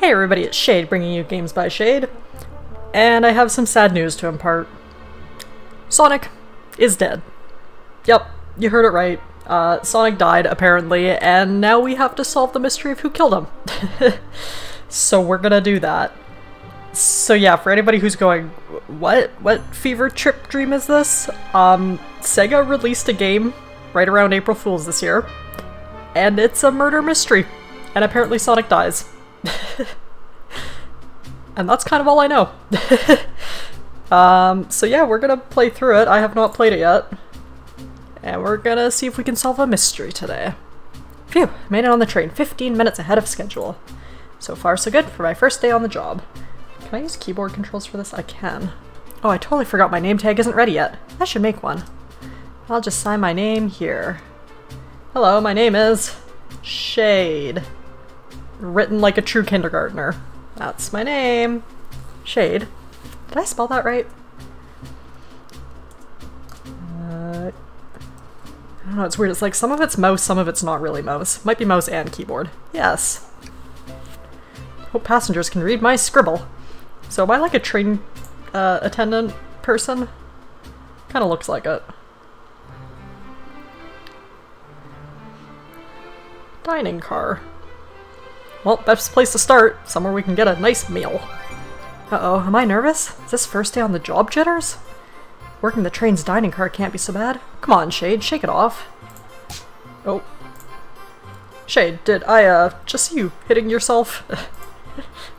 Hey everybody, it's Shade bringing you Games by Shade, and I have some sad news to impart. Sonic is dead. Yep, you heard it right. Sonic died, apparently, and now we have to solve the mystery of who killed him. So we're gonna do that. So yeah, for anybody who's going, what fever trip dream is this? Sega released a game right around April Fool's this year, and it's a murder mystery, and apparently Sonic dies. And that's kind of all I know. So yeah, we're gonna play through it. I have not played it yet. And we're gonna see if we can solve a mystery today. Phew, made it on the train 15 minutes ahead of schedule. So far so good for my first day on the job. Can I use keyboard controls for this? I can. Oh, I totally forgot my name tag isn't ready yet. I should make one. I'll just sign my name here. Hello, my name is Shade. Written like a true kindergartner. That's my name. Shade. Did I spell that right? I don't know, it's weird. It's like some of it's mouse, some of it's not really mouse. Might be mouse and keyboard. Yes. Hope passengers can read my scribble. So am I like a train attendant person? Kinda looks like it. Dining car. Well, best place to start. Somewhere we can get a nice meal. Uh-oh, am I nervous? Is this first day on the job jitters? Working the train's dining car can't be so bad. Come on, Shade, shake it off. Oh. Shade, did I, just see you hitting yourself?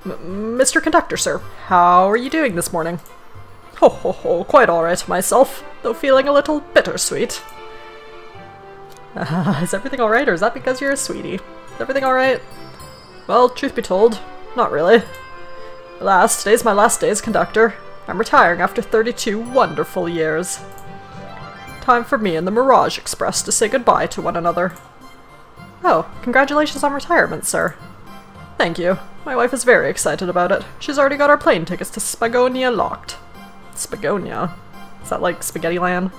Mr. Conductor, sir, how are you doing this morning? Ho ho ho, quite alright myself, though feeling a little bittersweet. Is everything alright, or is that because you're a sweetie? Is everything alright? Well, truth be told, not really. Alas, today's my last day as conductor. I'm retiring after 32 wonderful years. Time for me and the Mirage Express to say goodbye to one another. Oh, congratulations on retirement, sir. Thank you. My wife is very excited about it. She's already got our plane tickets to Spagonia locked. Spagonia? Is that like Spaghetti Land?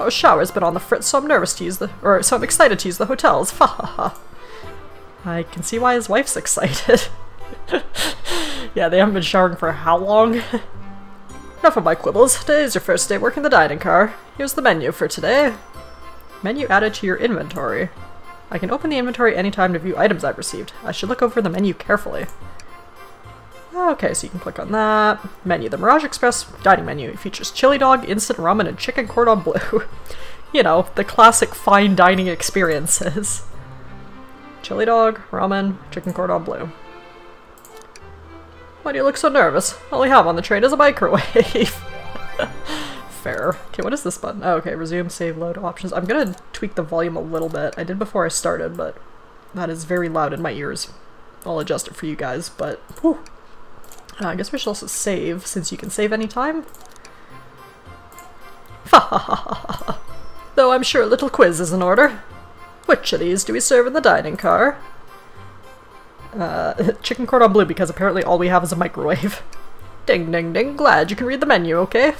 Oh, shower's been on the fritz, so I'm nervous to use the- or so I'm excited to use the hotels. Ha ha ha. I can see why his wife's excited. Yeah, they haven't been showering for how long? Enough of my quibbles. Today is your first day working the dining car. Here's the menu for today. Menu added to your inventory. I can open the inventory anytime to view items I've received. I should look over the menu carefully. Okay, so you can click on that. Menu. The Mirage Express dining menu. It features chili dog, instant ramen, and chicken cordon bleu. You know, the classic fine dining experiences. Chili dog, ramen, chicken cordon bleu. Why do you look so nervous? All we have on the train is a microwave. Fair. Okay, what is this button? Oh, okay, resume, save, load, options. I'm gonna tweak the volume a little bit. I did before I started, but that is very loud in my ears. I'll adjust it for you guys, but whew. I guess we should also save, since you can save anytime. Though I'm sure a little quiz is in order. Which of these do we serve in the dining car? Chicken cordon bleu, because apparently all we have is a microwave. Ding ding ding, glad you can read the menu, okay?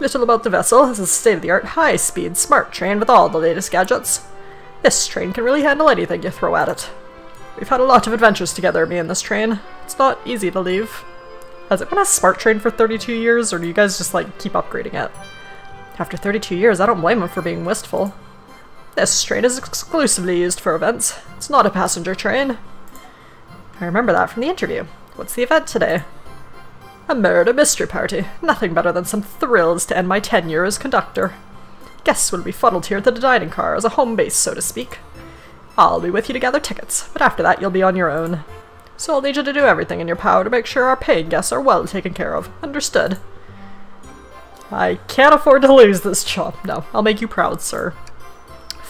Little about the vessel, this is a state-of-the-art, high-speed, smart train with all the latest gadgets. This train can really handle anything you throw at it. We've had a lot of adventures together, me and this train. It's not easy to leave. Has it been a smart train for 32 years, or do you guys just, like, keep upgrading it? After 32 years, I don't blame him for being wistful. This train is exclusively used for events. It's not a passenger train. I remember that from the interview. What's the event today? A murder mystery party. Nothing better than some thrills to end my tenure as conductor. Guests will be funneled here to the dining car as a home base, so to speak. I'll be with you to gather tickets, but after that you'll be on your own. So I'll need you to do everything in your power to make sure our paying guests are well taken care of. Understood? I can't afford to lose this job. No, I'll make you proud, sir.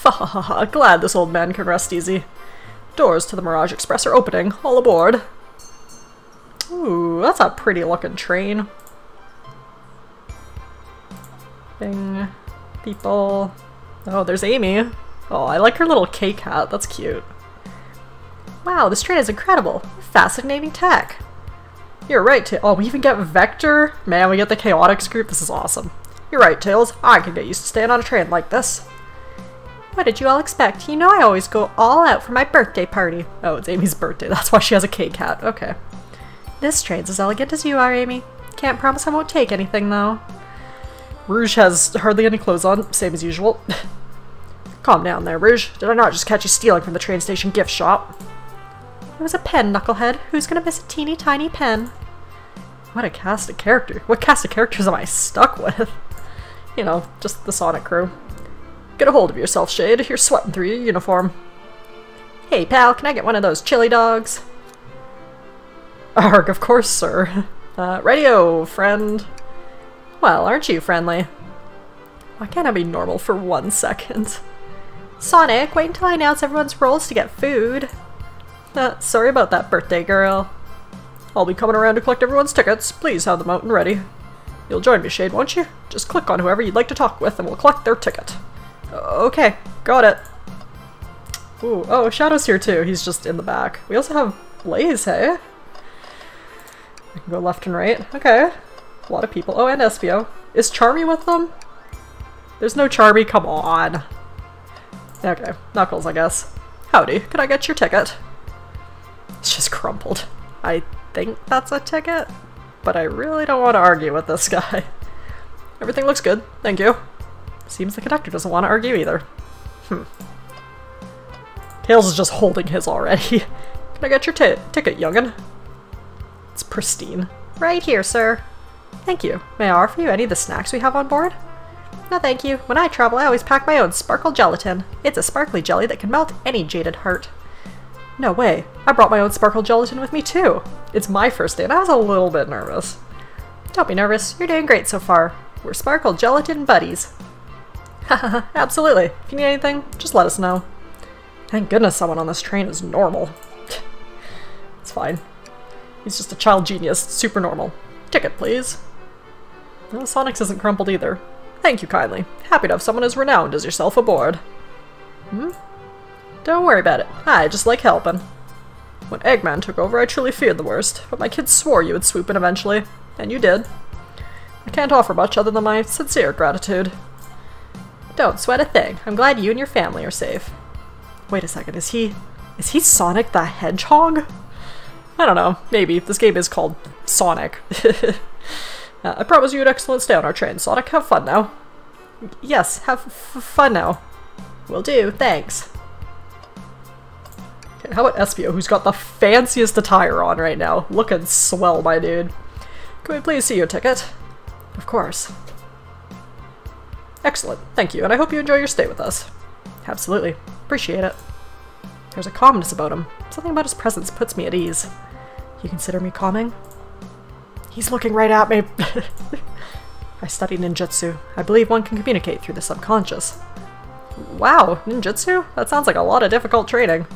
Fahaha, glad this old man can rest easy. Doors to the Mirage Express are opening. All aboard. Ooh, that's a pretty looking train. Bing. People. Oh, there's Amy. Oh, I like her little cake hat. That's cute. Wow, this train is incredible. Fascinating tech. You're right, Tails. Oh, we even get Vector? Man, we get the Chaotix group. This is awesome. You're right, Tails. I can get used to staying on a train like this. What did you all expect? You know I always go all out for my birthday party. Oh, it's Amy's birthday. That's why she has a cake hat. Okay. This train's as elegant as you are, Amy. Can't promise I won't take anything, though. Rouge has hardly any clothes on, same as usual. Calm down there, Rouge. Did I not just catch you stealing from the train station gift shop? It was a pen, knucklehead. Who's gonna miss a teeny tiny pen? What a cast of character. What cast of characters am I stuck with? You know, just the Sonic crew. Get a hold of yourself, Shade. You're sweating through your uniform. Hey, pal, can I get one of those chili dogs? Arg, of course, sir. Radio, friend. Well, aren't you friendly? Why can't I be normal for 1 second? Sonic, wait until I announce everyone's roles to get food. Sorry about that, birthday girl. I'll be coming around to collect everyone's tickets. Please have them out and ready. You'll join me, Shade, won't you? Just click on whoever you'd like to talk with and we'll collect their ticket. Okay, got it. Ooh, oh, Shadow's here too. He's just in the back. We also have Blaze, hey? We can go left and right. Okay. A lot of people. Oh, and Espio. Is Charmy with them? There's no Charmy. Come on. Okay. Knuckles, I guess. Howdy. Could I get your ticket? It's just crumpled. I think that's a ticket, but I really don't want to argue with this guy. Everything looks good. Thank you. Seems the conductor doesn't want to argue either. Tails is just holding his already. Can I get your ticket, young'un? It's pristine. Right here, sir. Thank you. May I offer you any of the snacks we have on board? No, thank you. When I travel, I always pack my own sparkle gelatin. It's a sparkly jelly that can melt any jaded heart. No way. I brought my own sparkle gelatin with me, too. It's my first day, and I was a little bit nervous. Don't be nervous. You're doing great so far. We're sparkle gelatin buddies. Haha, absolutely. If you need anything, just let us know. Thank goodness someone on this train is normal. It's fine. He's just a child genius. Super normal. Ticket, please. No, Sonic's isn't crumpled either. Thank you kindly. Happy to have someone as renowned as yourself aboard. Hmm? Don't worry about it. I just like helping. When Eggman took over, I truly feared the worst, but my kids swore you would swoop in eventually, and you did. I can't offer much other than my sincere gratitude. Don't sweat a thing. I'm glad you and your family are safe. Wait a second, is he Sonic the Hedgehog? I don't know. Maybe. This game is called Sonic. I promise you an excellent stay on our train, Sonic. Have fun now. Yes, have fun now. Will do. Thanks. Okay, how about Espio, who's got the fanciest attire on right now? Looking swell, my dude. Can we please see your ticket? Of course. Excellent. Thank you, and I hope you enjoy your stay with us. Absolutely. Appreciate it. There's a calmness about him. Something about his presence puts me at ease. You consider me calming? He's looking right at me. I study ninjutsu. I believe one can communicate through the subconscious. Wow, ninjutsu? That sounds like a lot of difficult training.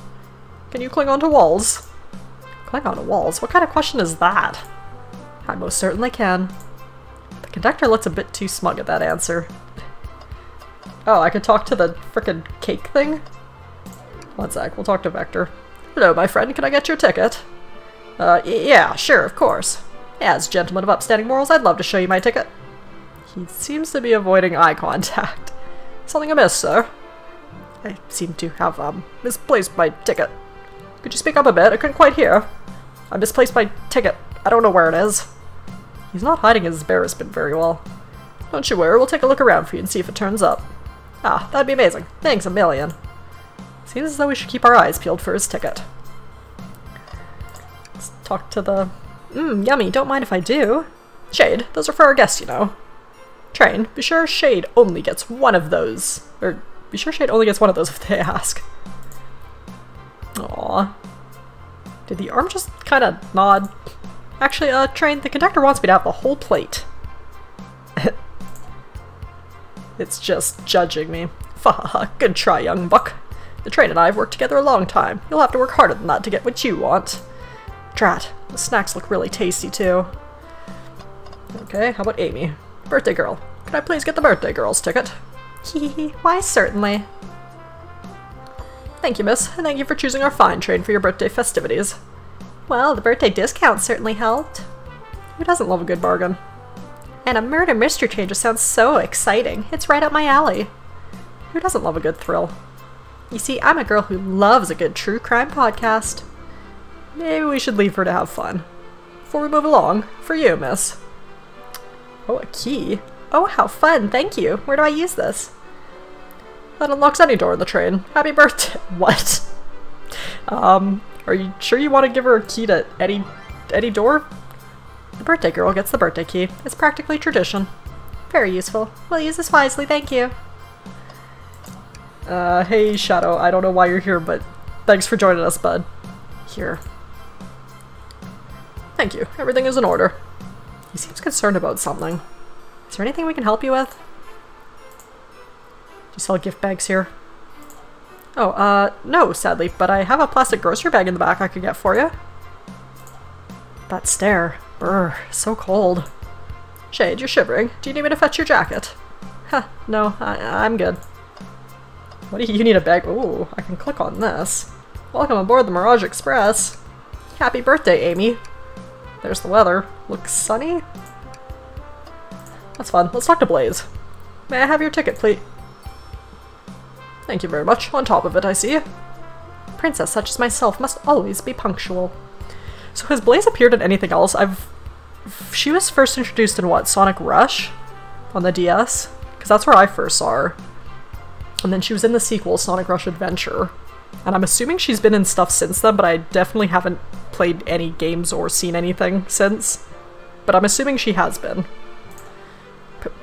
Can you cling onto walls? Cling onto walls? What kind of question is that? I most certainly can. The conductor looks a bit too smug at that answer. Oh, I can talk to the frickin' cake thing? One sec, we'll talk to Vector. Hello, my friend, can I get your ticket? Yeah, sure, of course. As a gentleman of upstanding morals, I'd love to show you my ticket. He seems to be avoiding eye contact. Something amiss, sir. I seem to have, misplaced my ticket. Could you speak up a bit? I couldn't quite hear. I misplaced my ticket. I don't know where it is. He's not hiding his embarrassment very well. Don't you worry, we'll take a look around for you and see if it turns up. Ah, that'd be amazing. Thanks a million. Seems as though we should keep our eyes peeled for his ticket. Let's talk to the... yummy, don't mind if I do. Shade, those are for our guests, you know. Train, be sure Shade only gets one of those. Or, be sure Shade only gets one of those if they ask. Aww. Did the arm just kind of nod? Actually, Train, the conductor wants me to have the whole plate. It's just judging me. Fahaha, good try, young buck. The train and I have worked together a long time. You'll have to work harder than that to get what you want. Drat, the snacks look really tasty too. Okay, how about Amy? Birthday girl. Could I please get the birthday girl's ticket? Hehehe, why certainly. Thank you, miss, and thank you for choosing our fine train for your birthday festivities. Well, the birthday discount certainly helped. Who doesn't love a good bargain? And a murder mystery train just sounds so exciting. It's right up my alley. Who doesn't love a good thrill? You see, I'm a girl who loves a good true crime podcast. Maybe we should leave her to have fun. Before we move along, for you, miss. Oh, a key. Oh, how fun, thank you. Where do I use this? That unlocks any door in the train. Happy birthday. What? Are you sure you want to give her a key to any door? The birthday girl gets the birthday key. It's practically tradition. Very useful. We'll use this wisely, thank you. Hey Shadow, I don't know why you're here, but thanks for joining us, bud. Here. Thank you. Everything is in order. He seems concerned about something. Is there anything we can help you with? Do you sell gift bags here? Oh, no, sadly, but I have a plastic grocery bag in the back I could get for you. That stare. Brr, so cold. Shade, you're shivering. Do you need me to fetch your jacket? Huh, no, I'm good. What do you need a bag? Ooh, I can click on this. Welcome aboard the Mirage Express. Happy birthday, Amy. There's the weather. Looks sunny. That's fun. Let's talk to Blaze. May I have your ticket, please? Thank you very much. On top of it, I see. A princess such as myself must always be punctual. So has Blaze appeared in anything else? She was first introduced in what? Sonic Rush? On the DS? Because that's where I first saw her. And then she was in the sequel, Sonic Rush Adventure. And I'm assuming she's been in stuff since then, but I definitely haven't played any games or seen anything since. But I'm assuming she has been.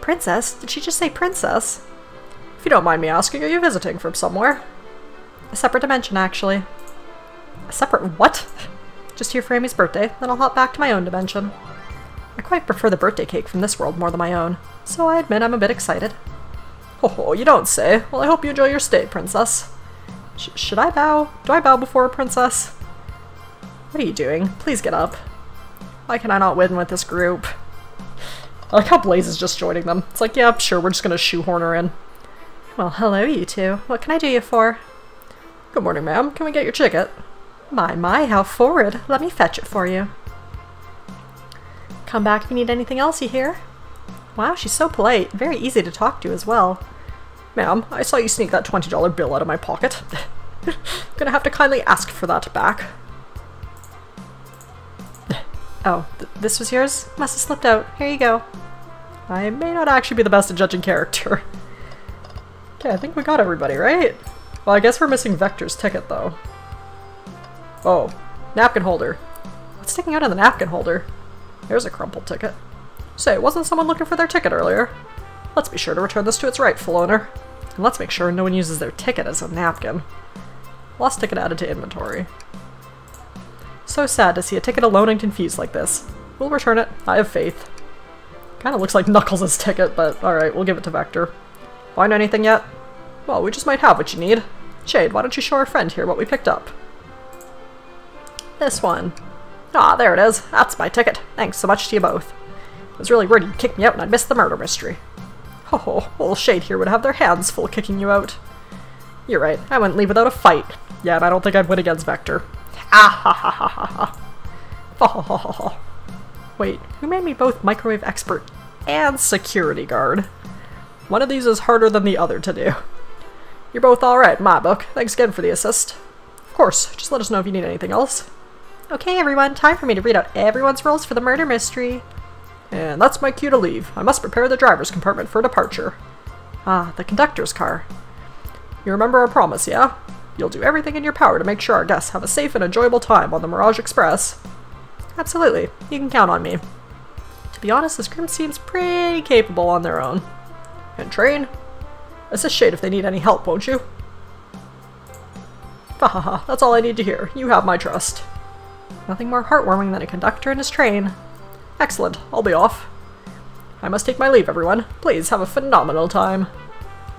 Princess? Did she just say princess? If you don't mind me asking, are you visiting from somewhere? A separate dimension, actually. A separate what? Just here for Amy's birthday, then I'll hop back to my own dimension. I quite prefer the birthday cake from this world more than my own, so I admit I'm a bit excited. Oh, you don't say. Well, I hope you enjoy your stay, princess. Should I bow? Do I bow before a princess? What are you doing? Please get up. Why can I not win with this group? I like how Blaze is just joining them. It's like, yeah, sure, we're just gonna shoehorn her in. Well, hello, you two. What can I do you for? Good morning, ma'am. Can we get your ticket? My, how forward. Let me fetch it for you. Come back if you need anything else, you hear? Wow, she's so polite. Very easy to talk to as well. Ma'am, I saw you sneak that $20 bill out of my pocket. I'm gonna have to kindly ask for that back. Oh, this was yours? Must have slipped out. Here you go. I may not actually be the best at judging character. Okay, I think we got everybody, right? Well, I guess we're missing Vector's ticket, though. Oh, napkin holder. What's sticking out of the napkin holder? There's a crumpled ticket. Say, wasn't someone looking for their ticket earlier? Let's be sure to return this to its rightful owner. And let's make sure no one uses their ticket as a napkin. Lost ticket added to inventory. So sad to see a ticket alone and confused like this. We'll return it. I have faith. Kinda looks like Knuckles' ticket, but alright, we'll give it to Vector. Find anything yet? Well, we just might have what you need. Shade, why don't you show our friend here what we picked up? This one. Ah, there it is. That's my ticket. Thanks so much to you both. It was really rude you kicked me out and I missed the murder mystery. Ho ho, old Shade here would have their hands full kicking you out. You're right, I wouldn't leave without a fight. Yeah, and I don't think I'd win against Vector. Ah ha ha ha ha. Ha ha ha ha ha. Wait, who made me both microwave expert and security guard? One of these is harder than the other to do. You're both alright, my book. Thanks again for the assist. Of course, just let us know if you need anything else. Okay everyone, time for me to read out everyone's roles for the murder mystery. And that's my cue to leave. I must prepare the driver's compartment for departure. Ah, the conductor's car. You remember our promise, yeah? You'll do everything in your power to make sure our guests have a safe and enjoyable time on the Mirage Express. Absolutely. You can count on me. To be honest, this group seems pretty capable on their own. And train? Assist Shade if they need any help, won't you? Hahaha, that's all I need to hear. You have my trust. Nothing more heartwarming than a conductor and his train. Excellent. I'll be off. I must take my leave, everyone. Please have a phenomenal time.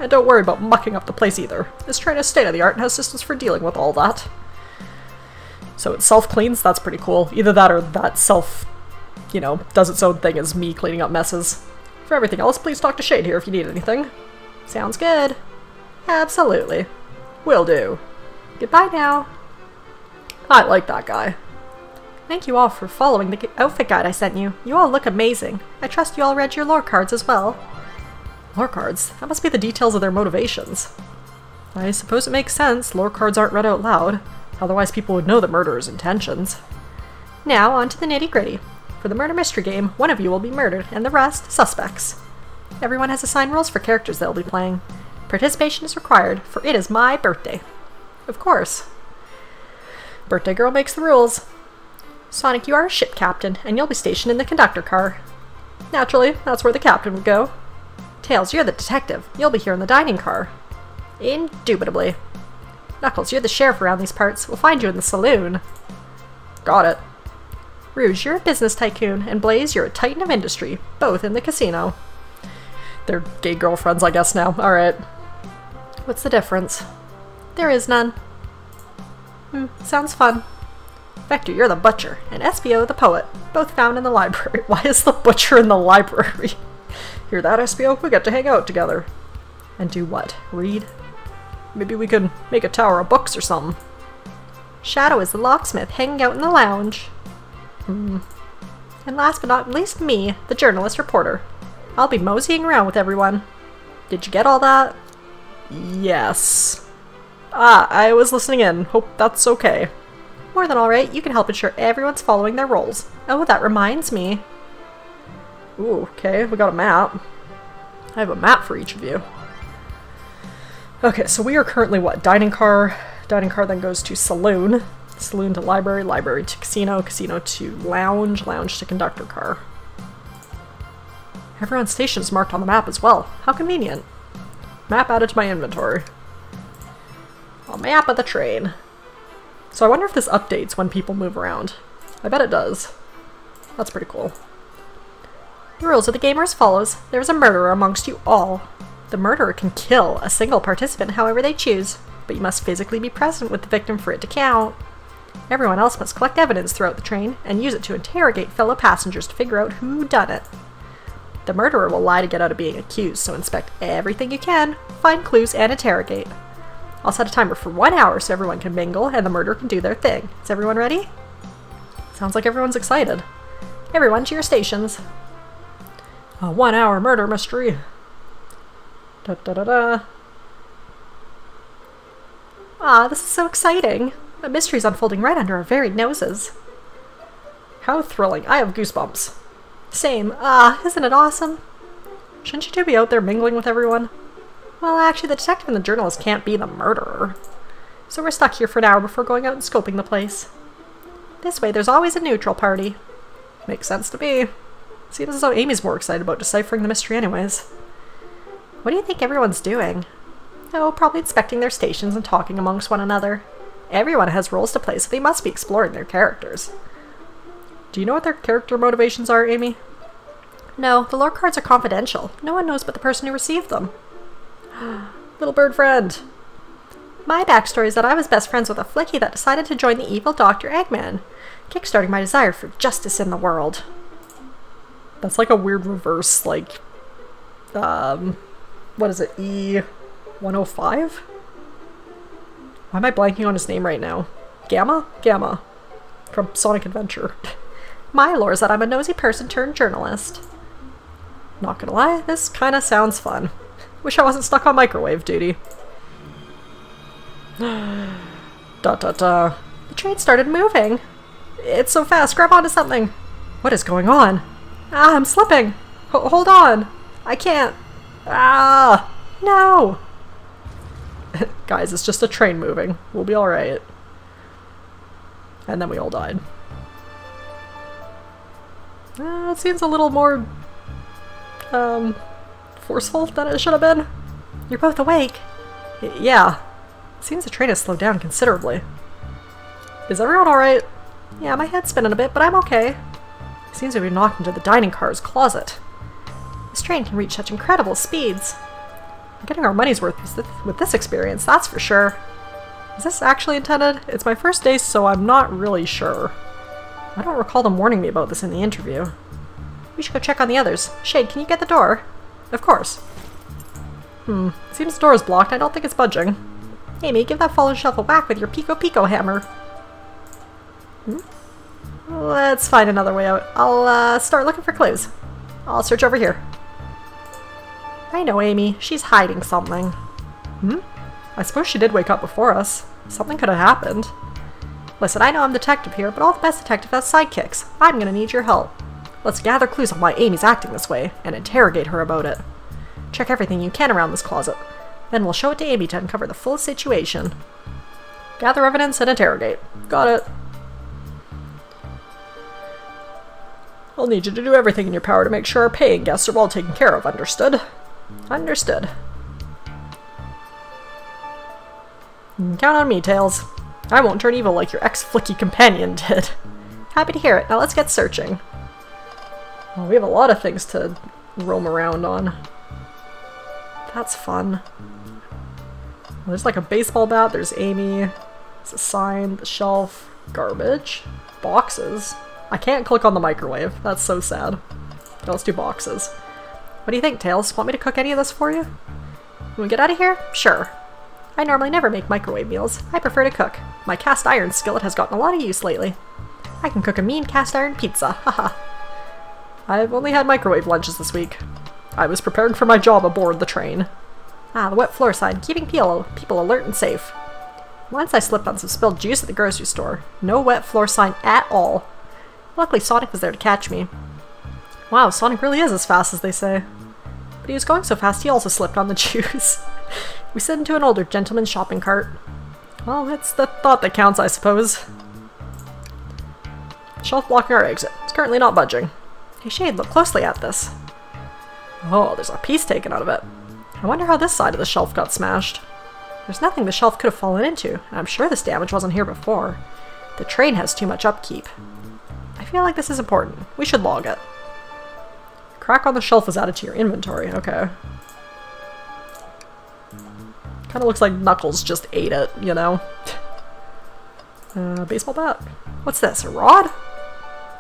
And don't worry about mucking up the place either. This train is state-of-the-art and has systems for dealing with all that. So it self-cleans? That's pretty cool. Either that or that self, you know, does its own thing as me cleaning up messes. For everything else, please talk to Shade here if you need anything. Sounds good. Absolutely. Will do. Goodbye now. I like that guy. Thank you all for following the outfit guide I sent you. You all look amazing. I trust you all read your lore cards as well. Lore cards? That must be the details of their motivations. I suppose it makes sense. Lore cards aren't read out loud. Otherwise people would know the murderer's intentions. Now, on to the nitty-gritty. For the murder mystery game, one of you will be murdered, and the rest, suspects. Everyone has assigned roles for characters they'll be playing. Participation is required, for it is my birthday. Of course. Birthday girl makes the rules. Sonic, you are a ship captain, and you'll be stationed in the conductor car. Naturally, that's where the captain would go. Tails, you're the detective. You'll be here in the dining car. Indubitably. Knuckles, you're the sheriff around these parts. We'll find you in the saloon. Got it. Rouge, you're a business tycoon, and Blaze, you're a titan of industry, both in the casino. They're gay girlfriends, I guess, now. Alright. What's the difference? There is none. Sounds fun. Vector, you're the butcher, and Espio, the poet, both found in the library. Why is the butcher in the library? Hear that, Espio? We get to hang out together. And do what? Read? Maybe we can make a tower of books or something. Shadow is the locksmith hanging out in the lounge. And last but not least, me, the journalist reporter. I'll be moseying around with everyone. Did you get all that? Yes. I was listening in. Hope that's okay. More than alright, you can help ensure everyone's following their roles. Oh, that reminds me. Ooh, okay, we got a map. I have a map for each of you. Okay, so we are currently what? Dining car. Dining car then goes to saloon. Saloon to library. Library to casino. Casino to lounge. Lounge to conductor car. Everyone's station is marked on the map as well. How convenient. Map added to my inventory. A map of the train. So I wonder if this updates when people move around. I bet it does. That's pretty cool. The rules of the game are as follows. There is a murderer amongst you all. The murderer can kill a single participant however they choose, but you must physically be present with the victim for it to count. Everyone else must collect evidence throughout the train and use it to interrogate fellow passengers to figure out who done it. The murderer will lie to get out of being accused, so inspect everything you can, find clues, and interrogate. I'll set a timer for 1 hour so everyone can mingle and the murderer can do their thing. Is everyone ready? Sounds like everyone's excited. Everyone to your stations. A 1 hour murder mystery. Da da da da. Ah, this is so exciting. The mystery's unfolding right under our very noses. How thrilling. I have goosebumps. Same. Ah, isn't it awesome? Shouldn't you two be out there mingling with everyone? Well, actually, the detective and the journalist can't be the murderer. So we're stuck here for an hour before going out and scoping the place. This way, there's always a neutral party. Makes sense to me. See, this is how Amy's more excited about deciphering the mystery anyways. What do you think everyone's doing? Oh, probably inspecting their stations and talking amongst one another. Everyone has roles to play, so they must be exploring their characters. Do you know what their character motivations are, Amy? No, the lore cards are confidential. No one knows but the person who received them. Little bird friend. My backstory is that I was best friends with a Flicky that decided to join the evil Dr. Eggman, kickstarting my desire for justice in the world. That's like a weird reverse, like, what is it, E-105? Why am I blanking on his name right now? Gamma? Gamma. From Sonic Adventure. My lore is that I'm a nosy person turned journalist. Not gonna lie, this kinda sounds fun. Wish I wasn't stuck on microwave duty. The train started moving. It's so fast, grab onto something. What is going on? Ah, I'm slipping. Hold on. I can't. Ah, no. Guys, it's just a train moving. We'll be alright. And then we all died. It seems a little more forceful than it should have been. You're both awake. Yeah. It seems the train has slowed down considerably. Is everyone alright? Yeah, my head's spinning a bit, but I'm okay. Seems to be knocked into the dining car's closet. This train can reach such incredible speeds. We're getting our money's worth with this experience, that's for sure. Is this actually intended? It's my first day, so I'm not really sure. I don't recall them warning me about this in the interview. We should go check on the others. Shade, can you get the door? Of course. Seems the door is blocked. I don't think it's budging. Amy, give that fallen shelf a whack with your Pico Pico hammer. Let's find another way out. I'll start looking for clues. I'll search over here. I know Amy. She's hiding something. I suppose she did wake up before us. Something could have happened. Listen, I know I'm detective here, but all the best detective has sidekicks. I'm gonna need your help. Let's gather clues on why Amy's acting this way, and interrogate her about it. Check everything you can around this closet. Then we'll show it to Amy to uncover the full situation. Gather evidence and interrogate. Got it. I'll need you to do everything in your power to make sure our paying guests are well taken care of, understood? Understood. Count on me, Tails. I won't turn evil like your ex-Flicky companion did. Happy to hear it. Now let's get searching. Well, we have a lot of things to roam around on. That's fun. There's like a baseball bat, there's Amy, there's a sign, the shelf, garbage, boxes. I can't click on the microwave, that's so sad. Okay, let's do boxes. What do you think, Tails? Want me to cook any of this for you? Can we get out of here? Sure. I normally never make microwave meals, I prefer to cook. My cast iron skillet has gotten a lot of use lately. I can cook a mean cast iron pizza, haha. I've only had microwave lunches this week. I was preparing for my job aboard the train. Ah, the wet floor sign, keeping people alert and safe. Once I slipped on some spilled juice at the grocery store. No wet floor sign at all. Luckily Sonic was there to catch me. Wow, Sonic really is as fast as they say. But he was going so fast he also slipped on the juice. We slid into an older gentleman's shopping cart. Well, it's the thought that counts, I suppose. Shelf blocking our exit. It's currently not budging. Hey Shade, look closely at this. Oh, there's a piece taken out of it. I wonder how this side of the shelf got smashed. There's nothing the shelf could have fallen into, and I'm sure this damage wasn't here before. The train has too much upkeep. I feel like this is important. We should log it. The crack on the shelf is added to your inventory. Okay. Kind of looks like Knuckles just ate it, you know? Baseball bat. What's this, a rod?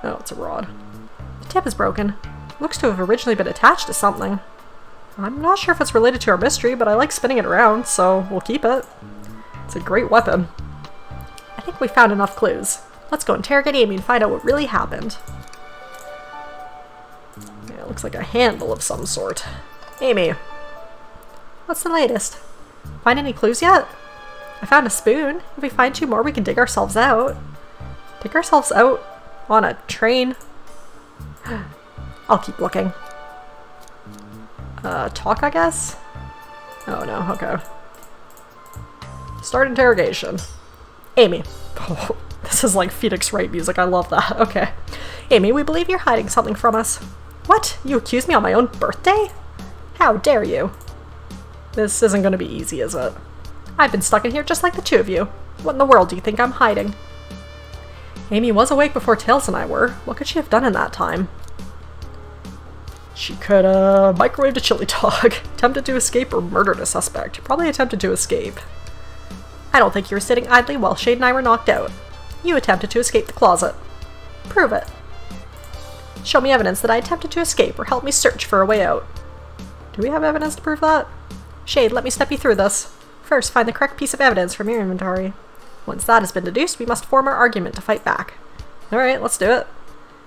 Oh, it's a rod. The tip is broken. Looks to have originally been attached to something. I'm not sure if it's related to our mystery, but I like spinning it around, so we'll keep it. It's a great weapon. I think we found enough clues. Let's go interrogate Amy and find out what really happened. Yeah, it looks like a handle of some sort. Amy, what's the latest? Find any clues yet? I found a spoon. If we find two more, we can dig ourselves out. Dig ourselves out on a train? I'll keep looking. Talk, I guess? Oh no, okay. Start interrogation. Amy. Oh, this is like Phoenix Wright music, I love that. Okay. Amy, we believe you're hiding something from us. What? You accuse me on my own birthday? How dare you? This isn't gonna be easy, is it? I've been stuck in here just like the two of you. What in the world do you think I'm hiding? Amy was awake before Tails and I were. What could she have done in that time? She could have microwaved a chili dog, attempted to escape, or murdered a suspect. Probably attempted to escape. I don't think you were sitting idly while Shade and I were knocked out. You attempted to escape the closet. Prove it. Show me evidence that I attempted to escape, or help me search for a way out. Do we have evidence to prove that? Shade, let me step you through this. First, find the correct piece of evidence from your inventory. Once that has been deduced, we must form our argument to fight back. Alright, let's do it.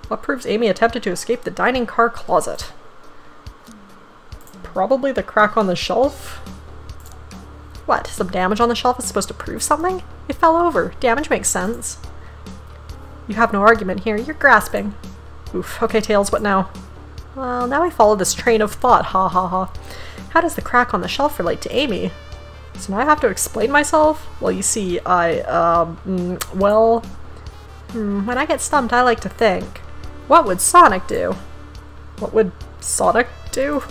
What proves Amy attempted to escape the dining car closet? Probably the crack on the shelf? What, some damage on the shelf is supposed to prove something? It fell over. Damage makes sense. You have no argument here. You're grasping. Oof. Okay, Tails, what now? Well, now we follow this train of thought. Ha ha ha. How does the crack on the shelf relate to Amy? So now I have to explain myself? Well, you see, when I get stumped, I like to think. What would Sonic do? What would Sonic do?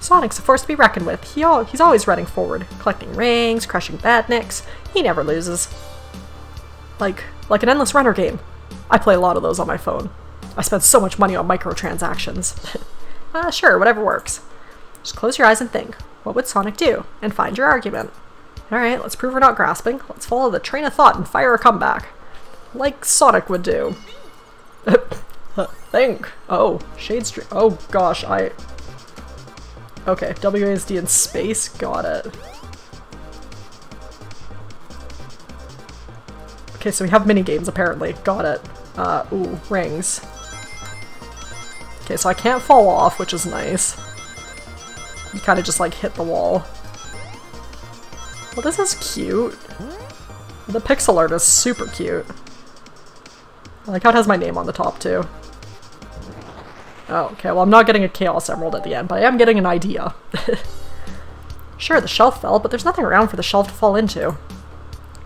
Sonic's a force to be reckoned with. He's always running forward, collecting rings, crushing badniks. He never loses. Like an endless runner game. I play a lot of those on my phone. I spend so much money on microtransactions. Sure, whatever works. Just close your eyes and think. What would Sonic do? And find your argument. Alright, let's prove we're not grasping. Let's follow the train of thought and fire a comeback. Like Sonic would do. Think. Oh, Shade Street. Oh gosh, Okay, WASD in space, got it. Okay, so we have minigames apparently, got it. Ooh, rings. Okay, so I can't fall off, which is nice. You kind of just like hit the wall. Well, this is cute. The pixel art is super cute. I like how it has my name on the top, too. Oh, okay, well I'm not getting a Chaos Emerald at the end, but I am getting an idea. Sure, the shelf fell, but there's nothing around for the shelf to fall into.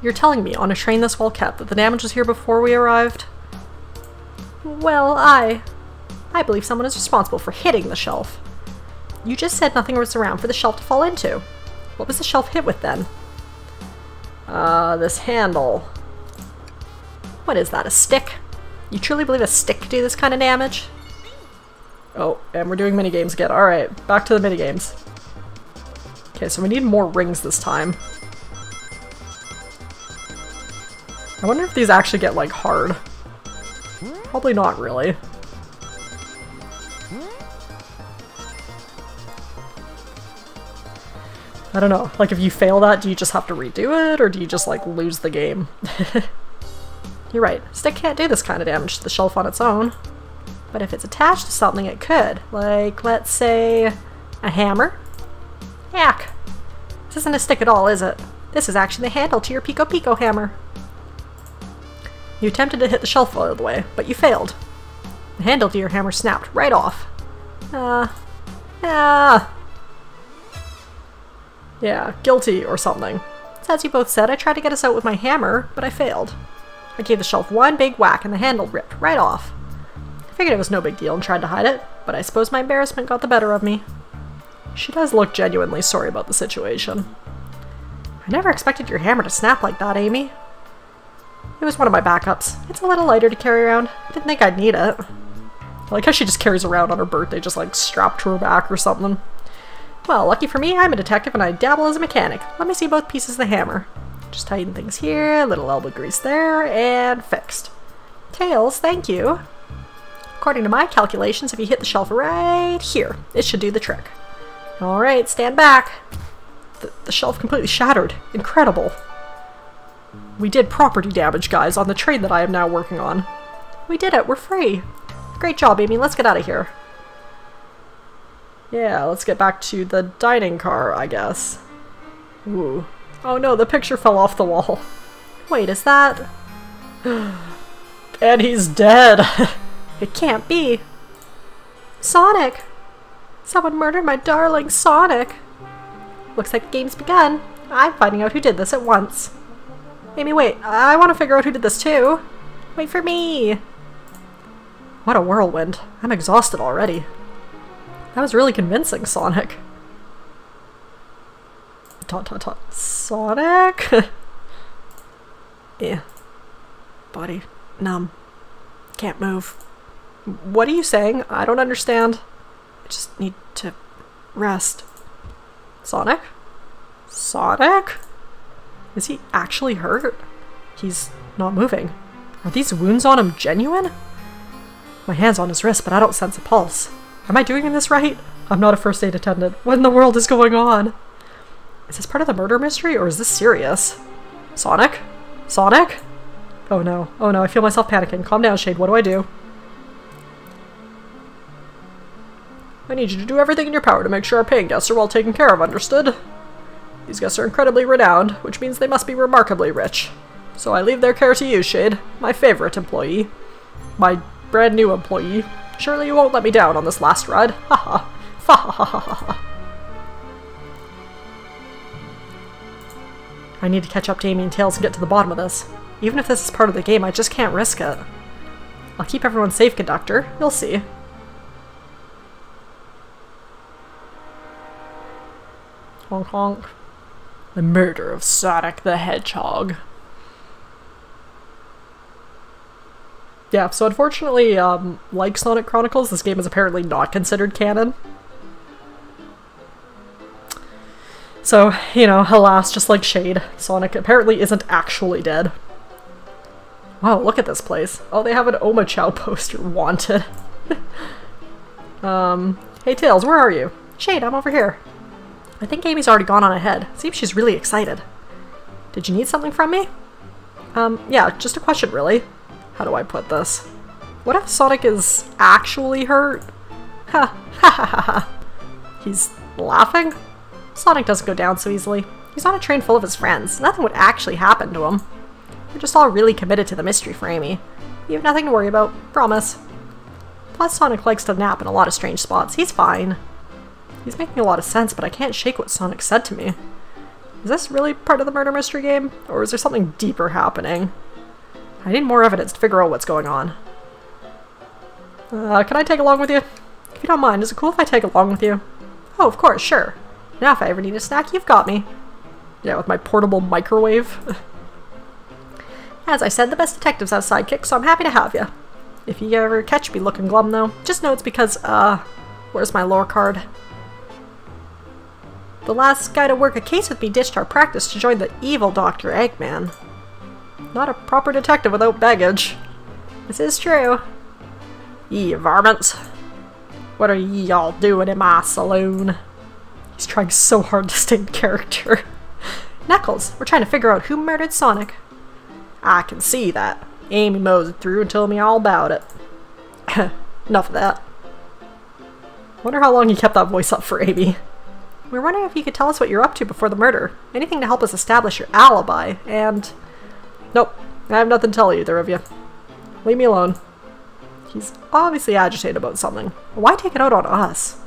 You're telling me, on a train this well kept, that the damage was here before we arrived? Well, I believe someone is responsible for hitting the shelf. You just said nothing was around for the shelf to fall into. What was the shelf hit with, then? This handle. What is that, a stick? You truly believe a stick could do this kind of damage? Oh, and we're doing minigames again. Alright, back to the minigames. Okay, so we need more rings this time. I wonder if these actually get, like, hard. Probably not, really. I don't know. Like, if you fail that, do you just have to redo it, or do you just, like, lose the game? You're right. Stick can't do this kind of damage to the shelf on its own. But if it's attached to something, it could. Like, let's say, a hammer? Yak! This isn't a stick at all, is it? This is actually the handle to your Pico Pico hammer. You attempted to hit the shelf all the way, but you failed. The handle to your hammer snapped right off. Yeah, guilty or something. As you both said, I tried to get us out with my hammer, but I failed. I gave the shelf one big whack and the handle ripped right off. I figured it was no big deal and tried to hide it, but I suppose my embarrassment got the better of me. She does look genuinely sorry about the situation. I never expected your hammer to snap like that, Amy. It was one of my backups. It's a little lighter to carry around. I didn't think I'd need it. I like how she just carries around on her birthday, just like strapped to her back or something. Well, lucky for me, I'm a detective and I dabble as a mechanic. Let me see both pieces of the hammer. Just tighten things here, a little elbow grease there, and fixed. Tails, thank you. According to my calculations, if you hit the shelf right here, it should do the trick. Alright, stand back. The shelf completely shattered. Incredible. We did property damage, guys, on the train that I am now working on. We did it. We're free. Great job, Amy. Let's get out of here. Yeah, let's get back to the dining car, I guess. Ooh. Oh no, the picture fell off the wall. Wait, is that... And he's dead. It can't be. Sonic! Someone murdered my darling Sonic! Looks like the game's begun. I'm finding out who did this at once. Amy, wait. I want to figure out who did this too. Wait for me! What a whirlwind. I'm exhausted already. That was really convincing, Sonic. Sonic? Yeah. Body. Numb. Can't move. What are you saying? I don't understand. I just need to rest. Sonic? Sonic? Is he actually hurt? He's not moving. Are these wounds on him genuine? My hand's on his wrist, but I don't sense a pulse. Am I doing this right? I'm not a first aid attendant. What in the world is going on? Is this part of the murder mystery, or is this serious? Sonic? Sonic? Oh no. Oh no, I feel myself panicking. Calm down, Shade. What do? I need you to do everything in your power to make sure our paying guests are well taken care of, understood? These guests are incredibly renowned, which means they must be remarkably rich. So I leave their care to you, Shade, my favorite employee. My brand new employee. Surely you won't let me down on this last ride. Ha ha. Fa ha ha ha ha. I need to catch up to Amy and Tails and get to the bottom of this. Even if this is part of the game, I just can't risk it. I'll keep everyone safe, Conductor. You'll see. Honk honk. The murder of Sonic the Hedgehog. Yeah, so unfortunately, like Sonic Chronicles, this game is apparently not considered canon. So, you know, alas, just like Shade, Sonic apparently isn't actually dead. Wow, look at this place. Oh, they have an Omochao poster. Wanted. Hey Tails, where are you? Shade, I'm over here. I think Amy's already gone on ahead. Seems she's really excited. Did you need something from me? Yeah, just a question, really. How do I put this? What if Sonic is actually hurt? Ha ha ha ha ha. He's laughing? Sonic doesn't go down so easily. He's on a train full of his friends. Nothing would actually happen to him. We're just all really committed to the mystery for Amy. You have nothing to worry about. Promise. Plus, Sonic likes to nap in a lot of strange spots. He's fine. He's making a lot of sense, but I can't shake what Sonic said to me. Is this really part of the murder mystery game? Or is there something deeper happening? I need more evidence to figure out what's going on. Can I take along with you? If you don't mind, is it cool if I take along with you? Oh, of course, sure. Now if I ever need a snack, you've got me. Yeah, with my portable microwave. As I said, the best detective's have sidekicks, so I'm happy to have you. If you ever catch me looking glum, though, just know it's because, where's my lore card? The last guy to work a case with me ditched our practice to join the evil Dr. Eggman. Not a proper detective without baggage. This is true. Ye varmints. What are ye all doing in my saloon? He's trying so hard to stay in character. Knuckles, we're trying to figure out who murdered Sonic. I can see that. Amy mosed through and told me all about it. Enough of that. Wonder how long you kept that voice up for Amy. We're wondering if you could tell us what you're up to before the murder. Anything to help us establish your alibi, and... Nope, I have nothing to tell either of you. Leave me alone. He's obviously agitated about something. Why take it out on us?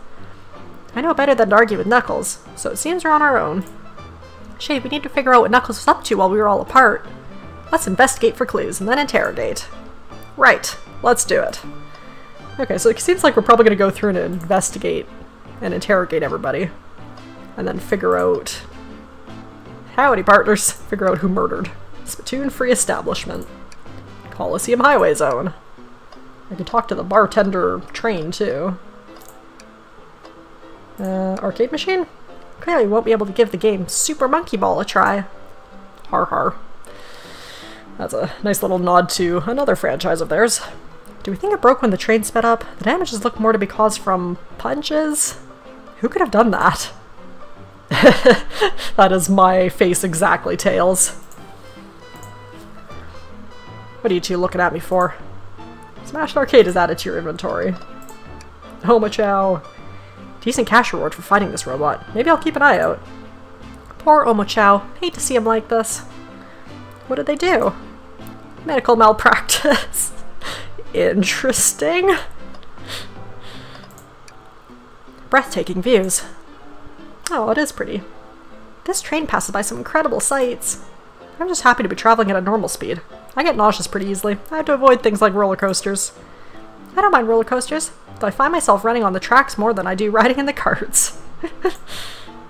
I know better than to argue with Knuckles, so it seems we're on our own. Shade, we need to figure out what Knuckles was up to while we were all apart. Let's investigate for clues and then interrogate. Right, let's do it. Okay, so it seems like we're probably going to go through and investigate and interrogate everybody. And then figure out... Howdy, partners! Figure out who murdered. Spittoon-free establishment. Coliseum Highway Zone. I can talk to the bartender train, too. Arcade machine? Clearly we won't be able to give the game Super Monkey Ball a try. Har har. That's a nice little nod to another franchise of theirs. Do we think it broke when the train sped up? The damages look more to be caused from punches? Who could have done that? That is my face exactly, Tails. What are you two looking at me for? Smashed Arcade is added to your inventory. Omochao. Decent cash reward for fighting this robot. Maybe I'll keep an eye out. Poor Omochao. Hate to see him like this. What did they do? Medical malpractice. Interesting. Breathtaking views. Oh, it is pretty. This train passes by some incredible sights. I'm just happy to be traveling at a normal speed. I get nauseous pretty easily. I have to avoid things like roller coasters. I don't mind roller coasters, though I find myself running on the tracks more than I do riding in the carts.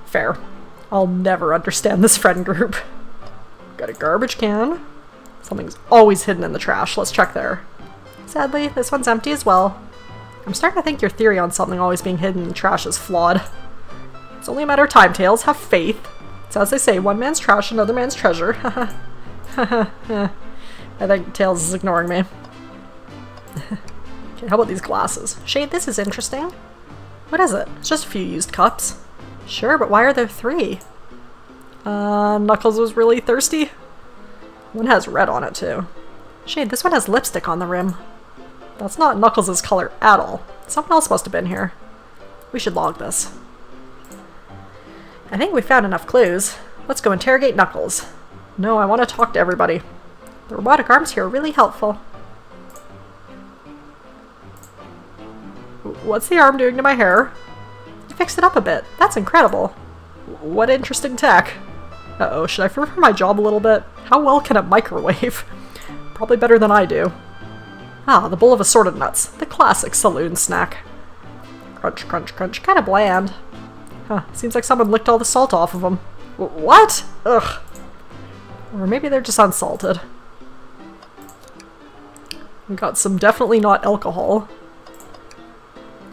Fair. I'll never understand this friend group. Got a garbage can. Something's always hidden in the trash. Let's check there. Sadly, this one's empty as well. I'm starting to think your theory on something always being hidden in the trash is flawed. It's only a matter of time, Tails. Have faith. It's as they say, one man's trash, another man's treasure. Haha. I think Tails is ignoring me. Okay, how about these glasses? Shade, this is interesting. What is it? It's just a few used cups. Sure, but why are there three? Knuckles was really thirsty. One has red on it, too. Shade, this one has lipstick on the rim. That's not Knuckles' color at all. Someone else must have been here. We should log this. I think we found enough clues. Let's go interrogate Knuckles. No, I want to talk to everybody. The robotic arms here are really helpful. What's the arm doing to my hair? You fixed it up a bit. That's incredible. What interesting tech. Uh-oh, should I fear for my job a little bit? How well can it microwave? Probably better than I do. Ah, the bowl of assorted nuts. The classic saloon snack. Crunch, crunch, crunch. Kind of bland. Huh, seems like someone licked all the salt off of them. What? Ugh. Or maybe they're just unsalted. We got some definitely not alcohol.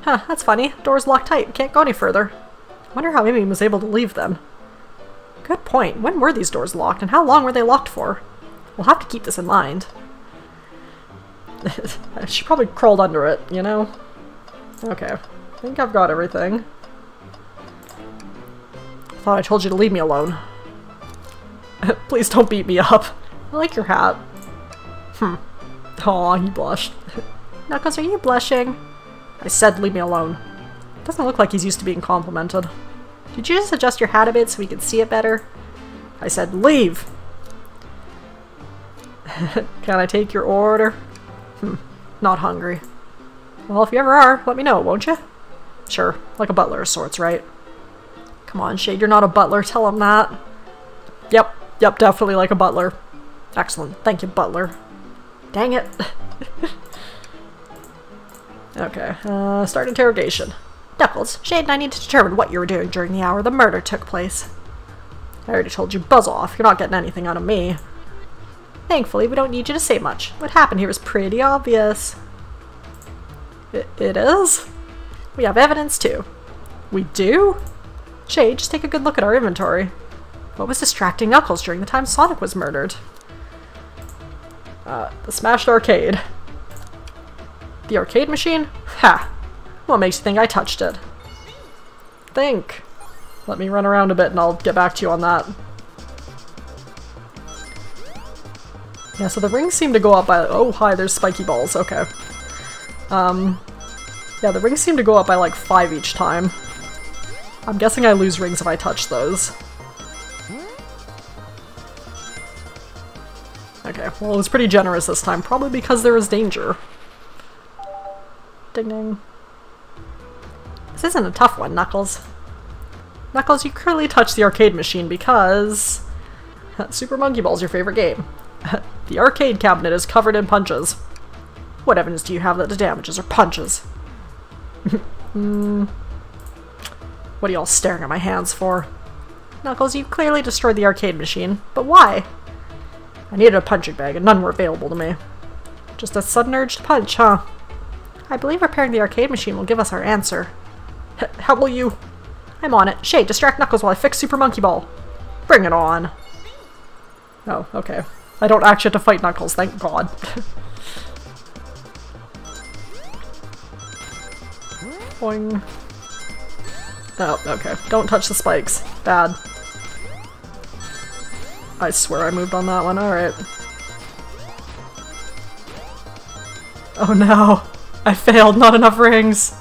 Huh, that's funny. Door's locked tight. Can't go any further. Wonder how Amy was able to leave then. Good point. When were these doors locked and how long were they locked for? We'll have to keep this in mind. She probably crawled under it, you know? Okay. I think I've got everything. I thought I told you to leave me alone. Please don't beat me up. I like your hat. Hmm. Aw, he blushed. Knuckles, are you blushing? I said leave me alone. Doesn't look like he's used to being complimented. Did you just adjust your hat a bit so we could see it better? I said leave! Can I take your order? Not hungry. Well, if you ever are, let me know, won't you? Sure, like a butler of sorts, right? Come on, Shade, you're not a butler, tell him that. Yep, yep, definitely like a butler. Excellent, thank you, butler. Dang it. Okay, start interrogation. Knuckles, Shade and I need to determine what you were doing during the hour the murder took place. I already told you, buzz off, you're not getting anything out of me. Thankfully, we don't need you to say much. What happened here is pretty obvious. It is? We have evidence, too. We do? Shade, just take a good look at our inventory. What was distracting Knuckles during the time Sonic was murdered? The smashed arcade. The arcade machine? Ha! What makes you think I touched it? Think. Let me run around a bit and I'll get back to you on that. Yeah, so the rings seem to go up by... Oh, hi, there's spiky balls. Okay. Yeah, the rings seem to go up by like 5 each time. I'm guessing I lose rings if I touch those. Okay, well, it was pretty generous this time. Probably because there was danger. Ding ding. This isn't a tough one, Knuckles. Knuckles, you clearly touched the arcade machine because... Super Monkey Ball's your favorite game. The arcade cabinet is covered in punches. What evidence do you have that the damages are punches? What are y'all staring at my hands for? Knuckles, you clearly destroyed the arcade machine, but why? I needed a punching bag and none were available to me. Just a sudden urge to punch, huh? I believe repairing the arcade machine will give us our answer. How will you? I'm on it. Shade, distract Knuckles while I fix Super Monkey Ball. Bring it on. Oh, okay. I don't actually have to fight Knuckles, thank God. Boing. Oh, okay. Don't touch the spikes. Bad. I swear I moved on that one. Alright. Oh no! I failed! Not enough rings!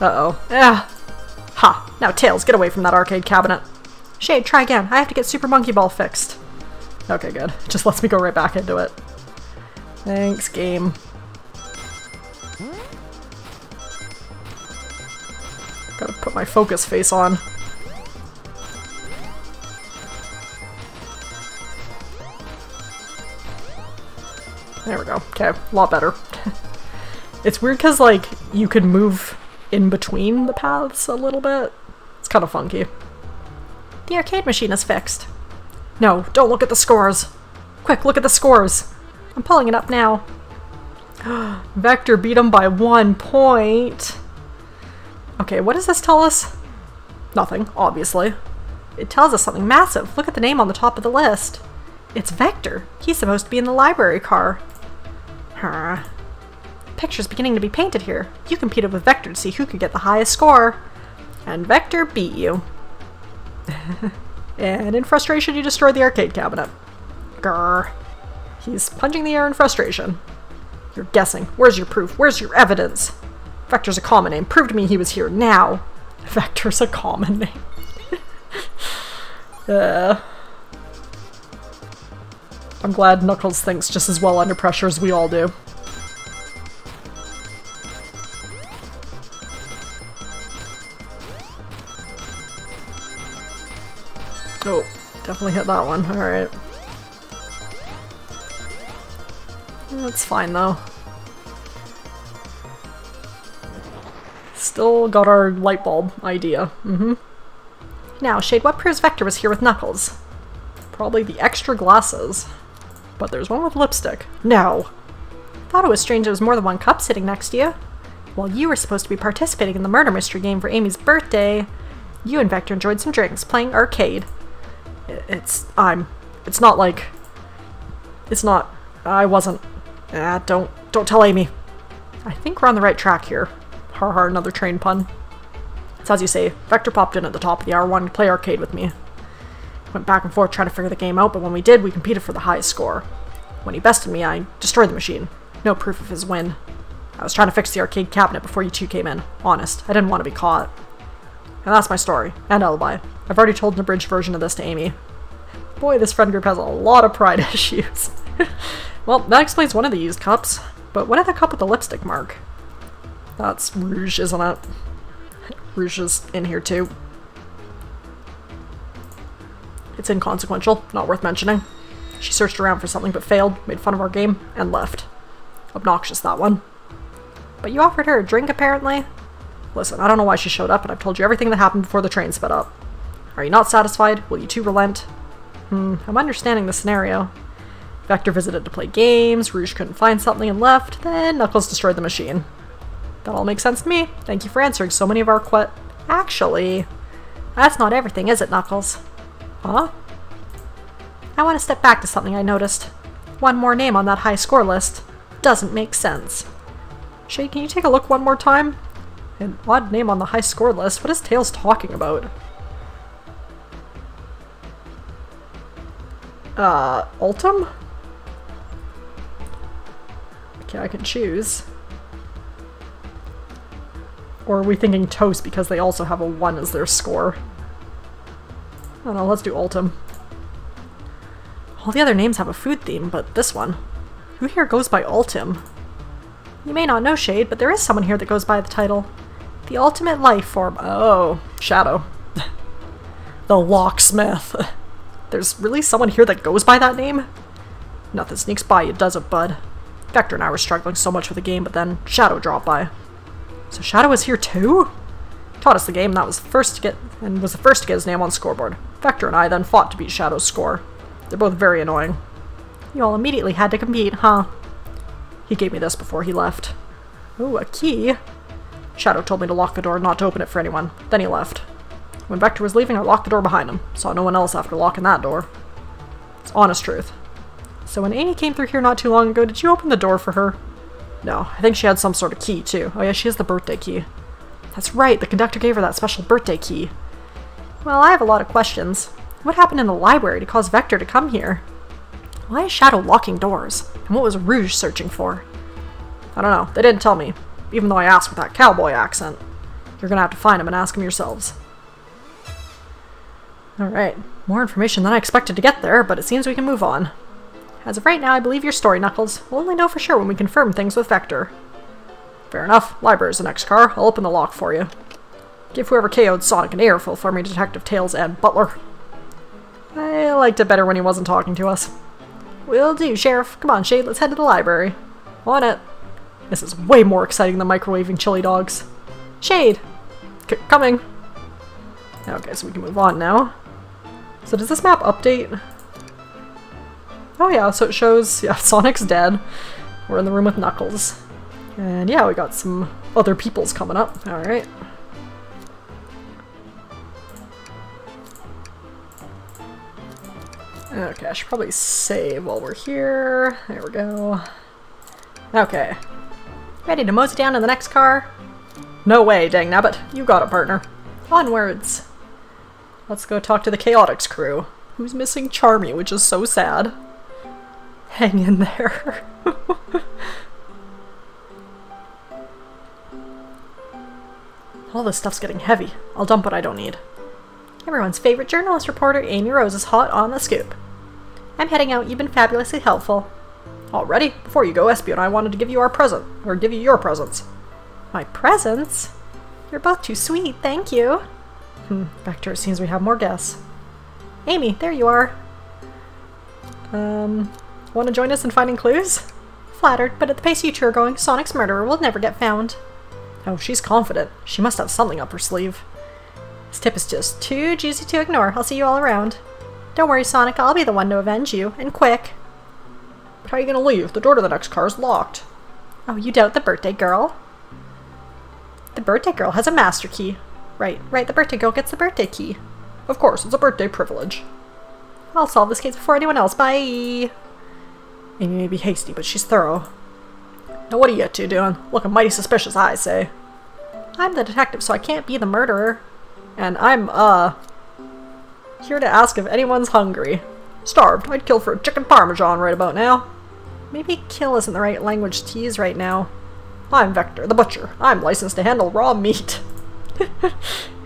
Uh-oh. Ah! Ha! Now Tails, get away from that arcade cabinet! Shade, try again! I have to get Super Monkey Ball fixed! Okay, good. It just lets me go right back into it. Thanks, game. Gotta put my focus face on. There we go. Okay, a lot better. It's weird because, like, you could move in between the paths a little bit. It's kind of funky. The arcade machine is fixed. No, don't look at the scores! Quick, look at the scores! I'm pulling it up now. Vector beat him by 1 point. Okay, what does this tell us? Nothing, obviously. It tells us something massive. Look at the name on the top of the list. It's Vector. He's supposed to be in the library car. Huh. Picture's beginning to be painted here. You competed with Vector to see who could get the highest score. And Vector beat you. And in frustration, you destroyed the arcade cabinet. Grr. He's punching the air in frustration. You're guessing. Where's your proof? Where's your evidence? Vector's a common name. Prove to me he was here now. Vector's a common name. I'm glad Knuckles thinks just as well under pressure as we all do. Oh, definitely hit that one. Alright. That's fine, though. Still got our light bulb idea. Mm-hmm. Now, Shade, what proves Vector was here with Knuckles? Probably the extra glasses. But there's one with lipstick. No! Thought it was strange there was more than one cup sitting next to you. While you were supposed to be participating in the murder mystery game for Amy's birthday, you and Vector enjoyed some drinks, playing arcade. It's not like... It's not... I wasn't... Don't tell Amy. I think we're on the right track here. Har har, another train pun. It's as you say, Vector popped in at the top of the hour wanting to play arcade with me. Went back and forth trying to figure the game out, but when we did, we competed for the highest score. When he bested me, I destroyed the machine. No proof of his win. I was trying to fix the arcade cabinet before you two came in. Honest, I didn't want to be caught. And that's my story, and alibi. I've already told an abridged version of this to Amy. boy, this friend group has a lot of pride issues. Well, that explains one of the used cups. But what had the cup with the lipstick mark? That's Rouge, isn't it? Rouge is in here too. It's inconsequential, not worth mentioning. She searched around for something but failed, made fun of our game, and left. Obnoxious, that one. But you offered her a drink, apparently? Listen, I don't know why she showed up, and I've told you everything that happened before the train sped up. Are you not satisfied? Will you two relent? I'm understanding the scenario. Vector visited to play games, Rouge couldn't find something and left, then Knuckles destroyed the machine. That all makes sense to me. Thank you for answering so many of our Actually, that's not everything, is it, Knuckles? Huh? I want to step back to something I noticed. One more name on that high score list doesn't make sense. Shade, can you take a look one more time? An odd name on the high score list? What is Tails talking about? Ultim? Okay, I can choose. Or are we thinking Toast because they also have a 1 as their score? I don't know, let's do Ultim. All the other names have a food theme, but this one. Who here goes by Ultim? You may not know, Shade, but there is someone here that goes by the title. The ultimate life form. Oh, Shadow. The Locksmith. There's really someone here that goes by that name? Nothing sneaks by you, does it, bud? Vector and I were struggling so much with the game, but then Shadow dropped by. So Shadow is here too? Taught us the game, that was first to get and was the first to get his name on the scoreboard. Vector and I then fought to beat Shadow's score. They're both very annoying. You all immediately had to compete, huh? He gave me this before he left. Ooh, a key. Shadow told me to lock the door and not to open it for anyone. Then he left. When Vector was leaving, I locked the door behind him. Saw no one else after locking that door. It's honest truth. So when Amy came through here not too long ago, did you open the door for her? No, I think she had some sort of key too. Oh yeah, she has the birthday key. That's right, the conductor gave her that special birthday key. Well, I have a lot of questions. What happened in the library to cause Vector to come here? Why is Shadow locking doors? And what was Rouge searching for? I don't know. They didn't tell me, even though I asked with that cowboy accent. You're gonna have to find him and ask him yourselves. Alright, more information than I expected to get there, but it seems we can move on. As of right now, I believe your story, Knuckles. We'll only know for sure when we confirm things with Vector. Fair enough. Library's the next car. I'll open the lock for you. Give whoever KO'd Sonic an earful for me, Detective Tails and Butler. I liked it better when he wasn't talking to us. Will do, Sheriff. Come on, Shade, let's head to the library. On it. This is way more exciting than microwaving chili dogs. Shade! Coming! Okay, so we can move on now. So does this map update? Oh yeah, so it shows, yeah, Sonic's dead. We're in the room with Knuckles. And yeah, we got some other peoples coming up. Alright. Okay, I should probably save while we're here. There we go. Okay. Ready to mosey down in the next car? No way, dang nabbit. You got it, partner. Onwards. Let's go talk to the Chaotix crew, who's missing Charmy, which is so sad. Hang in there. All this stuff's getting heavy. I'll dump what I don't need. Everyone's favorite journalist reporter, Amy Rose, is hot on the scoop. I'm heading out. You've been fabulously helpful. Already? Before you go, Espio and I wanted to give you our present. Or give you your presents. My presents? You're both too sweet, thank you. Vector, it seems we have more guests. Amy, there you are. Want to join us in finding clues? Flattered, but at the pace you two are going, Sonic's murderer will never get found. Oh, she's confident. She must have something up her sleeve. This tip is just too juicy to ignore. I'll see you all around. Don't worry, Sonic. I'll be the one to avenge you, and quick. But how are you going to leave? The door to the next car is locked. Oh, you doubt the birthday girl? The birthday girl has a master key. Right. The birthday girl gets the birthday key. Of course, it's a birthday privilege. I'll solve this case before anyone else. Bye! Amy may be hasty, but she's thorough. Now what are you two doing? Looking mighty suspicious, I say. I'm the detective, so I can't be the murderer. And I'm, here to ask if anyone's hungry. Starved. I'd kill for a chicken parmesan right about now. Maybe kill isn't the right language to use right now. I'm Vector, the butcher. I'm licensed to handle raw meat.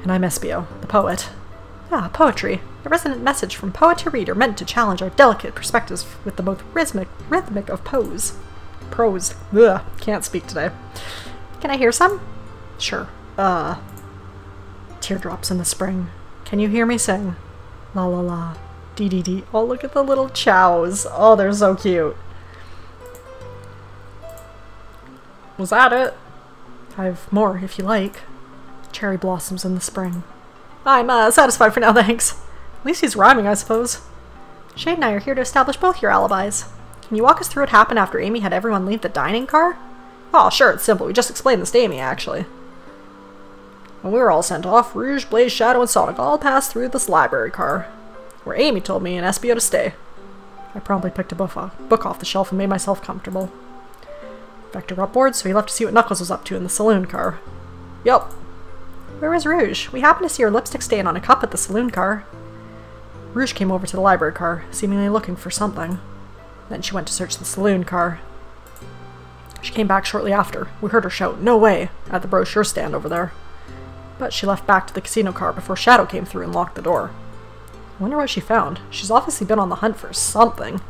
And I'm Espio, the poet. Ah, poetry. A resonant message from poet to reader meant to challenge our delicate perspectives with the most rhythmic of pose. Prose. Ugh, can't speak today. Can I hear some? Sure. Teardrops in the spring. Can you hear me sing? La la la. Dee dee dee. Oh, look at the little chows. Oh, they're so cute. Was that it? I've more, if you like. Cherry blossoms in the spring. I'm satisfied for now, thanks. At least he's rhyming, I suppose. Shade and I are here to establish both your alibis. Can you walk us through what happened after Amy had everyone leave the dining car? Oh, sure, it's simple. We just explained this to Amy, actually. When we were all sent off, Rouge, Blaze, Shadow, and Sonic all passed through this library car, where Amy told me and Espio to stay. I promptly picked a book off the shelf and made myself comfortable. Vector got bored, so he left to see what Knuckles was up to in the saloon car. Yup. Where was Rouge? We happened to see her lipstick stain on a cup at the saloon car. Rouge came over to the library car, seemingly looking for something. Then she went to search the saloon car. She came back shortly after. We heard her shout, "No way!" at the brochure stand over there. But she left back to the casino car before Shadow came through and locked the door. I wonder what she found. She's obviously been on the hunt for something.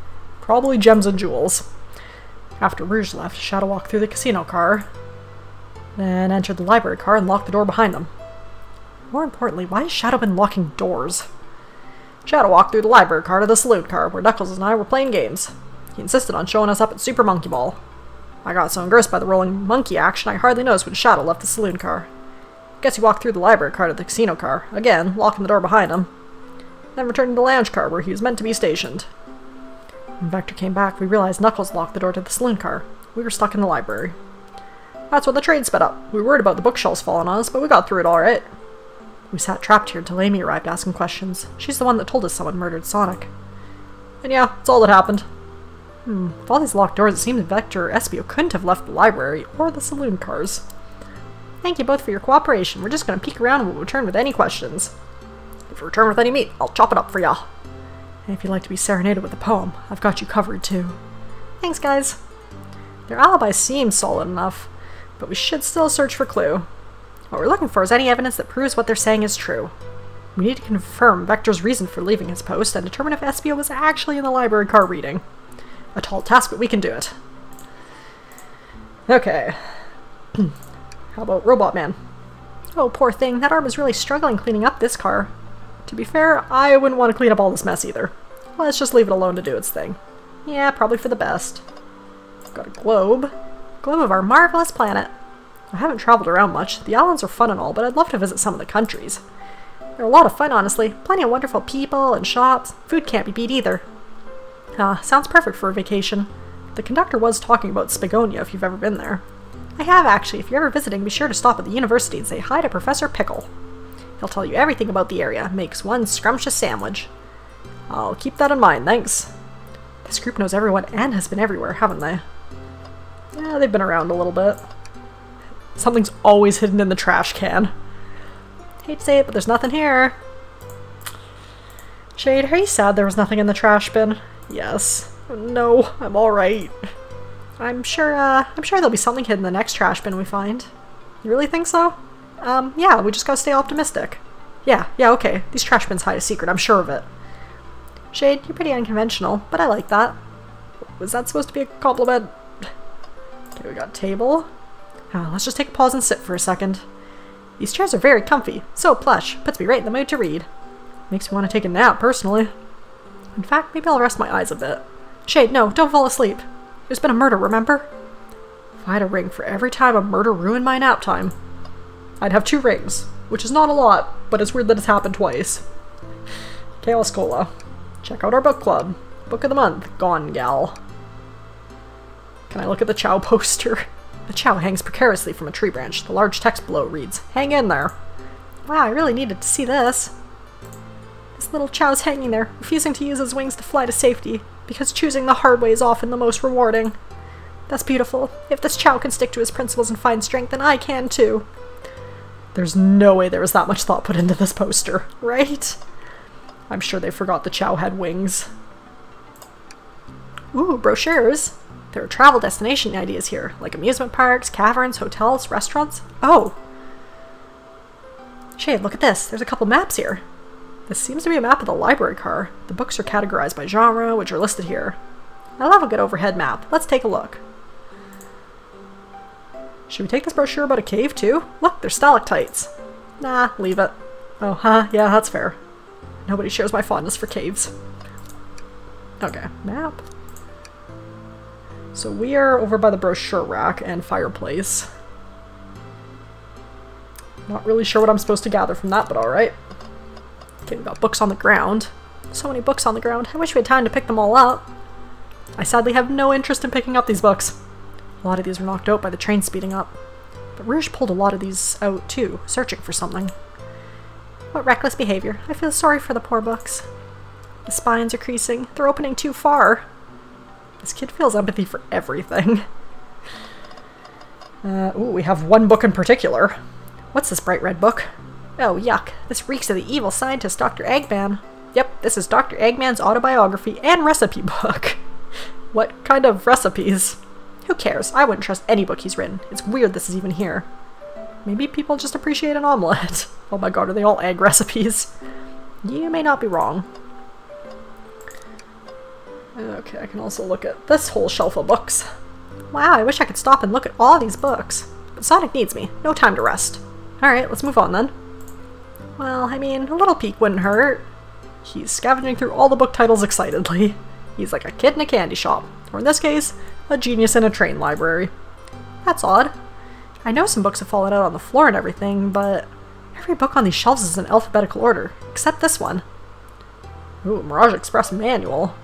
Probably gems and jewels. After Rouge left, Shadow walked through the casino car, then entered the library car and locked the door behind them. More importantly, why has Shadow been locking doors? Shadow walked through the library car to the saloon car, where Knuckles and I were playing games. He insisted on showing us up at Super Monkey Ball. I got so engrossed by the rolling monkey action, I hardly noticed when Shadow left the saloon car. Guess he walked through the library car to the casino car, again, locking the door behind him. Then returned to the lounge car, where he was meant to be stationed. When Vector came back, we realized Knuckles locked the door to the saloon car. We were stuck in the library. That's when the train sped up. We were worried about the bookshelves falling on us, but we got through it alright. We sat trapped here until Amy arrived asking questions. She's the one that told us someone murdered Sonic. And yeah, that's all that happened. With all these locked doors, it seems Vector or Espio couldn't have left the library or the saloon cars. Thank you both for your cooperation. We're just gonna peek around and we'll return with any questions. If you return with any meat, I'll chop it up for y'all. And if you'd like to be serenaded with a poem, I've got you covered too. Thanks, guys. Their alibi seems solid enough, but we should still search for clue. What we're looking for is any evidence that proves what they're saying is true. We need to confirm Vector's reason for leaving his post and determine if Espio was actually in the library car reading. A tall task, but we can do it. Okay. How about Robot Man? Oh, poor thing. That arm is really struggling cleaning up this car. To be fair, I wouldn't want to clean up all this mess either. Let's just leave it alone to do its thing. Yeah, probably for the best. Got a globe. Globe of our marvelous planet. I haven't traveled around much. The islands are fun and all, but I'd love to visit some of the countries. They're a lot of fun, honestly. Plenty of wonderful people and shops. Food can't be beat either. Ah, sounds perfect for a vacation. The conductor was talking about Spagonia, if you've ever been there. I have, actually. If you're ever visiting, be sure to stop at the university and say hi to Professor Pickle. He'll tell you everything about the area. Makes one scrumptious sandwich. I'll keep that in mind, thanks. This group knows everyone and has been everywhere, haven't they? Yeah, they've been around a little bit. Something's always hidden in the trash can. Hate to say it, but there's nothing here. Shade, are you sad there was nothing in the trash bin? Yes. No, I'm alright. I'm sure there'll be something hidden in the next trash bin we find. You really think so? Yeah, we just gotta stay optimistic. Yeah, okay. These trash bins hide a secret, I'm sure of it. Shade, you're pretty unconventional, but I like that. Was that supposed to be a compliment? Okay, we got table. Let's just take a pause and sit for a second. These chairs are very comfy, so plush, puts me right in the mood to read. Makes me want to take a nap, personally. In fact, maybe I'll rest my eyes a bit. Shade, no, don't fall asleep. There's been a murder, remember? If I had a ring for every time a murder ruined my nap time, I'd have 2 rings, which is not a lot, but it's weird that it's happened twice. Chaos Cola. Check out our book club. Book of the month, Gone Gal. Can I look at the Chow poster? The Chow hangs precariously from a tree branch. The large text below reads, "Hang in there." Wow, I really needed to see this. This little Chow's hanging there, refusing to use his wings to fly to safety, because choosing the hard way is often the most rewarding. That's beautiful. If this Chow can stick to his principles and find strength, then I can too. There's no way there was that much thought put into this poster, right? I'm sure they forgot the Chow had wings. Ooh, brochures. There are travel destination ideas here, like amusement parks, caverns, hotels, restaurants. Oh! Shade, look at this. There's a couple maps here. This seems to be a map of the library car. The books are categorized by genre, which are listed here. I love a good overhead map. Let's take a look. Should we take this brochure about a cave too? Look, there's stalactites. Nah, leave it. Oh, huh? Yeah, that's fair. Nobody shares my fondness for caves. Okay, map. So we are over by the brochure rack and fireplace. Not really sure what I'm supposed to gather from that, but alright. Okay, we've got books on the ground. So many books on the ground. I wish we had time to pick them all up. I sadly have no interest in picking up these books. A lot of these were knocked out by the train speeding up. But Rouge pulled a lot of these out too, searching for something. What reckless behavior. I feel sorry for the poor books. The spines are creasing. They're opening too far. This kid feels empathy for everything. Ooh, we have one book in particular. What's this bright red book? Oh, yuck. This reeks of the evil scientist Dr. Eggman. Yep, this is Dr. Eggman's autobiography and recipe book. What kind of recipes? Who cares? I wouldn't trust any book he's written. It's weird this is even here. Maybe people just appreciate an omelette. Oh my god, are they all egg recipes? You may not be wrong. Okay, I can also look at this whole shelf of books. Wow, I wish I could stop and look at all these books. But Sonic needs me. No time to rest. Alright, let's move on then. Well, I mean, a little peek wouldn't hurt. He's scavenging through all the book titles excitedly. He's like a kid in a candy shop. Or in this case, a genius in a train library. That's odd. I know some books have fallen out on the floor and everything, but every book on these shelves is in alphabetical order, except this one. Ooh, Mirage Express manual.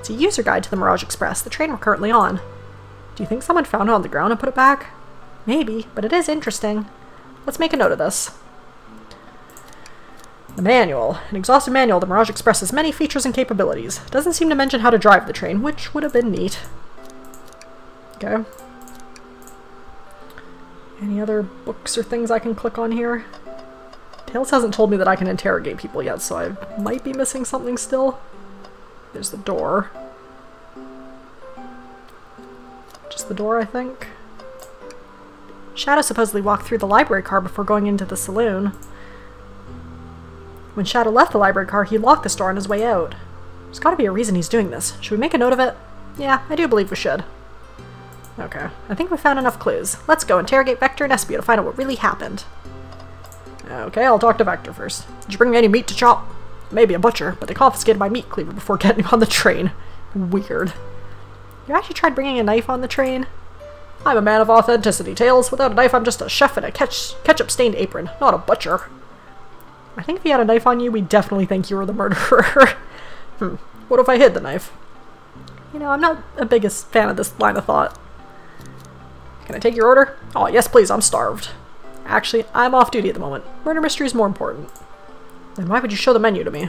It's a user guide to the Mirage Express, the train we're currently on. Do you think someone found it on the ground and put it back? Maybe, but it is interesting. Let's make a note of this. The manual. An exhaustive manual, the Mirage Express has many features and capabilities. It doesn't seem to mention how to drive the train, which would have been neat. Okay. Any other books or things I can click on here? Tails hasn't told me that I can interrogate people yet, so I might be missing something still. There's the door. Just the door, I think. Shadow supposedly walked through the library car before going into the saloon. When Shadow left the library car, he locked the door on his way out. There's gotta be a reason he's doing this. Should we make a note of it? Yeah, I do believe we should. Okay, I think we found enough clues. Let's go interrogate Vector and Espio to find out what really happened. Okay, I'll talk to Vector first. Did you bring any meat to chop? Maybe a butcher, but they confiscated my meat cleaver before getting on the train. Weird. You actually tried bringing a knife on the train? I'm a man of authenticity, Tails. Without a knife, I'm just a chef in a ketchup-stained apron, not a butcher. I think if you had a knife on you, we'd definitely think you were the murderer. What if I hid the knife? You know, I'm not the biggest fan of this line of thought. Can I take your order? Oh, yes please, I'm starved. Actually, I'm off duty at the moment. Murder mystery is more important. Then why would you show the menu to me?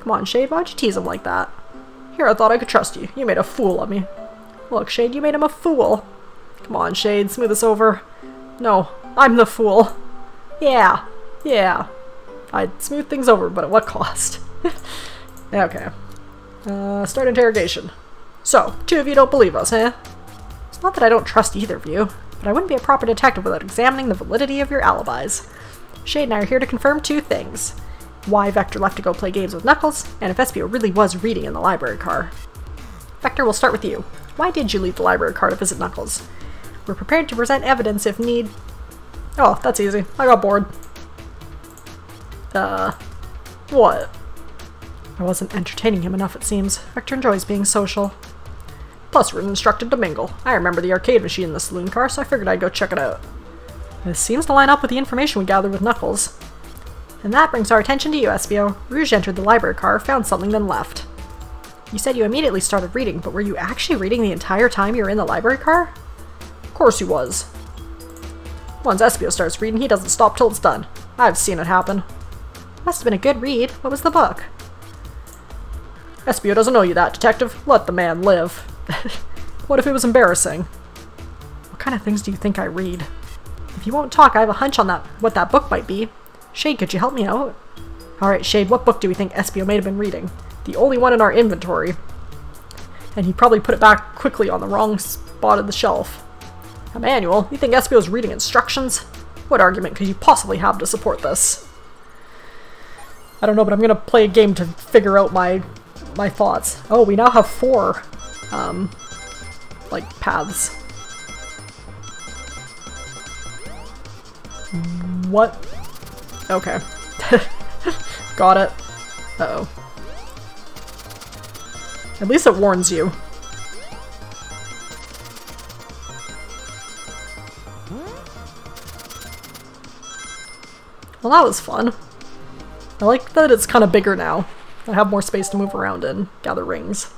Come on, Shade, why'd you tease him like that? Here, I thought I could trust you. You made a fool of me. Look, Shade, you made him a fool. Come on, Shade, smooth this over. No, I'm the fool. Yeah. I'd smooth things over, but at what cost? Okay. Start interrogation. So, two of you don't believe us, eh? It's not that I don't trust either of you, but I wouldn't be a proper detective without examining the validity of your alibis. Shade and I are here to confirm two things. Why Vector left to go play games with Knuckles, and if Espio really was reading in the library car. Vector, we'll start with you. Why did you leave the library car to visit Knuckles? We're prepared to present evidence if need... Oh, that's easy. I got bored. What? I wasn't entertaining him enough, it seems. Vector enjoys being social. Plus, we're instructed to mingle. I remember the arcade machine in the saloon car, so I figured I'd go check it out. This seems to line up with the information we gathered with Knuckles. And that brings our attention to you, Espio. Rouge entered the library car, found something, then left. You said you immediately started reading, but were you actually reading the entire time you were in the library car? Of course he was. Once Espio starts reading, he doesn't stop till it's done. I've seen it happen. Must have been a good read. What was the book? Espio doesn't owe you that, detective. Let the man live. What if it was embarrassing? What kind of things do you think I read? If you won't talk, I have a hunch on what that book might be. Shade, could you help me out? Alright, Shade, what book do we think Espio may have been reading? The only one in our inventory. And he probably put it back quickly on the wrong spot of the shelf. A manual? You think Espio's reading instructions? What argument could you possibly have to support this? I don't know, but I'm gonna play a game to figure out my thoughts. Oh, we now have four, like, paths. What? Okay. Got it. Uh-oh. At least it warns you. Well, that was fun. I like that it's kind of bigger now. I have more space to move around and gather rings.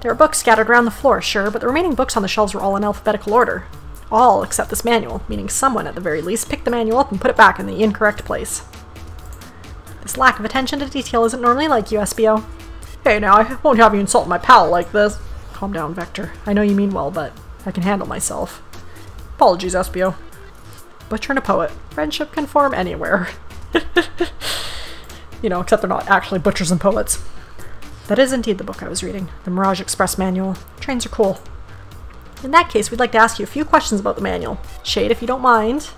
There were books scattered around the floor, sure, but the remaining books on the shelves were all in alphabetical order. All except this manual, meaning someone, at the very least, picked the manual up and put it back in the incorrect place. This lack of attention to detail isn't normally like you, Espio. Hey, now, I won't have you insult my pal like this. Calm down, Vector. I know you mean well, but I can handle myself. Apologies, Espio. Butcher and a poet. Friendship can form anywhere. You know, except they're not actually butchers and poets. That is indeed the book I was reading, the Mirage Express manual. Trains are cool. In that case, we'd like to ask you a few questions about the manual. Shade, if you don't mind.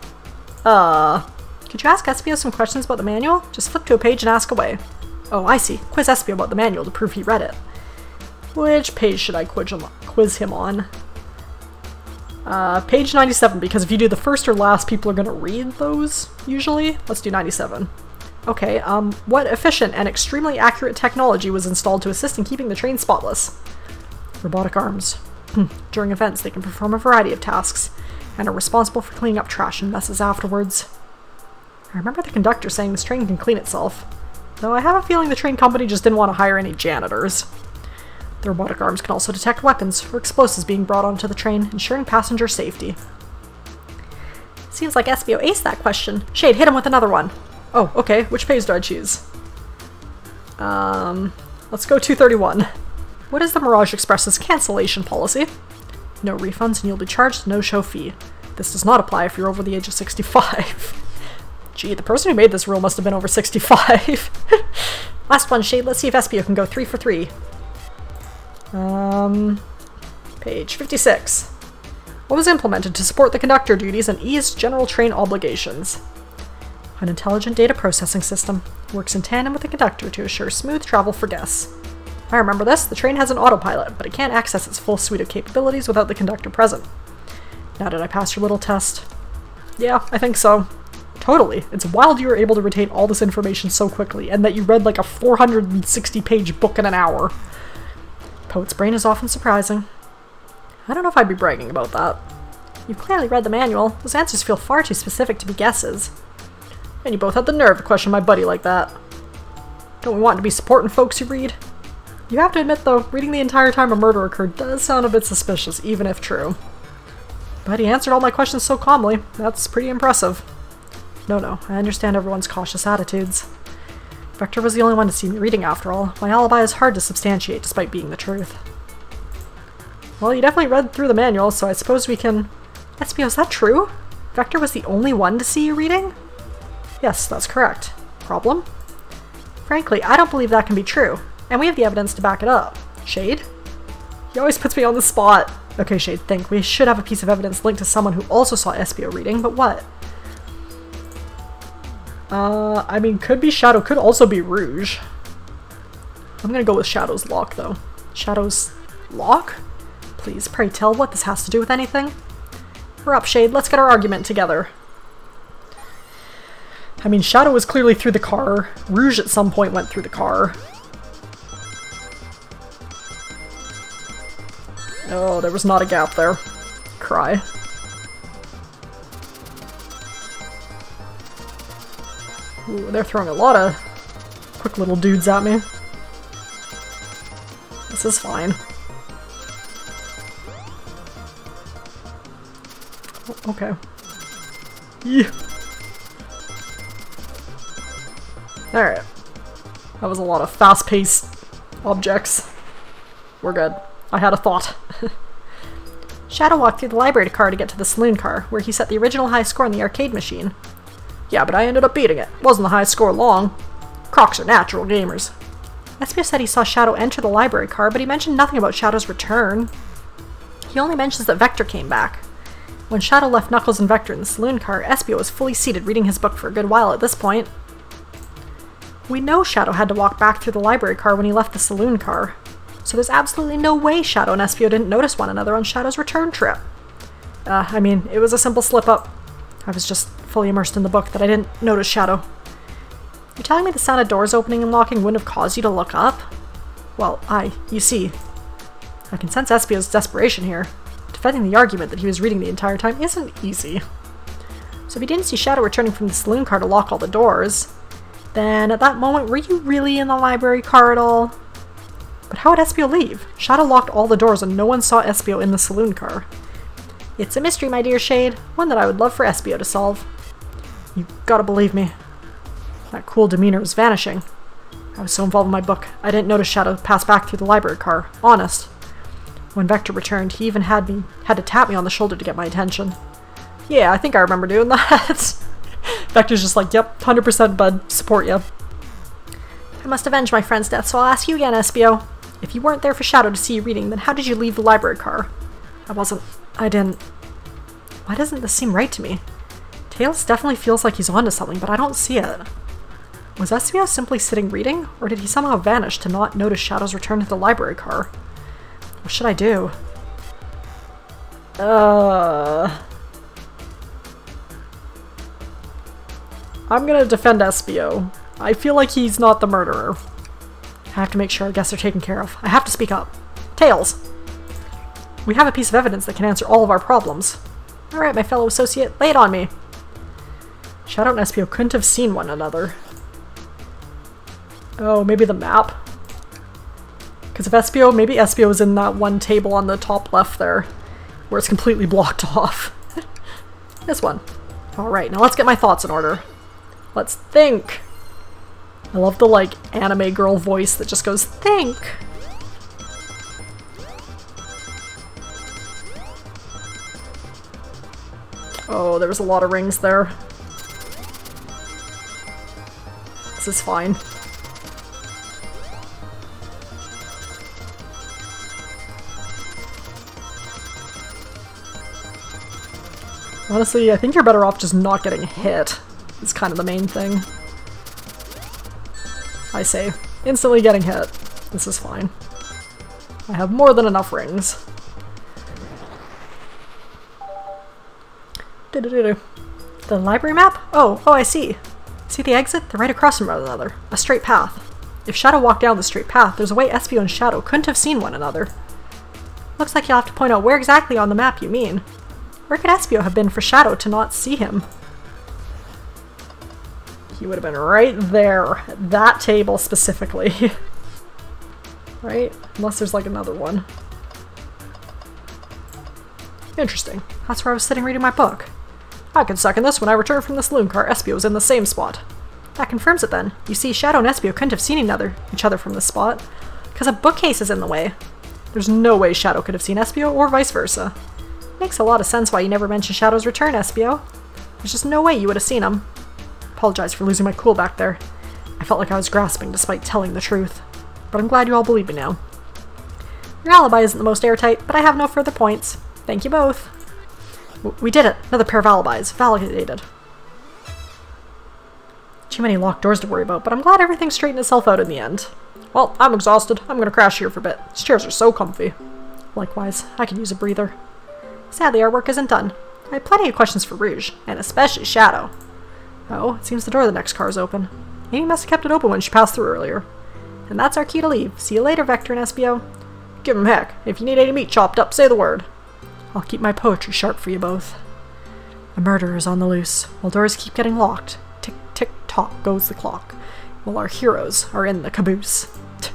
Could you ask Espio some questions about the manual? Just flip to a page and ask away. Oh, I see. Quiz Espio about the manual to prove he read it. Which page should I quiz him on? Page 97, because if you do the first or last, people are going to read those, usually. Let's do 97. Okay, what efficient and extremely accurate technology was installed to assist in keeping the train spotless? Robotic arms. During events, they can perform a variety of tasks, and are responsible for cleaning up trash and messes afterwards. I remember the conductor saying this train can clean itself, though I have a feeling the train company just didn't want to hire any janitors. The robotic arms can also detect weapons or explosives being brought onto the train, ensuring passenger safety. Seems like Espio aced that question. Shade, hit him with another one! Oh, okay, which page do I choose? Let's go 231. What is the Mirage Express's cancellation policy? No refunds and you'll be charged a no-show fee. This does not apply if you're over the age of 65. Gee, the person who made this rule must have been over 65. Last one, Shade. Let's see if Espio can go 3 for 3. Page 56. What was implemented to support the conductor duties and ease general train obligations? An intelligent data processing system. Works in tandem with the conductor to assure smooth travel for guests. I remember this. The train has an autopilot, but it can't access its full suite of capabilities without the conductor present. Now did I pass your little test? Yeah, I think so. Totally. It's wild you were able to retain all this information so quickly, and that you read like a 460-page book in an hour. Poet's brain is often surprising. I don't know if I'd be bragging about that. You've clearly read the manual. Those answers feel far too specific to be guesses. And you both had the nerve to question my buddy like that. Don't we want to be supporting folks who read? You have to admit, though, reading the entire time a murder occurred does sound a bit suspicious, even if true. But he answered all my questions so calmly. That's pretty impressive. No, I understand everyone's cautious attitudes. Vector was the only one to see me reading, after all. My alibi is hard to substantiate, despite being the truth. Well, you definitely read through the manual, so I suppose we can... Espio, is that true? Vector was the only one to see you reading? Yes, that's correct. Problem? Frankly, I don't believe that can be true. And we have the evidence to back it up. Shade? He always puts me on the spot. Okay, Shade, think. We should have a piece of evidence linked to someone who also saw Espio reading, but what? I mean, could be Shadow, could also be Rouge. I'm gonna go with Shadow's Lock, though. Shadow's Lock? Please, pray tell what this has to do with anything. We're up, Shade. Let's get our argument together. I mean, Shadow was clearly through the car. Rouge at some point went through the car. Oh, there was not a gap there. Cry. Ooh, they're throwing a lot of quick little dudes at me. This is fine. Oh, okay. Yeah. Alright. That was a lot of fast-paced objects. We're good. I had a thought. Shadow walked through the library car to get to the saloon car, where he set the original high score on the arcade machine. Yeah, but I ended up beating it. Wasn't the high score long. Crocs are natural gamers. Espio said he saw Shadow enter the library car, but he mentioned nothing about Shadow's return. He only mentions that Vector came back. When Shadow left Knuckles and Vector in the saloon car, Espio was fully seated reading his book for a good while at this point. We know Shadow had to walk back through the library car when he left the saloon car, so there's absolutely no way Shadow and Espio didn't notice one another on Shadow's return trip. I mean, it was a simple slip-up. I was just fully immersed in the book that I didn't notice Shadow. You're telling me the sound of doors opening and locking wouldn't have caused you to look up? Well, you see, I can sense Espio's desperation here. Defending the argument that he was reading the entire time isn't easy. So if you didn't see Shadow returning from the saloon car to lock all the doors, then at that moment, were you really in the library car at all? But how would Espio leave? Shadow locked all the doors and no one saw Espio in the saloon car. It's a mystery, my dear Shade, one that I would love for Espio to solve. You gotta believe me. That cool demeanor was vanishing. I was so involved in my book, I didn't notice Shadow pass back through the library car, honest. When Vector returned, he even had to tap me on the shoulder to get my attention. Yeah, I think I remember doing that. Vector's just like, yep, 100% bud, support ya. I must avenge my friend's death, so I'll ask you again, Espio. If you weren't there for Shadow to see you reading, then how did you leave the library car? I didn't. Why doesn't this seem right to me? Tails definitely feels like he's onto something, but I don't see it. Was Espio simply sitting reading, or did he somehow vanish to not notice Shadow's return to the library car? What should I do? I'm gonna defend Espio. I feel like he's not the murderer. I have to make sure our guests are taken care of. I have to speak up. Tails! We have a piece of evidence that can answer all of our problems. Alright, my fellow associate, lay it on me. Shadow and Espio couldn't have seen one another. Oh, maybe the map? Because if Espio, maybe Espio was in that one table on the top left there, where it's completely blocked off. This one. Alright, now let's get my thoughts in order. Let's think! I love the, like, anime girl voice that just goes, think! Oh, there was a lot of rings there. This is fine. Honestly, I think you're better off just not getting hit. It's kind of the main thing. I say, instantly getting hit. This is fine. I have more than enough rings. The library map? Oh, I see. See the exit? They're right across from one another. A straight path. If Shadow walked down the straight path, there's a way Espio and Shadow couldn't have seen one another. Looks like you'll have to point out where exactly on the map you mean. Where could Espio have been for Shadow to not see him? He would have been right there, at that table specifically. Right? Unless there's like another one. Interesting. That's where I was sitting reading my book. I can second this. When I returned from the saloon car, Espio was in the same spot. That confirms it then. You see, Shadow and Espio couldn't have seen each other from this spot, because a bookcase is in the way. There's no way Shadow could have seen Espio or vice versa. Makes a lot of sense why you never mentioned Shadow's return, Espio. There's just no way you would have seen him. Apologize for losing my cool back there. I felt like I was grasping despite telling the truth. But I'm glad you all believe me now. Your alibi isn't the most airtight, but I have no further points. Thank you both. We did it! Another pair of alibis. Validated. Too many locked doors to worry about, but I'm glad everything straightened itself out in the end. Well, I'm exhausted. I'm gonna crash here for a bit. These chairs are so comfy. Likewise, I could use a breather. Sadly, our work isn't done. I have plenty of questions for Rouge, and especially Shadow. Oh, it seems the door of the next car is open. Amy must have kept it open when she passed through earlier. And that's our key to leave. See you later, Vector and Espio. Give him heck. If you need any meat chopped up, say the word. I'll keep my poetry sharp for you both. A murderer is on the loose, while doors keep getting locked. Tick, tick, tock goes the clock, while our heroes are in the caboose. At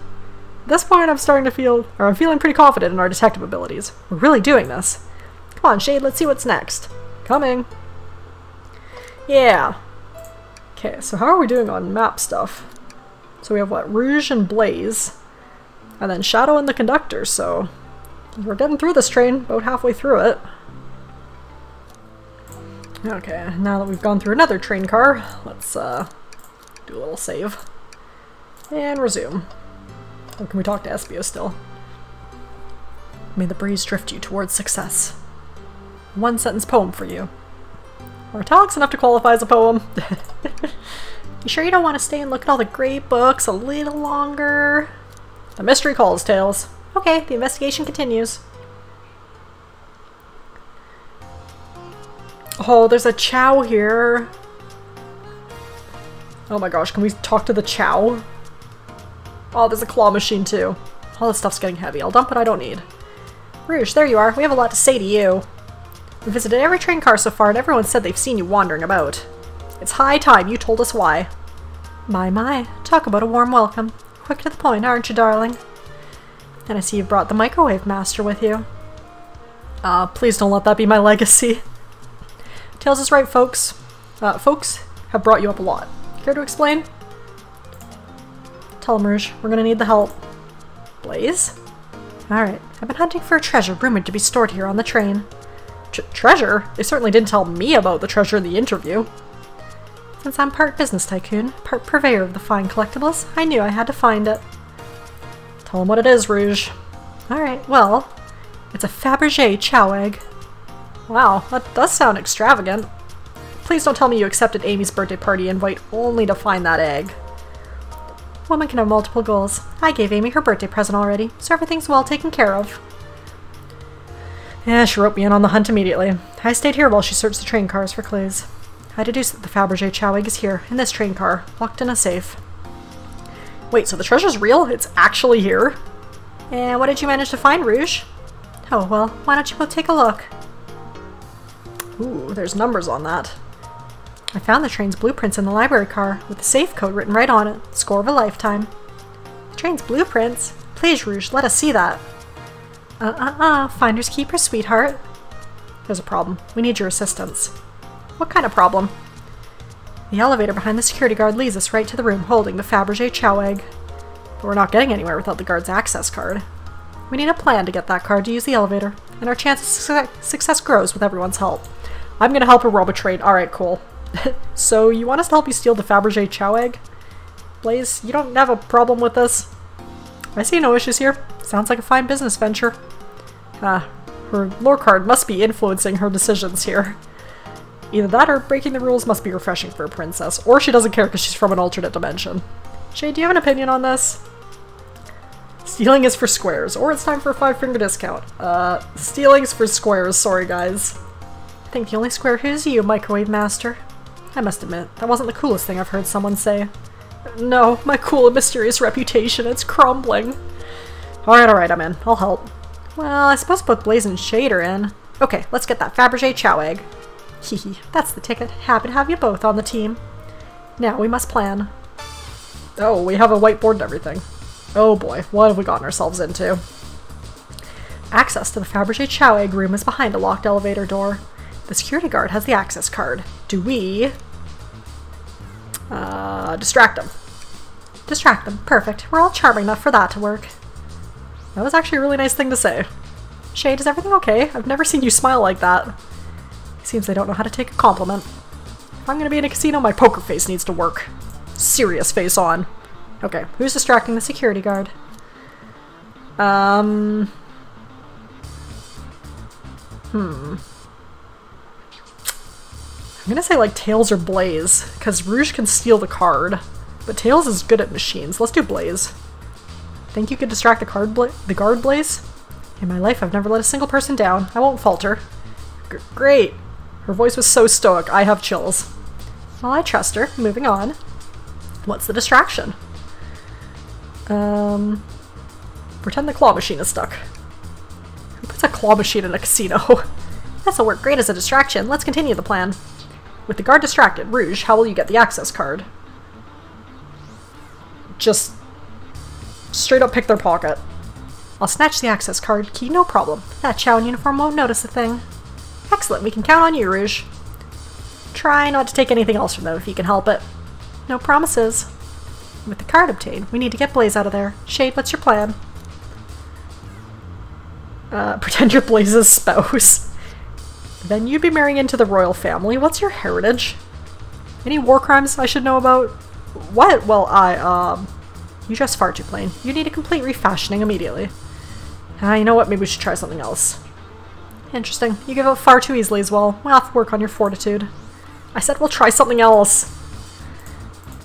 this point, I'm feeling pretty confident in our detective abilities. We're really doing this. Come on, Shade, let's see what's next. Coming. Yeah. Okay, so how are we doing on map stuff? So we have what? Rouge and Blaze. And then Shadow and the Conductor, so... We're getting through this train, about halfway through it. Okay, now that we've gone through another train car, let's do a little save. And resume. Oh, can we talk to Espio still? May the breeze drift you towards success. One sentence poem for you. Are italics enough to qualify as a poem? You sure you don't want to stay and look at all the great books a little longer? The mystery calls, Tails. Okay, the investigation continues. Oh, there's a Chow here. Oh my gosh, can we talk to the Chow? Oh, there's a claw machine too. All this stuff's getting heavy. I'll dump what I don't need. Rouge, there you are. We have a lot to say to you. We visited every train car so far and everyone said they've seen you wandering about. It's high time you told us why. My, my. Talk about a warm welcome. Quick to the point, aren't you, darling? And I see you've brought the Microwave Master with you. Please don't let that be my legacy. Tails is right, folks. Folks have brought you up a lot. Care to explain? Tell them, Rouge. We're gonna need the help. Blaze? Alright. I've been hunting for a treasure rumored to be stored here on the train. Treasure? They certainly didn't tell me about the treasure in the interview. Since I'm part business tycoon, part purveyor of the fine collectibles, I knew I had to find it. Tell them what it is, Rouge. Alright, well, it's a Fabergé Chow egg. Wow, that does sound extravagant. Please don't tell me you accepted Amy's birthday party invite only to find that egg. Woman can have multiple goals. I gave Amy her birthday present already, so everything's well taken care of. Yeah, she roped me in on the hunt immediately. I stayed here while she searched the train cars for clues. I deduce that the Fabergé Chow egg is here, in this train car, locked in a safe. Wait, so the treasure's real? It's actually here? And what did you manage to find, Rouge? Oh, well, why don't you both take a look? Ooh, there's numbers on that. I found the train's blueprints in the library car, with the safe code written right on it. Score of a lifetime. The train's blueprints? Please, Rouge, let us see that. Finders keepers, sweetheart. There's a problem. We need your assistance. What kind of problem? The elevator behind the security guard leads us right to the room holding the Fabergé Chow egg. But we're not getting anywhere without the guard's access card. We need a plan to get that card to use the elevator, and our chance of success grows with everyone's help. I'm gonna help a robotrade. Alright, cool. So, you want us to help you steal the Fabergé Chow egg? Blaze, you don't have a problem with this? I see no issues here. Sounds like a fine business venture. Her lore card must be influencing her decisions here. Either that or breaking the rules must be refreshing for a princess, or she doesn't care because she's from an alternate dimension. Shade, do you have an opinion on this? Stealing is for squares, or it's time for a 5-finger discount. Stealing's for squares, sorry guys. I think the only square here's you, Microwave Master. I must admit, that wasn't the coolest thing I've heard someone say. No, my cool and mysterious reputation, it's crumbling. Alright, I'm in. I'll help. Well, I suppose both Blaze and Shade are in. Okay, let's get that Fabergé Chow egg. Hehe, that's the ticket. Happy to have you both on the team. Now we must plan. Oh, we have a whiteboard and everything. Oh boy, what have we gotten ourselves into? Access to the Fabergé Chow egg room is behind a locked elevator door. The security guard has the access card. Do we... distract them. Distract them. Perfect. We're all charming enough for that to work. That was actually a really nice thing to say. Shade, is everything okay? I've never seen you smile like that. Seems they don't know how to take a compliment. If I'm gonna be in a casino, my poker face needs to work. Serious face on. Okay, who's distracting the security guard? I'm gonna say like Tails or Blaze, because Rouge can steal the card, but Tails is good at machines. Let's do Blaze. Think you could distract the guard, Blaze? In my life, I've never let a single person down. I won't falter. Great! Her voice was so stoic, I have chills. Well, I trust her. Moving on. What's the distraction? Pretend the claw machine is stuck. Who puts a claw machine in a casino? This'll work great as a distraction. Let's continue the plan. With the guard distracted, Rouge, how will you get the access card? Just... straight up pick their pocket. I'll snatch the access card. Key, no problem. That Chow in uniform won't notice a thing. Excellent, we can count on you, Rouge. Try not to take anything else from them if you can help it. No promises. With the card obtained, we need to get Blaze out of there. Shade, what's your plan? Pretend you're Blaze's spouse. Then you'd be marrying into the royal family. What's your heritage? Any war crimes I should know about? What? Well, you dress far too plain. You need a complete refashioning immediately. You know what? Maybe we should try something else. Interesting. You give up far too easily as well. We'll have to work on your fortitude. I said we'll try something else.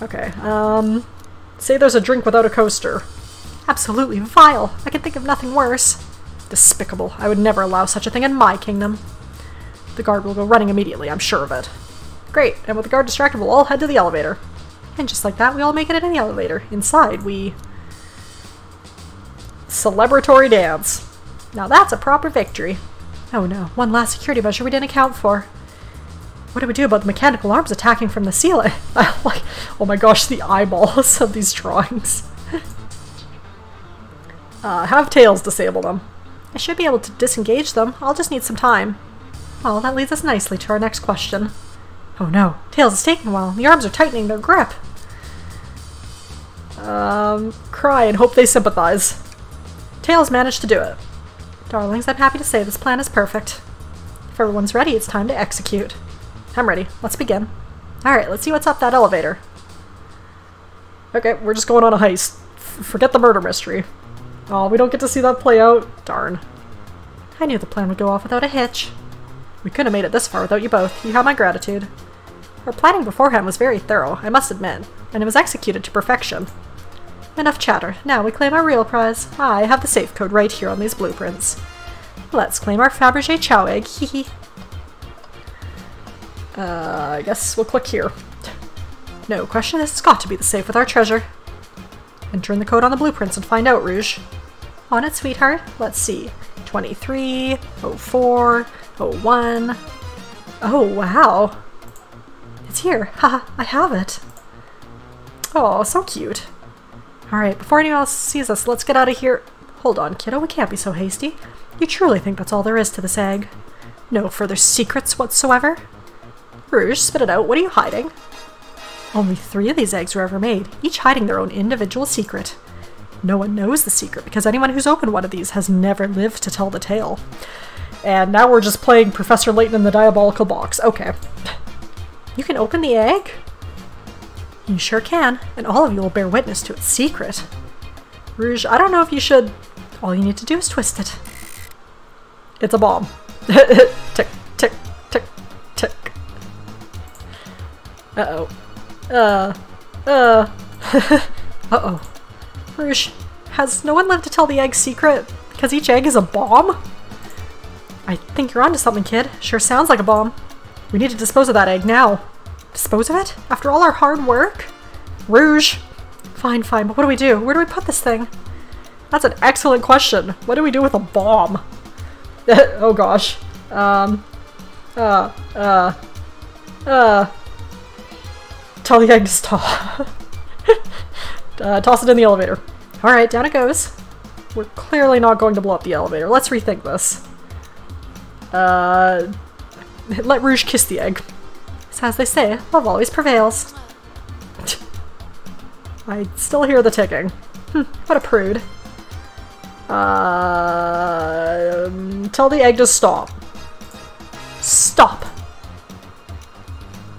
Okay, say there's a drink without a coaster. Absolutely vile! I can think of nothing worse. Despicable. I would never allow such a thing in my kingdom. The guard will go running immediately, I'm sure of it. Great, and with the guard distracted, we'll all head to the elevator. And just like that, we all make it into the elevator. Inside, we... celebratory dance. Now that's a proper victory. Oh no, one last security measure we didn't account for. What do we do about the mechanical arms attacking from the ceiling? Oh my gosh, the eyeballs of these drawings. Have Tails disable them. I should be able to disengage them. I'll just need some time. Well, that leads us nicely to our next question. Oh no, Tails is taking a while. The arms are tightening their grip. Cry and hope they sympathize. Tails managed to do it. Darlings, I'm happy to say this plan is perfect. If everyone's ready, it's time to execute. I'm ready. Let's begin. Alright, let's see what's up that elevator. Okay, we're just going on a heist. Forget the murder mystery. Oh, we don't get to see that play out? Darn. I knew the plan would go off without a hitch. We couldn't have made it this far without you both. You have my gratitude. Our planning beforehand was very thorough, I must admit, and it was executed to perfection. Enough chatter. Now we claim our real prize. I have the safe code right here on these blueprints. Let's claim our Fabergé Chow Egg. Hee hee. I guess we'll click here. No question, this has got to be the safe with our treasure. Enter in the code on the blueprints and find out, Rouge. On it, sweetheart. Let's see. 23, 04, 01. Oh, wow. It's here. Haha, I have it. Oh, so cute. Alright, before anyone else sees us, let's get out of here. Hold on, kiddo, we can't be so hasty. You truly think that's all there is to this egg? No further secrets whatsoever? Rouge, spit it out, what are you hiding? Only 3 of these eggs were ever made, each hiding their own individual secret. No one knows the secret, because anyone who's opened one of these has never lived to tell the tale. And now we're just playing Professor Layton in the Diabolical Box. Okay. You can open the egg? You sure can, and all of you will bear witness to its secret. Rouge, I don't know if you should... All you need to do is twist it. It's a bomb. Tick, tick, tick, tick. Uh-oh. Uh-oh. Rouge, has no one lived to tell the egg's secret? Because each egg is a bomb? I think you're onto something, kid. Sure sounds like a bomb. We need to dispose of that egg now. Dispose of it? After all our hard work? Rouge! Fine, fine, but what do we do? Where do we put this thing? That's an excellent question. What do we do with a bomb? Oh gosh. Tell the egg to stop. Toss it in the elevator. Alright, down it goes. We're clearly not going to blow up the elevator. Let's rethink this. Let Rouge kiss the egg. As they say, love always prevails. I still hear the ticking. What a prude. Tell the egg to stop. Stop!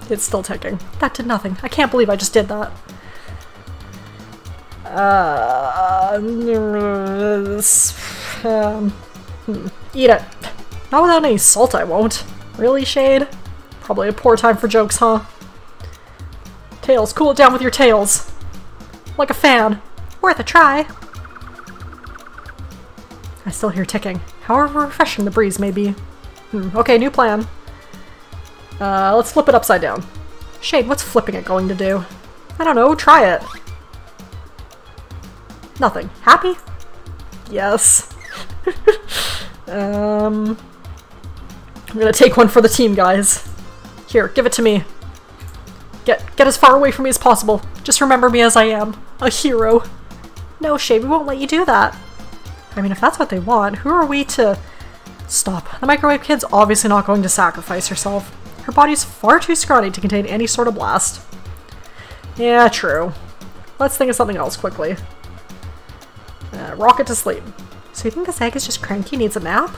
It's still ticking. That did nothing. I can't believe I just did that. Eat it. Not without any salt, I won't. Really, Shade? Probably a poor time for jokes, huh? Tails, cool it down with your tails. Like a fan. Worth a try. I still hear ticking. However refreshing the breeze may be. Okay, new plan. Let's flip it upside down. Shade, what's flipping it going to do? I don't know, try it. Nothing. Happy? Yes. I'm gonna take one for the team, guys. Here, give it to me. Get as far away from me as possible. Just remember me as I am. A hero. No, Shade, we won't let you do that. I mean, if that's what they want, who are we to... Stop. The microwave kid's obviously not going to sacrifice herself. Her body's far too scrawny to contain any sort of blast. Yeah, true. Let's think of something else quickly. Rocket to sleep. So you think this egg is just cranky, needs a nap?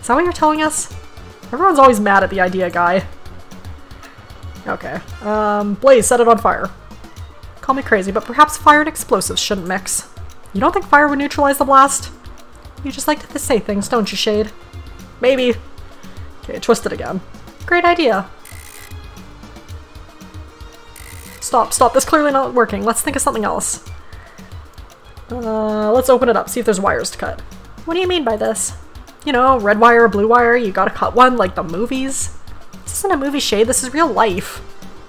Is that what you're telling us? Everyone's always mad at the idea, guy. Okay. Blaze, set it on fire. Call me crazy, but perhaps fire and explosives shouldn't mix. You don't think fire would neutralize the blast? You just like to say things, don't you, Shade? Maybe. Okay, twist it again. Great idea. Stop, stop. That's clearly not working. Let's think of something else. Let's open it up, see if there's wires to cut. What do you mean by this? You know, red wire, blue wire, you gotta cut one, like the movies. This isn't a movie, Shade, this is real life.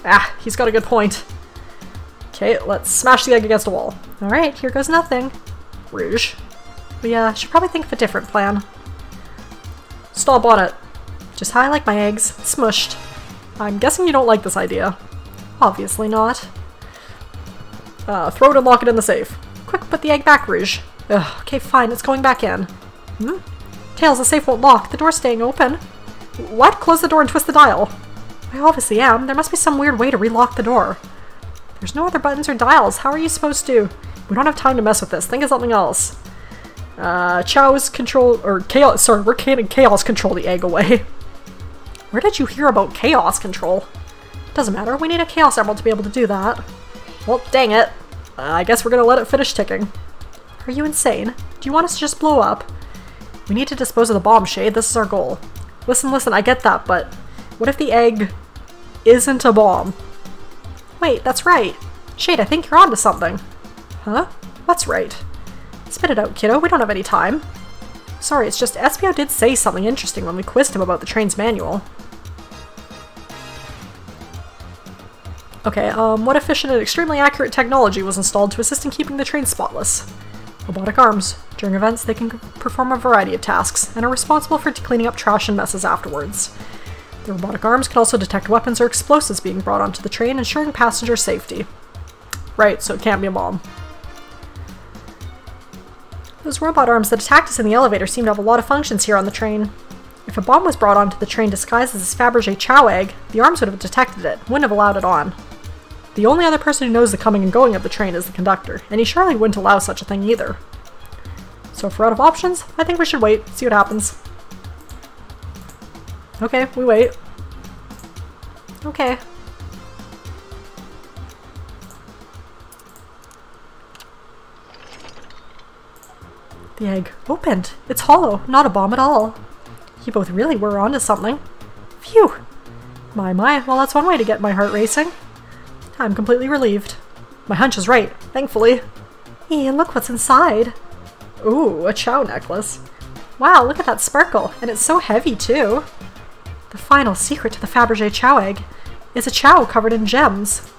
Ah, he's got a good point. Okay, let's smash the egg against a wall. Alright, here goes nothing. Rouge. We should probably think of a different plan. Stop on it. Just how I like my eggs, smushed. I'm guessing you don't like this idea. Obviously not. Throw it and lock it in the safe. Quick, put the egg back, Rouge. Ugh, okay, fine, it's going back in. Hmm? Tails, the safe won't lock. The door's staying open. What? Close the door and twist the dial. I obviously am. There must be some weird way to relock the door. There's no other buttons or dials. How are you supposed to? We don't have time to mess with this. Think of something else. Chao's control, or chaos, sorry, we're canning chaos control the egg away. Where did you hear about chaos control? Doesn't matter. We need a chaos emerald to be able to do that. Well, dang it. I guess we're gonna let it finish ticking. Are you insane? Do you want us to just blow up? We need to dispose of the bomb, Shade. This is our goal. Listen, listen, I get that, but what if the egg isn't a bomb? Wait, that's right. Shade, I think you're onto something. Huh? What's right? Spit it out, kiddo. We don't have any time. Sorry, it's just Espio did say something interesting when we quizzed him about the train's manual. Okay, what efficient and extremely accurate technology was installed to assist in keeping the train spotless? Robotic arms. During events, they can perform a variety of tasks, and are responsible for cleaning up trash and messes afterwards. The robotic arms can also detect weapons or explosives being brought onto the train, ensuring passenger safety. Right, so it can't be a bomb. Those robot arms that attacked us in the elevator seem to have a lot of functions here on the train. If a bomb was brought onto the train disguised as this Fabergé Chow egg, the arms would have detected it, wouldn't have allowed it on. The only other person who knows the coming and going of the train is the conductor, and he surely wouldn't allow such a thing either. So if we're out of options, I think we should wait, see what happens. Okay, we wait. Okay. The egg opened. It's hollow, not a bomb at all. You both really were onto something. Phew! My, well that's one way to get my heart racing. I'm completely relieved. My hunch is right, thankfully. Hey, look what's inside. Ooh, a Chow necklace. Wow, look at that sparkle, and it's so heavy too. The final secret to the Fabergé Chow egg is a Chow covered in gems.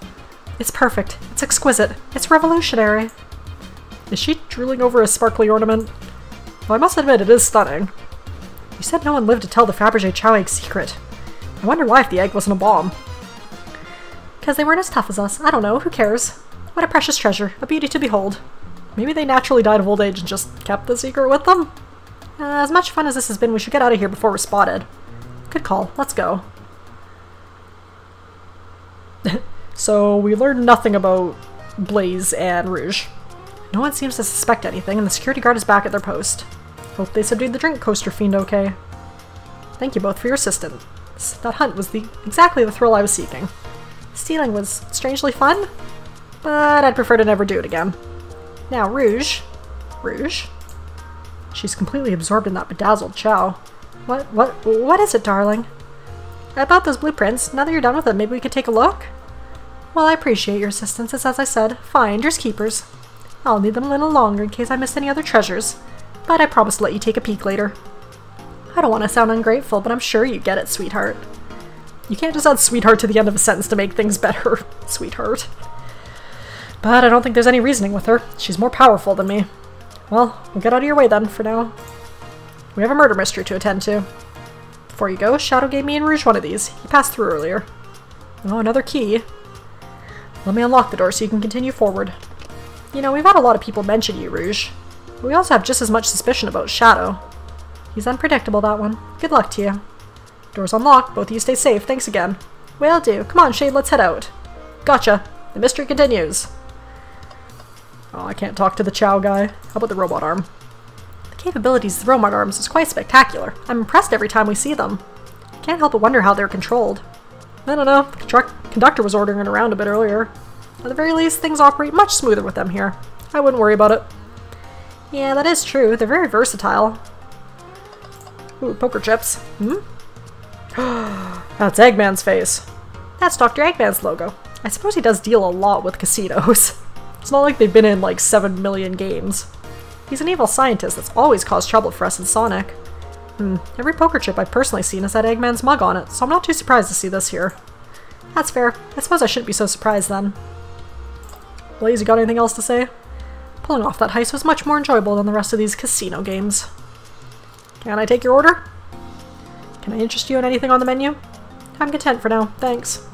It's perfect, it's exquisite, it's revolutionary. Is she drooling over a sparkly ornament? Well, I must admit, it is stunning. You said no one lived to tell the Fabergé Chow egg secret. I wonder why if the egg wasn't a bomb. Because they weren't as tough as us. I don't know. Who cares? What a precious treasure. A beauty to behold. Maybe they naturally died of old age and just kept the secret with them? As much fun as this has been, we should get out of here before we're spotted. Good call. Let's go. So we learned nothing about Blaze and Rouge. No one seems to suspect anything, and the security guard is back at their post. Hope they subdued the drink coaster fiend okay. Thank you both for your assistance. That hunt was exactly the thrill I was seeking. Stealing was strangely fun, but I'd prefer to never do it again. Now Rouge. Rouge? She's completely absorbed in that bedazzled Chow. What is it, darling? About those blueprints, now that you're done with them, maybe we could take a look? Well, I appreciate your assistance. It's as I said, finders keepers. I'll need them a little longer in case I miss any other treasures, but I promise to let you take a peek later. I don't want to sound ungrateful, but I'm sure you get it, sweetheart. You can't just add sweetheart to the end of a sentence to make things better, sweetheart. But I don't think there's any reasoning with her. She's more powerful than me. Well, we'll get out of your way then, for now. We have a murder mystery to attend to. Before you go, Shadow gave me and Rouge one of these. He passed through earlier. Oh, another key. Let me unlock the door so you can continue forward. You know, we've had a lot of people mention you, Rouge. But we also have just as much suspicion about Shadow. He's unpredictable, that one. Good luck to you. Door's unlocked. Both of you stay safe. Thanks again. Will do. Come on, Shade. Let's head out. Gotcha. The mystery continues. Oh, I can't talk to the Chow guy. How about the robot arm? The capabilities of the robot arms is quite spectacular. I'm impressed every time we see them. Can't help but wonder how they're controlled. I don't know. The conductor was ordering it around a bit earlier. At the very least, things operate much smoother with them here. I wouldn't worry about it. Yeah, that is true. They're very versatile. Ooh, poker chips. Hmm? That's Eggman's face. That's Dr. Eggman's logo. I suppose he does deal a lot with casinos. It's not like they've been in like 7 million games. He's an evil scientist that's always caused trouble for us in Sonic. Every poker chip I've personally seen has had Eggman's mug on it, so I'm not too surprised to see this here. That's fair. I suppose I shouldn't be so surprised then. Blaze, you got anything else to say? Pulling off that heist was much more enjoyable than the rest of these casino games. Can I take your order? Can I interest you in anything on the menu? I'm content for now, thanks.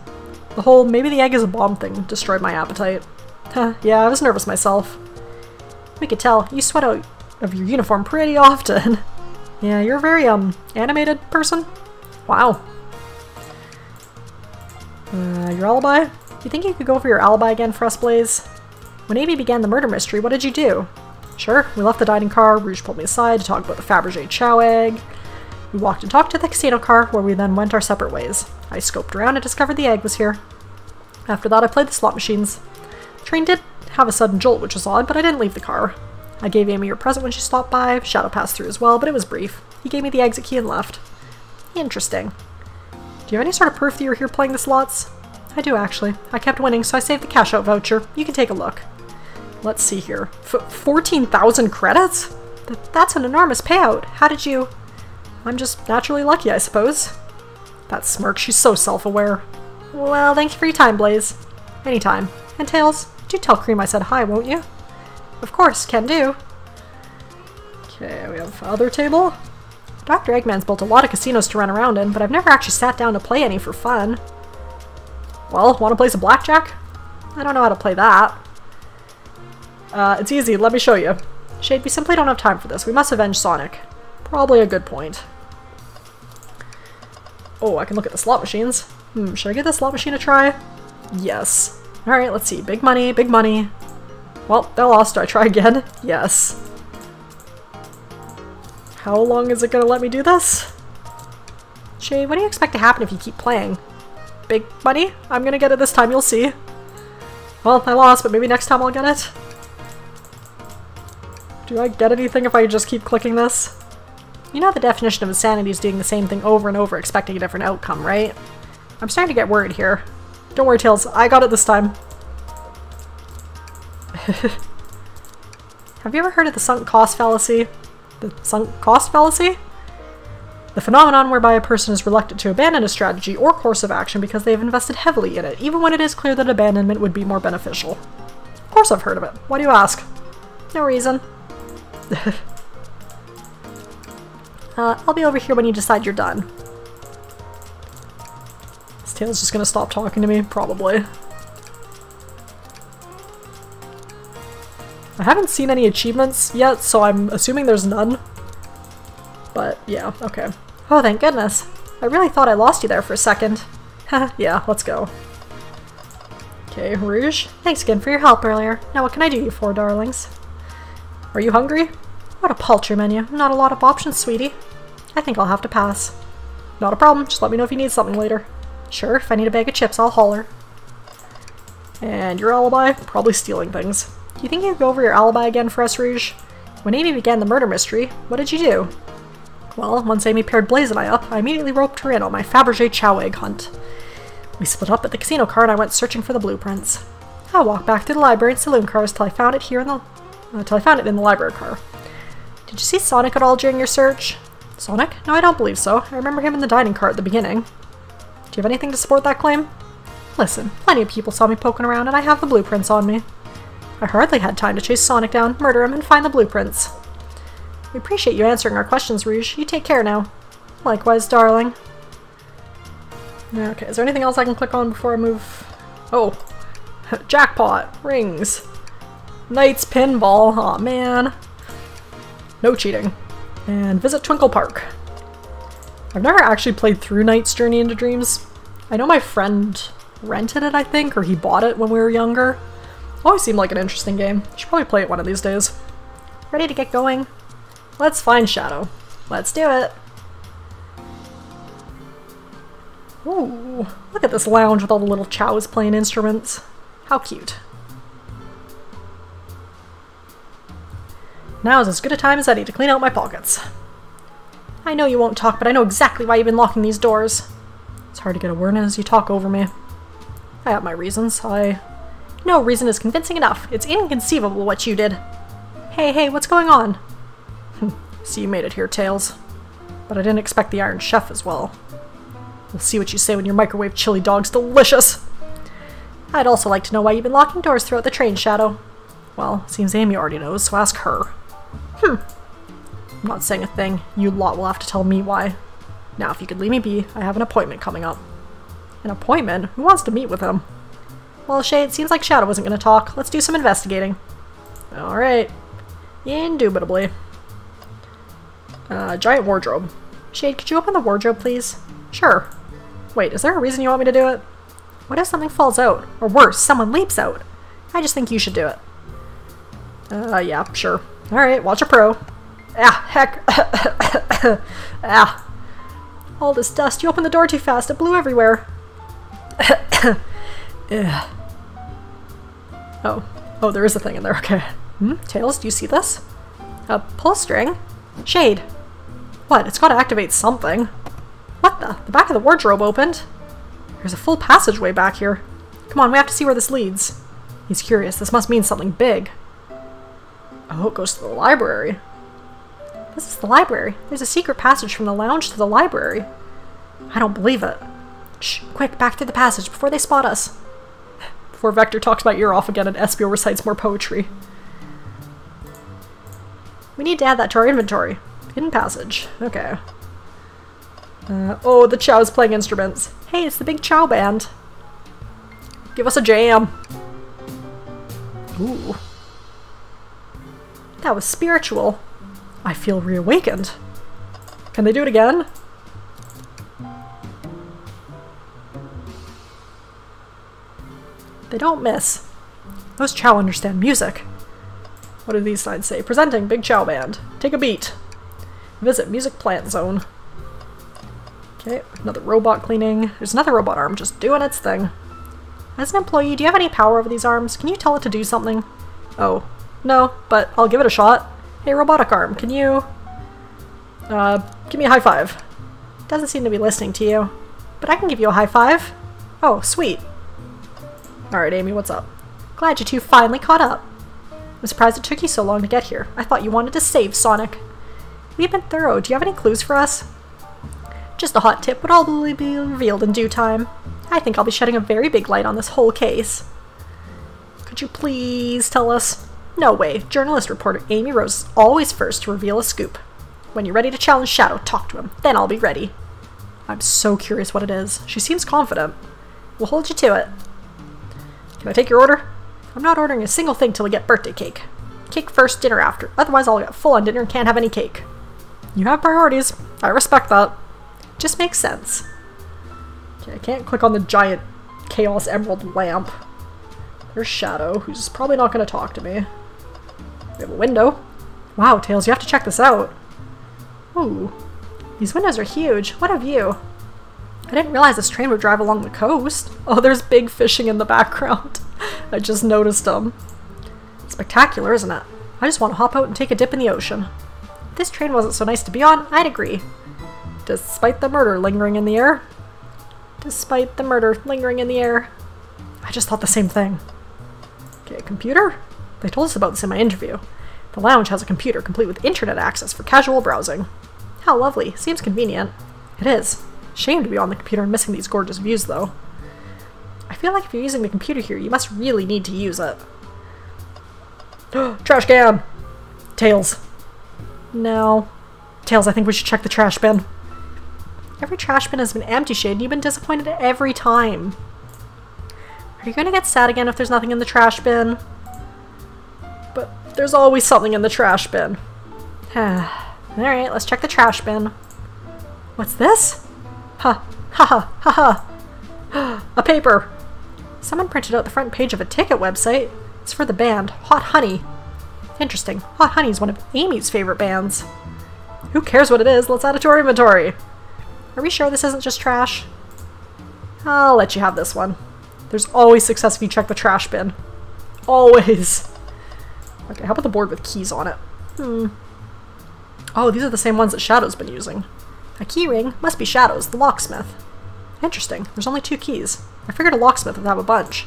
The whole maybe the egg is a bomb thing destroyed my appetite. Huh, yeah, I was nervous myself. We could tell, you sweat out of your uniform pretty often. Yeah, you're a very, animated person. Wow. Your alibi? You think you could go for your alibi again for us, Blaze? When Amy began the murder mystery, what did you do? Sure, we left the dining car, Rouge pulled me aside to talk about the Fabergé chow egg. We walked and talked to the casino car, where we then went our separate ways. I scoped around and discovered the egg was here. After that, I played the slot machines. The train did have a sudden jolt, which was odd, but I didn't leave the car. I gave Amy your present when she stopped by. Shadow passed through as well, but it was brief. He gave me the exit key and left. Interesting. Do you have any sort of proof that you were here playing the slots? I do, actually. I kept winning, so I saved the cash-out voucher. You can take a look. Let's see here. 14,000 credits? That's an enormous payout. How did you... I'm just naturally lucky, I suppose. That smirk, she's so self-aware. Well, thank you for your time, Blaze. Anytime. And Tails, do tell Cream I said hi, won't you? Of course, can do. Okay, we have other table. Dr. Eggman's built a lot of casinos to run around in, but I've never actually sat down to play any for fun. Well, want to play some blackjack? I don't know how to play that. It's easy, let me show you. Shade, we simply don't have time for this. We must avenge Sonic. Probably a good point. Oh, I can look at the slot machines. Should I give this slot machine a try? Yes. Alright, let's see. Big money, big money. Well, they lost. Do I try again? Yes. How long is it gonna let me do this? Shay, what do you expect to happen if you keep playing? Big money? I'm gonna get it this time, you'll see. Well, I lost, but maybe next time I'll get it. Do I get anything if I just keep clicking this? You know the definition of insanity is doing the same thing over and over expecting a different outcome, right? I'm starting to get worried here. Don't worry, Tails. I got it this time. Have you ever heard of the sunk cost fallacy? The sunk cost fallacy? The phenomenon whereby a person is reluctant to abandon a strategy or course of action because they have invested heavily in it, even when it is clear that abandonment would be more beneficial. Of course I've heard of it. Why do you ask? No reason. I'll be over here when you decide you're done. This Tail's just gonna stop talking to me? Probably. I haven't seen any achievements yet, so I'm assuming there's none. But yeah, okay. Oh, thank goodness. I really thought I lost you there for a second. Haha, yeah, let's go. Okay, Rouge, thanks again for your help earlier. Now what can I do you for, darlings? Are you hungry? What a paltry menu. Not a lot of options, sweetie. I think I'll have to pass. Not a problem, just let me know if you need something later. Sure, if I need a bag of chips, I'll holler. And your alibi? Probably stealing things. Do you think you could go over your alibi again for us, Rouge? When Amy began the murder mystery, what did you do? Well, once Amy paired Blaze and I up, I immediately roped her in on my Fabergé chow egg hunt. We split up at the casino car and I went searching for the blueprints. I walked back to the library and saloon cars till I found it in the library car. Did you see Sonic at all during your search? Sonic? No, I don't believe so. I remember him in the dining car at the beginning. Do you have anything to support that claim? Listen, plenty of people saw me poking around and I have the blueprints on me. I hardly had time to chase Sonic down, murder him, and find the blueprints. We appreciate you answering our questions, Rouge. You take care now. Likewise, darling. Okay, is there anything else I can click on before I move? Oh! Jackpot! Rings! Knights Pinball! Aw, man! No cheating. And visit Twinkle Park. I've never actually played through Knight's Journey into Dreams. I know my friend rented it, I think, or he bought it when we were younger. Always seemed like an interesting game. Should probably play it one of these days. Ready to get going? Let's find Shadow. Let's do it! Ooh, look at this lounge with all the little chows playing instruments. How cute. Now's as good a time as any to clean out my pockets. I know you won't talk, but I know exactly why you've been locking these doors. It's hard to get a word in as you talk over me. I have my reasons. No reason is convincing enough. It's inconceivable what you did. Hey, what's going on? See, you made it here, Tails. But I didn't expect the Iron Chef as well. We'll see what you say when your microwave chili dog's delicious! I'd also like to know why you've been locking doors throughout the train, Shadow. Well, seems Amy already knows, so ask her. I'm not saying a thing. You lot will have to tell me why. Now, if you could leave me be, I have an appointment coming up. An appointment? Who wants to meet with him? Well, Shade, seems like Shadow wasn't going to talk. Let's do some investigating. Alright. Indubitably. Giant wardrobe. Shade, could you open the wardrobe, please? Sure. Wait, is there a reason you want me to do it? What if something falls out? Or worse, someone leaps out? I just think you should do it. Yeah, sure. Alright, watch a pro. Ah, heck. Ah. All this dust. You opened the door too fast. It blew everywhere. Ugh. Oh, there is a thing in there. Okay. Tails, do you see this? A pull string? Shade. What? It's got to activate something. What the? The back of the wardrobe opened. There's a full passageway back here. Come on, we have to see where this leads. He's curious. This must mean something big. Oh, it goes to the library. This is the library. There's a secret passage from the lounge to the library. I don't believe it. Shh, quick, back through the passage before they spot us. Before Vector talks my ear off again and Espio recites more poetry. We need to add that to our inventory. Hidden passage. Okay. Oh, the Chao's playing instruments. Hey, it's the Big Chao Band. Give us a jam. Ooh. That was spiritual. I feel reawakened. Can they do it again? They don't miss. Those Chao understand music. What do these signs say? Presenting Big Chao Band. Take a beat. Visit Music Plant Zone. Okay, another robot cleaning. There's another robot arm just doing its thing. As an employee, do you have any power over these arms? Can you tell it to do something? Oh, no, but I'll give it a shot. Hey, robotic arm, can you... give me a high five. Doesn't seem to be listening to you. But I can give you a high five. Oh, sweet. Alright, Amy, what's up? Glad you two finally caught up. I'm surprised it took you so long to get here. I thought you wanted to save Sonic. We've been thorough. Do you have any clues for us? Just a hot tip would probably be revealed in due time. I think I'll be shedding a very big light on this whole case. Could you please tell us? No way. Journalist reporter Amy Rose is always first to reveal a scoop. When you're ready to challenge Shadow, talk to him. Then I'll be ready. I'm so curious what it is. She seems confident. We'll hold you to it. Can I take your order? I'm not ordering a single thing till we get birthday cake. Cake first, dinner after. Otherwise I'll get full on dinner and can't have any cake. You have priorities. I respect that. Just makes sense. Okay, I can't click on the giant Chaos Emerald lamp. There's Shadow, who's probably not going to talk to me. We have a window. Wow, Tails, you have to check this out. Ooh. These windows are huge. What a view. I didn't realize this train would drive along the coast. Oh, there's big fishing in the background. I just noticed them. Spectacular, isn't it? I just want to hop out and take a dip in the ocean. If this train wasn't so nice to be on, I'd agree. Despite the murder lingering in the air. Despite the murder lingering in the air. I just thought the same thing. Okay, computer? They told us about this in my interview. The lounge has a computer complete with internet access for casual browsing. How lovely. Seems convenient. It is. Shame to be on the computer and missing these gorgeous views, though. I feel like if you're using the computer here, you must really need to use it. Trash can! Tails. No. Tails, I think we should check the trash bin. Every trash bin has been empty, Shade, and you've been disappointed every time. Are you going to get sad again if there's nothing in the trash bin? But there's always something in the trash bin. Alright, let's check the trash bin. What's this? Ha! Ha! Ha! Ha! A paper! Someone printed out the front page of a ticket website. It's for the band, Hot Honey. Interesting. Hot Honey is one of Amy's favorite bands. Who cares what it is? Let's add it to our inventory. Are we sure this isn't just trash? I'll let you have this one. There's always success if you check the trash bin. Always! Okay, how about the board with keys on it? Oh, these are the same ones that Shadow's been using. A key ring must be Shadow's, the locksmith. Interesting. There's only two keys. I figured a locksmith would have a bunch.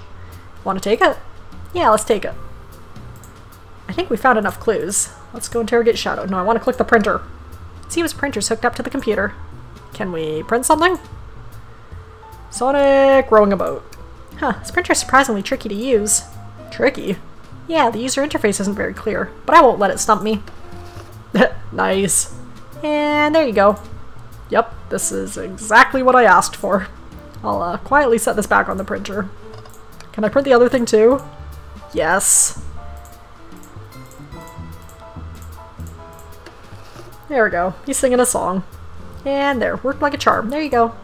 Want to take it? Yeah, let's take it. I think we found enough clues. Let's go interrogate Shadow. No, I want to click the printer. See if his printer's hooked up to the computer. Can we print something? Sonic rowing a boat. Huh, this printer's surprisingly tricky to use. Tricky? Yeah, the user interface isn't very clear, but I won't let it stump me. Nice. And there you go. Yep, this is exactly what I asked for. I'll quietly set this back on the printer. Can I print the other thing too? Yes. There we go. He's singing a song. And there. Worked like a charm. There you go.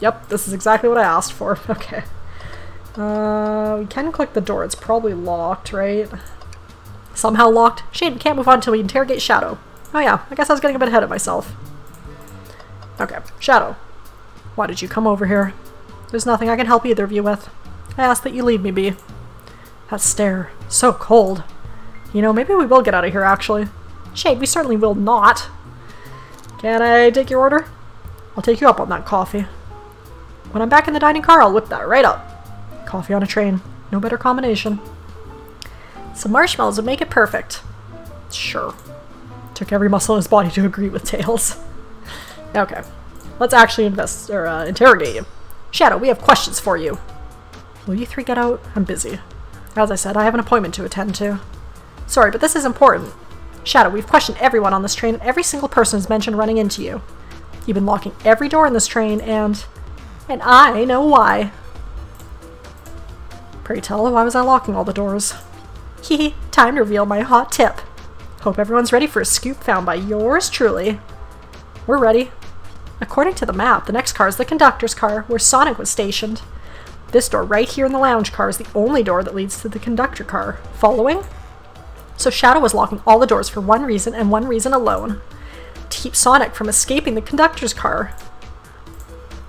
Yep, this is exactly what I asked for. Okay. We can click the door. It's probably locked, right? Somehow locked. Shade, we can't move on until we interrogate Shadow. Oh yeah, I guess I was getting a bit ahead of myself. Okay, Shadow. Why did you come over here? There's nothing I can help either of you with. I ask that you leave me be. That stare. So cold. You know, maybe we will get out of here, actually. Shade, we certainly will not. Can I take your order? I'll take you up on that coffee. When I'm back in the dining car, I'll whip that right up. Coffee on a train. No better combination. Some marshmallows would make it perfect. Sure. Took every muscle in his body to agree with Tails. Okay. Let's actually interrogate you. Shadow, we have questions for you. Will you three get out? I'm busy. As I said, I have an appointment to attend to. Sorry, but this is important. Shadow, we've questioned everyone on this train, and every single person has mentioned running into you. You've been locking every door in this train, and I know why. Pray tell, why was I locking all the doors? Hehe, time to reveal my hot tip. Hope everyone's ready for a scoop found by yours truly. We're ready. According to the map, the next car is the conductor's car, where Sonic was stationed. This door right here in the lounge car is the only door that leads to the conductor car. Following? So Shadow was locking all the doors for one reason and one reason alone. To keep Sonic from escaping the conductor's car.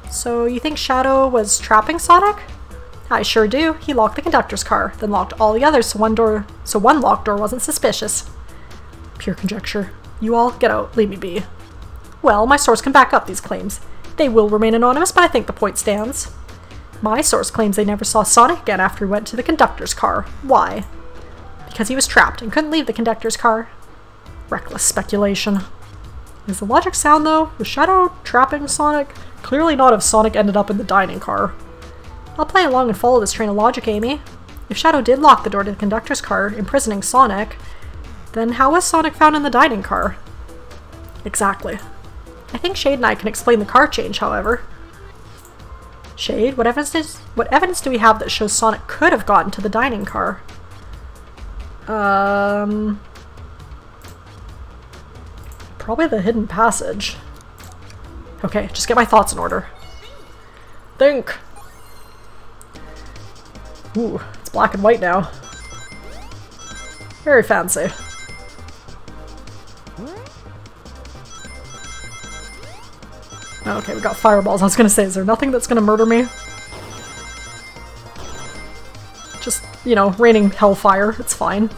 So you think Shadow was trapping Sonic? I sure do. He locked the conductor's car, then locked all the others so one locked door wasn't suspicious. Pure conjecture. You all get out. Leave me be. Well, my source can back up these claims. They will remain anonymous, but I think the point stands. My source claims they never saw Sonic again after he went to the conductor's car. Why? Because he was trapped and couldn't leave the conductor's car. Reckless speculation. Is the logic sound though? Was Shadow trapping Sonic? Clearly not if Sonic ended up in the dining car. I'll play along and follow this train of logic, Amy. If Shadow did lock the door to the conductor's car, imprisoning Sonic, then how was Sonic found in the dining car? Exactly. I think Shade and I can explain the car change, however. Shade, what evidence do we have that shows Sonic could have gotten to the dining car? Probably the hidden passage. Okay, just get my thoughts in order. Think! Ooh, it's black and white now. Very fancy. Okay, we got fireballs. I was gonna say, is there nothing that's gonna murder me? Just, you know, raining hellfire. It's fine.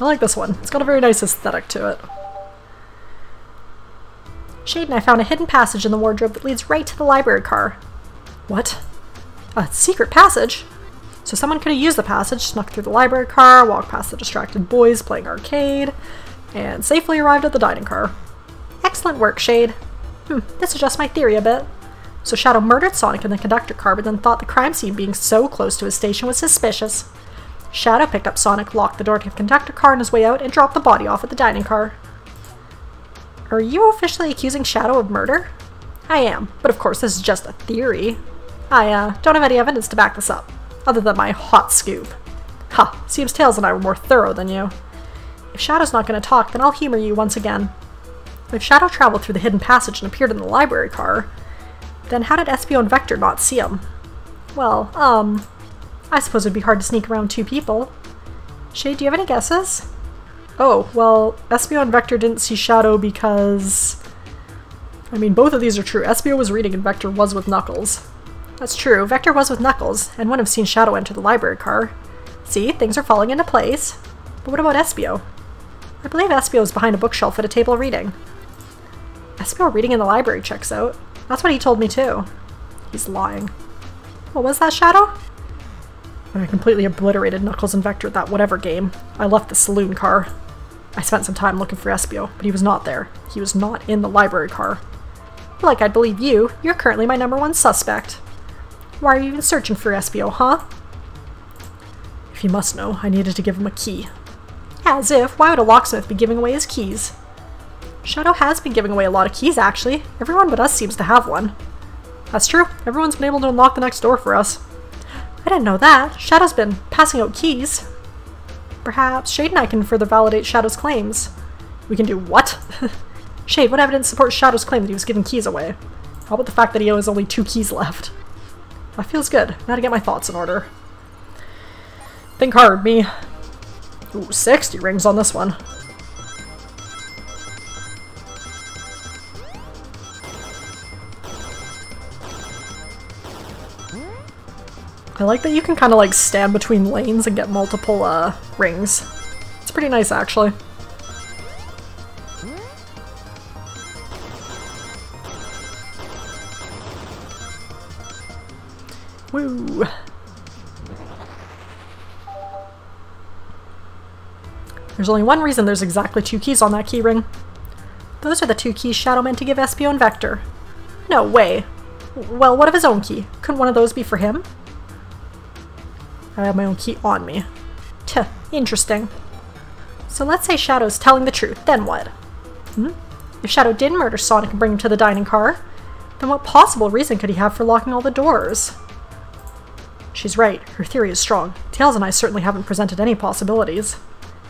I like this one. It's got a very nice aesthetic to it. Shade and I found a hidden passage in the wardrobe that leads right to the library car. What? A secret passage? So someone could have used the passage, snuck through the library car, walked past the distracted boys playing arcade, and safely arrived at the dining car. Excellent work, Shade. This is just my theory a bit. So Shadow murdered Sonic in the conductor car, but then thought the crime scene being so close to his station was suspicious. Shadow picked up Sonic, locked the door to the conductor car on his way out, and dropped the body off at the dining car. Are you officially accusing Shadow of murder? I am, but of course this is just a theory. I don't have any evidence to back this up, other than my hot scoop. Ha, seems Tails and I were more thorough than you. If Shadow's not going to talk, then I'll humor you once again. If Shadow traveled through the hidden passage and appeared in the library car, then how did Espio and Vector not see him? Well, I suppose it'd be hard to sneak around two people. Shade, do you have any guesses? Oh, well, Espio and Vector didn't see Shadow because... I mean, both of these are true. Espio was reading and Vector was with Knuckles. That's true, Vector was with Knuckles, and wouldn't have seen Shadow enter the library car. See, things are falling into place. But what about Espio? I believe Espio is behind a bookshelf at a table reading. Espio reading in the library checks out. That's what he told me too. He's lying. What was that, Shadow? I completely obliterated Knuckles and Vector at that whatever game. I left the saloon car. I spent some time looking for Espio, but he was not there. He was not in the library car. Like I'd believe you, you're currently my #1 suspect. Why are you even searching for Espio, huh? If you must know, I needed to give him a key. As if, why would a locksmith be giving away his keys? Shadow has been giving away a lot of keys, actually. Everyone but us seems to have one. That's true. Everyone's been able to unlock the next door for us. I didn't know that. Shadow's been passing out keys. Perhaps Shade and I can further validate Shadow's claims. We can do what? Shade, what evidence supports Shadow's claim that he was giving keys away? How about the fact that he has only 2 keys left? That feels good. Now to get my thoughts in order. Think hard, me. Ooh, 60 rings on this one. I like that you can kind of like stand between lanes and get multiple rings. It's pretty nice, actually. Woo! There's only one reason there's exactly 2 keys on that key ring. Those are the 2 keys Shadow meant to give Espio and Vector. No way. Well, what of his own key? Couldn't one of those be for him? I have my own key on me. Tuh, interesting. So let's say Shadow's telling the truth, then what? Hmm? If Shadow did murder Sonic and bring him to the dining car, then what possible reason could he have for locking all the doors? She's right, her theory is strong. Tails and I certainly haven't presented any possibilities.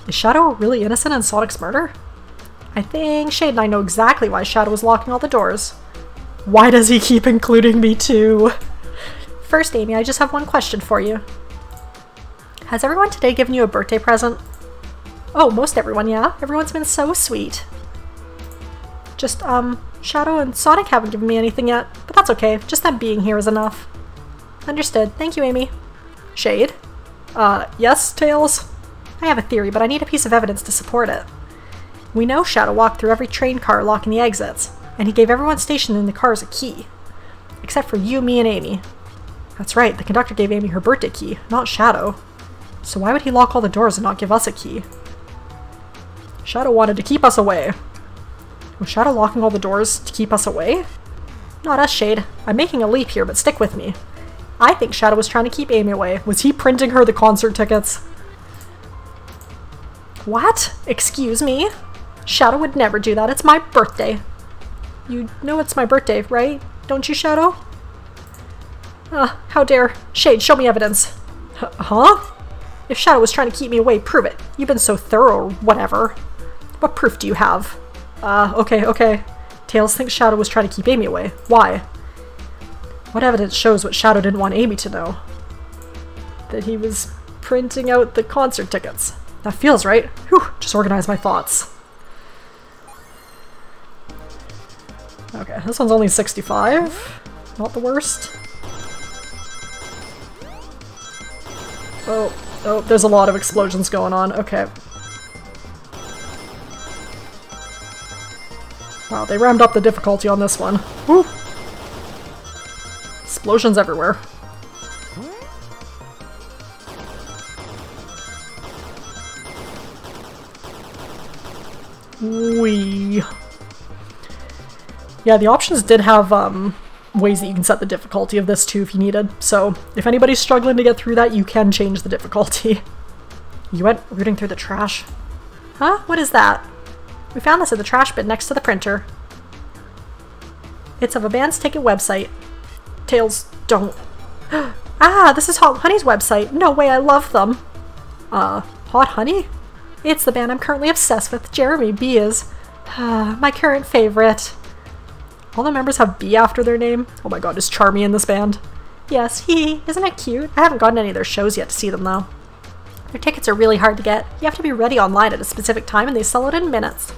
Is Shadow really innocent in Sonic's murder? I think Shade and I know exactly why Shadow was locking all the doors. Why does he keep including me too? First, Amy, I just have one question for you. Has everyone today given you a birthday present? Oh, most everyone, yeah. Everyone's been so sweet. Just, Shadow and Sonic haven't given me anything yet, but that's okay. Just them being here is enough. Understood. Thank you, Amy. Shade? Yes, Tails? I have a theory, but I need a piece of evidence to support it. We know Shadow walked through every train car locking the exits, and he gave everyone stationed in the cars a key. Except for you, me, and Amy. That's right, the conductor gave Amy her birthday key, not Shadow. So why would he lock all the doors and not give us a key? Shadow wanted to keep us away. Was Shadow locking all the doors to keep us away? Not us, Shade. I'm making a leap here, but stick with me. I think Shadow was trying to keep Amy away. Was he printing her the concert tickets? What? Excuse me? Shadow would never do that. It's my birthday. You know it's my birthday, right? Don't you, Shadow? How dare. Shade, show me evidence. Huh? If Shadow was trying to keep me away, prove it. You've been so thorough or whatever. What proof do you have? Okay. Tails thinks Shadow was trying to keep Amy away. Why? What evidence shows what Shadow didn't want Amy to know? That he was printing out the concert tickets. That feels right. Whew, just organize my thoughts. Okay, this one's only 65. Not the worst. Oh, there's a lot of explosions going on. Okay. Wow, they rammed up the difficulty on this one. Woo! Explosions everywhere. Wee. Yeah, the options did have, ways that you can set the difficulty of this too if you needed. So if anybody's struggling to get through that, you can change the difficulty. You went rooting through the trash. Huh? What is that? We found this at the trash bin next to the printer. It's of a band's ticket website. Tails, don't. Ah, this is Hot Honey's website. No way, I love them. Hot Honey? It's the band I'm currently obsessed with. Jeremy B is my current favorite. All the members have B after their name. Oh my god, is Charmy in this band? Yes, hee. Isn't it cute? I haven't gotten any of their shows yet to see them though. Their tickets are really hard to get. You have to be ready online at a specific time and they sell it in minutes.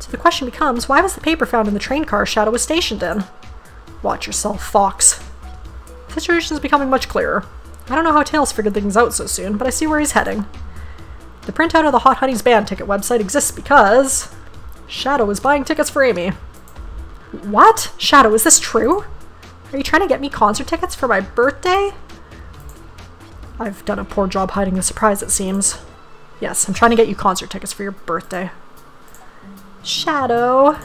So the question becomes, why was the paper found in the train car Shadow was stationed in? Watch yourself, Fox. The situation is becoming much clearer. I don't know how Tails figured things out so soon, but I see where he's heading. The printout of the Hot Honey's band ticket website exists because Shadow is buying tickets for Amy. What? Shadow, is this true? Are you trying to get me concert tickets for my birthday? I've done a poor job hiding the surprise, it seems. Yes, I'm trying to get you concert tickets for your birthday. Shadow.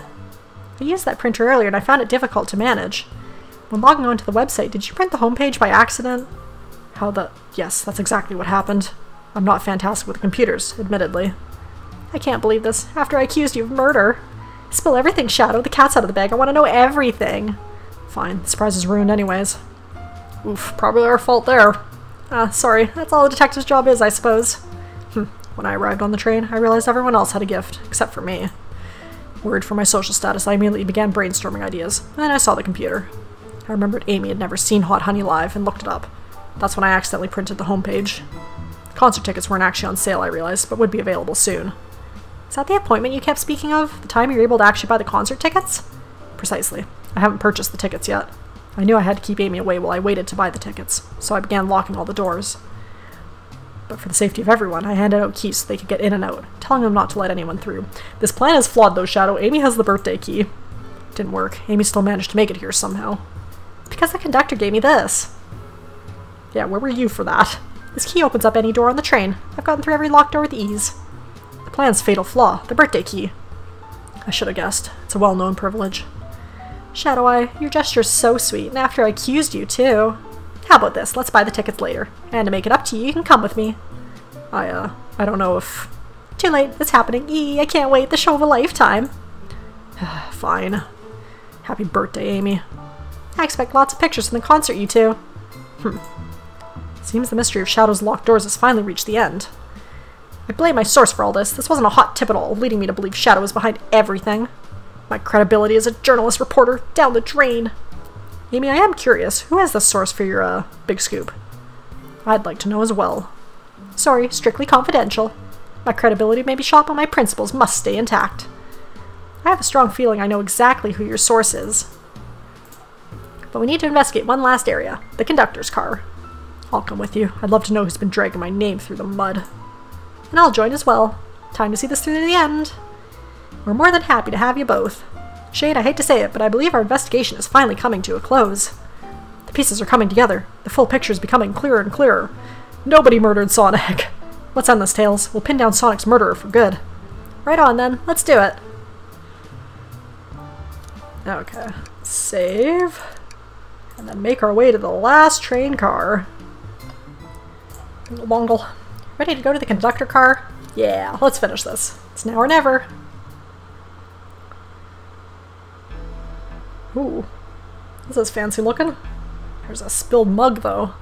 I used that printer earlier and I found it difficult to manage. When logging onto the website, did you print the homepage by accident? How the... Yes, that's exactly what happened. I'm not fantastic with computers, admittedly. I can't believe this. After I accused you of murder. Spill everything, Shadow. The cat's out of the bag. I want to know everything. Fine. The surprise is ruined anyways. Oof, probably our fault there. Sorry. That's all a detective's job is, I suppose. When I arrived on the train, I realized everyone else had a gift, except for me. Worried for my social status, I immediately began brainstorming ideas. Then I saw the computer. I remembered Amy had never seen Hot Honey live and looked it up. That's when I accidentally printed the homepage. Concert tickets weren't actually on sale, I realized, but would be available soon. Is that the appointment you kept speaking of? The time you were able to actually buy the concert tickets? Precisely. I haven't purchased the tickets yet. I knew I had to keep Amy away while I waited to buy the tickets, so I began locking all the doors. But for the safety of everyone, I handed out keys so they could get in and out, telling them not to let anyone through. This plan is flawed though, Shadow. Amy has the birthday key. Didn't work. Amy still managed to make it here somehow. Because the conductor gave me this. Yeah, where were you for that? This key opens up any door on the train. I've gotten through every locked door with ease. The plan's fatal flaw, the birthday key. I should have guessed. It's a well-known privilege. Shadow Eye, your gesture's so sweet, and after I accused you too. How about this? Let's buy the tickets later. And to make it up to you, you can come with me. I don't know if... Too late. It's happening. Eee, I can't wait. The show of a lifetime. Fine. Happy birthday, Amy. I expect lots of pictures from the concert, you two. Seems the mystery of Shadow's locked doors has finally reached the end. I blame my source for all this. This wasn't a hot tip at all, leading me to believe Shadow was behind everything. My credibility as a journalist reporter down the drain. Amy, I am curious. Who has the source for your, big scoop? I'd like to know as well. Sorry, strictly confidential. My credibility may be shot, but my principles must stay intact. I have a strong feeling I know exactly who your source is. But we need to investigate one last area. The conductor's car. I'll come with you. I'd love to know who's been dragging my name through the mud. And I'll join as well. Time to see this through to the end. We're more than happy to have you both. Shade, I hate to say it, but I believe our investigation is finally coming to a close. The pieces are coming together. The full picture is becoming clearer and clearer. Nobody murdered Sonic. Let's end this, Tails. We'll pin down Sonic's murderer for good. Right on, then. Let's do it. Okay. Save. And then make our way to the last train car. Bongle. Ready to go to the conductor car? Yeah, let's finish this. It's now or never. Ooh, this is fancy looking. There's a spilled mug though.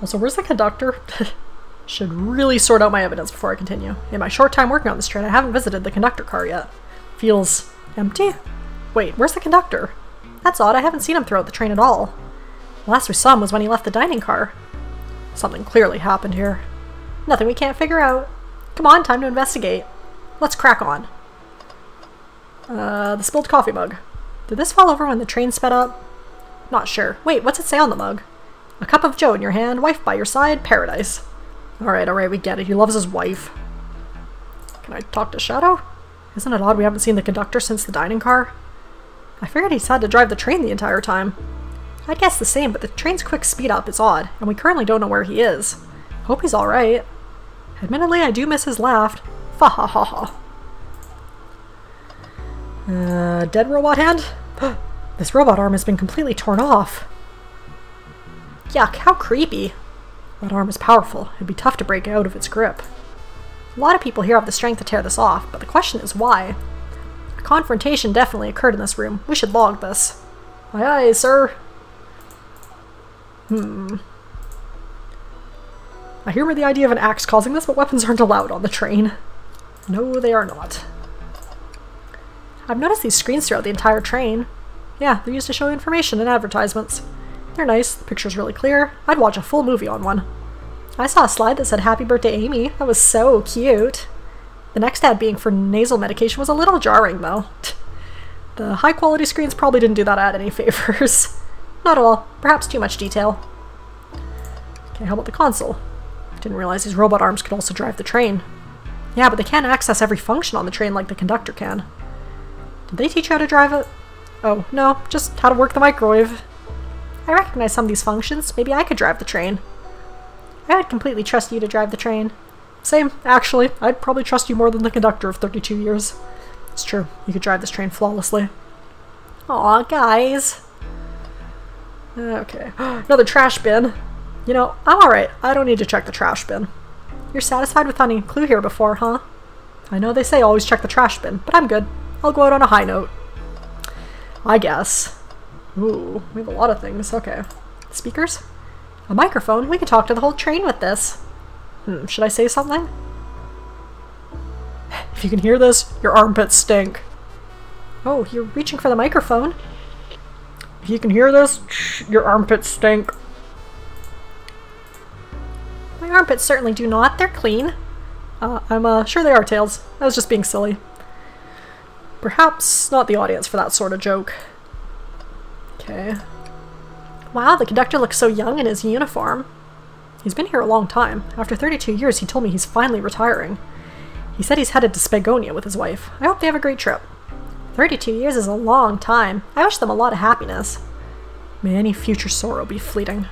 Also, where's the conductor? Should really sort out my evidence before I continue. In my short time working on this train, I haven't visited the conductor car yet. Feels empty. Wait, where's the conductor? That's odd, I haven't seen him throughout the train at all. The last we saw him was when he left the dining car. Something clearly happened here. Nothing we can't figure out. Come on, time to investigate. Let's crack on. The spilled coffee mug. Did this fall over when the train sped up? Not sure. Wait, what's it say on the mug? A cup of joe in your hand, wife by your side, paradise. Alright, we get it. He loves his wife. Can I talk to Shadow? Isn't it odd we haven't seen the conductor since the dining car? I figured he's had to drive the train the entire time. I'd guess the same, but the train's quick speed up is odd, and we currently don't know where he is. Hope he's alright. Admittedly, I do miss his laugh. Fa ha ha ha. Dead robot hand? This robot arm has been completely torn off. Yuck, how creepy. That arm is powerful. It'd be tough to break out of its grip. A lot of people here have the strength to tear this off, but the question is why? A confrontation definitely occurred in this room. We should log this. Aye aye, sir. I hear the idea of an axe causing this, but weapons aren't allowed on the train. No, they are not. I've noticed these screens throughout the entire train. Yeah, they're used to show information and advertisements. They're nice, the picture's really clear. I'd watch a full movie on one. I saw a slide that said Happy Birthday Amy. That was so cute. The next ad being for nasal medication was a little jarring though. The high quality screens probably didn't do that ad any favors. Not at all, perhaps too much detail. Okay, how about the console? Didn't realize his robot arms could also drive the train. Yeah, but they can't access every function on the train like the conductor can. Did they teach you how to drive it? Oh, no, just how to work the microwave. I recognize some of these functions. Maybe I could drive the train. I would completely trust you to drive the train. Same, actually. I'd probably trust you more than the conductor of 32 years. It's true. You could drive this train flawlessly. Aw, guys. Okay. Another trash bin. You know, I'm alright. I don't need to check the trash bin. You're satisfied with finding a clue here before, huh? I know they say always check the trash bin, but I'm good. I'll go out on a high note. I guess. Ooh, we have a lot of things. Okay. Speakers? A microphone? We can talk to the whole train with this. Hmm, should I say something? If you can hear this, your armpits stink. Oh, you're reaching for the microphone? If you can hear this, your armpits stink. My armpits certainly do not. They're clean. I'm sure they are, Tails. I was just being silly. Perhaps not the audience for that sort of joke. Okay. Wow, the conductor looks so young in his uniform. He's been here a long time. After 32 years, he told me he's finally retiring. He said he's headed to Spagonia with his wife. I hope they have a great trip. 32 years is a long time. I wish them a lot of happiness. May any future sorrow be fleeting.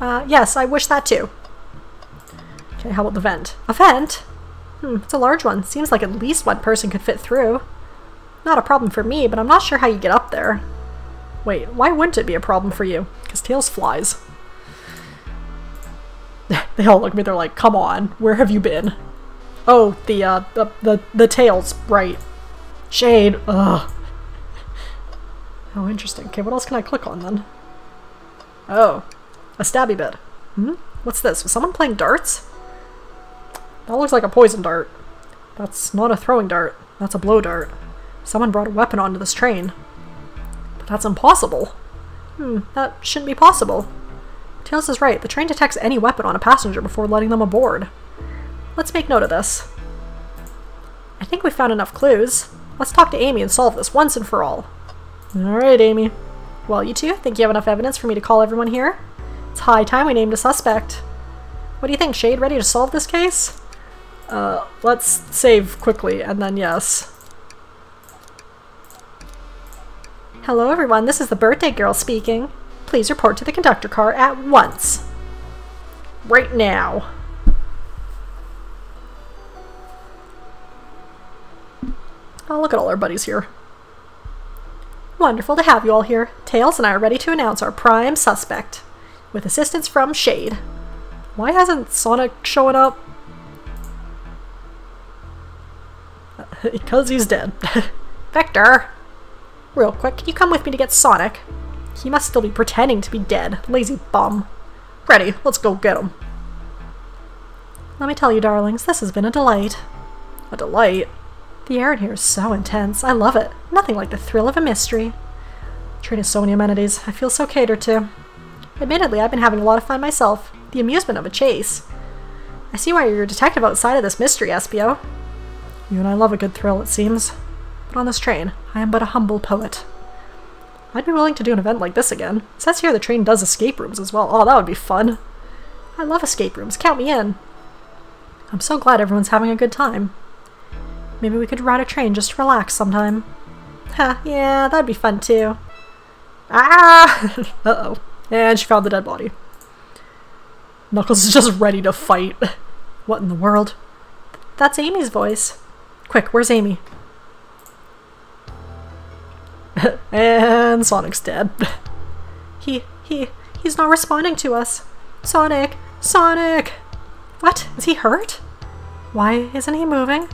Yes, I wish that too. Okay, how about the vent? A vent? Hmm, it's a large one. Seems like at least one person could fit through. Not a problem for me, but I'm not sure how you get up there. Wait, why wouldn't it be a problem for you? Because Tails flies. They all look at me, they're like, come on, where have you been? Oh, the Tails, right. Shade, ugh. Oh, interesting. Okay, what else can I click on then? Oh, a stabby bit. Hmm? What's this? Was someone playing darts? That looks like a poison dart. That's not a throwing dart. That's a blow dart. Someone brought a weapon onto this train. But that's impossible. Hmm, that shouldn't be possible. Tails is right. The train detects any weapon on a passenger before letting them aboard. Let's make note of this. I think we found enough clues. Let's talk to Amy and solve this once and for all. Alright, Amy. Well, you two, think you have enough evidence for me to call everyone here? It's high time we named a suspect. What do you think, Shade? Ready to solve this case? Let's save quickly, and then yes. Hello everyone, this is the birthday girl speaking. Please report to the conductor car at once. Right now. Oh, look at all our buddies here. Wonderful to have you all here. Tails and I are ready to announce our prime suspect, with assistance from Shade. Why hasn't Sonic shown up? Because he's dead. Vector! Real quick, can you come with me to get Sonic? He must still be pretending to be dead. Lazy bum. Ready, let's go get him. Let me tell you, darlings, this has been a delight. A delight? The air in here is so intense. I love it. Nothing like the thrill of a mystery. The train has so many amenities. I feel so catered to. Admittedly, I've been having a lot of fun myself. The amusement of a chase. I see why you're a detective outside of this mystery, Espio. You and I love a good thrill, it seems. But on this train, I am but a humble poet. I'd be willing to do an event like this again. It says here the train does escape rooms as well. Oh, that would be fun. I love escape rooms. Count me in. I'm so glad everyone's having a good time. Maybe we could ride a train just to relax sometime. Ha, yeah, that'd be fun too. Ah! Uh-oh. And she found the dead body. Knuckles is just ready to fight. What in the world? That's Amy's voice. Quick, where's Amy? And Sonic's dead. He's not responding to us. Sonic! Sonic! What? Is he hurt? Why isn't he moving?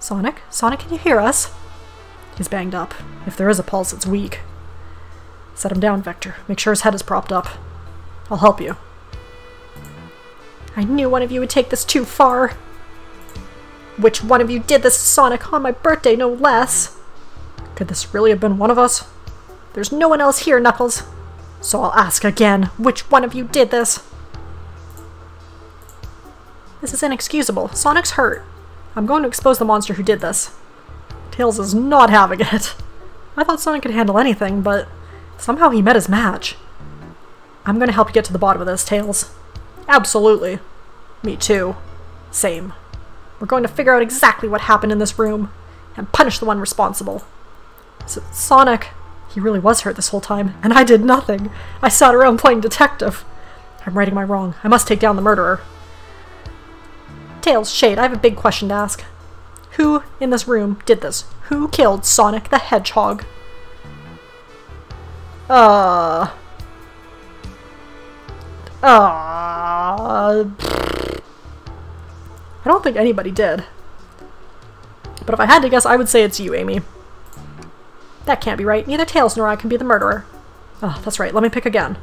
Sonic? Sonic, can you hear us? He's banged up. If there is a pulse, it's weak. Set him down, Vector. Make sure his head is propped up. I'll help you. I knew one of you would take this too far. Which one of you did this to Sonic on my birthday, no less? Could this really have been one of us? There's no one else here, Knuckles. So I'll ask again, which one of you did this? This is inexcusable. Sonic's hurt. I'm going to expose the monster who did this. Tails is not having it. I thought Sonic could handle anything, but somehow he met his match. I'm going to help you get to the bottom of this, Tails. Absolutely. Me too. Same. We're going to figure out exactly what happened in this room and punish the one responsible. So Sonic, he really was hurt this whole time, and I did nothing. I sat around playing detective. I'm righting my wrong. I must take down the murderer. Tails, Shade, I have a big question to ask. Who in this room did this? Who killed Sonic the Hedgehog? I don't think anybody did. But if I had to guess, I would say it's you, Amy. That can't be right. Neither Tails nor I can be the murderer. Oh, that's right. Let me pick again.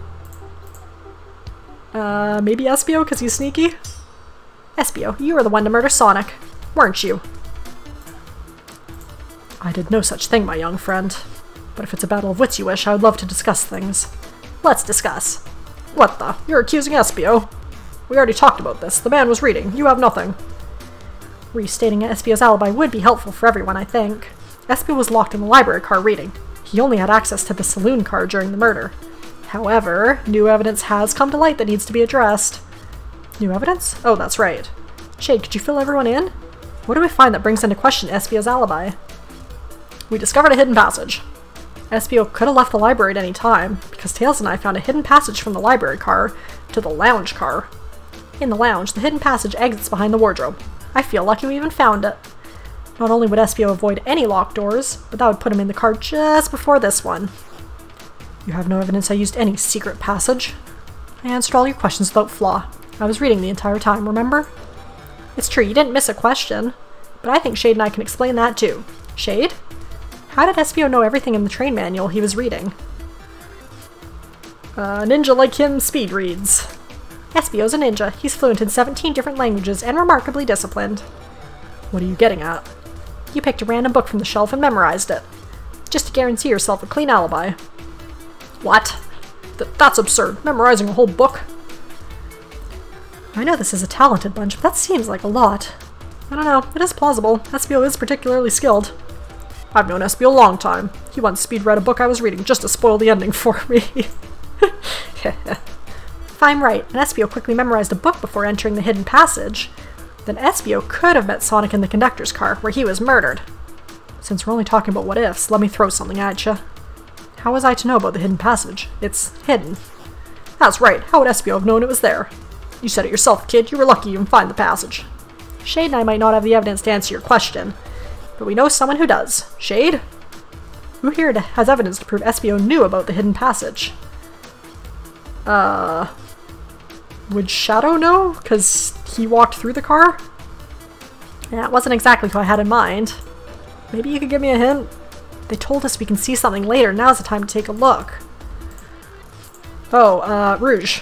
Maybe Espio, because he's sneaky? Espio, you were the one to murder Sonic, weren't you? I did no such thing, my young friend. But if it's a battle of wits you wish, I would love to discuss things. Let's discuss. What the? You're accusing Espio. We already talked about this. The man was reading. You have nothing. Restating Espio's alibi would be helpful for everyone, I think. Espio was locked in the library car reading. He only had access to the saloon car during the murder. However, new evidence has come to light that needs to be addressed. New evidence? Oh, that's right. Shade, could you fill everyone in? What do we find that brings into question Espio's alibi? We discovered a hidden passage. Espio could have left the library at any time, because Tails and I found a hidden passage from the library car to the lounge car. In the lounge, the hidden passage exits behind the wardrobe. I feel lucky we even found it. Not only would Espio avoid any locked doors, but that would put him in the car just before this one. You have no evidence I used any secret passage. I answered all your questions without flaw. I was reading the entire time, remember? It's true, you didn't miss a question, but I think Shade and I can explain that too. Shade? How did Espio know everything in the train manual he was reading? A ninja like him speed reads. Espio's a ninja. He's fluent in 17 different languages and remarkably disciplined. What are you getting at? You picked a random book from the shelf and memorized it, just to guarantee yourself a clean alibi. What? That's absurd. Memorizing a whole book? I know this is a talented bunch, but that seems like a lot. I don't know. It is plausible. Espio is particularly skilled. I've known Espio a long time. He once speed read a book I was reading just to spoil the ending for me. If I'm right, and Espio quickly memorized a book before entering the hidden passage, then Espio could have met Sonic in the conductor's car, where he was murdered. Since we're only talking about what-ifs, let me throw something at you. How was I to know about the hidden passage? It's hidden. That's right. How would Espio have known it was there? You said it yourself, kid. You were lucky you can find the passage. Shade and I might not have the evidence to answer your question, but we know someone who does. Shade? Who here has evidence to prove Espio knew about the hidden passage? Would Shadow know? Because he walked through the car? That wasn't exactly who I had in mind. Maybe you could give me a hint? They told us we can see something later. Now's the time to take a look. Oh, Rouge.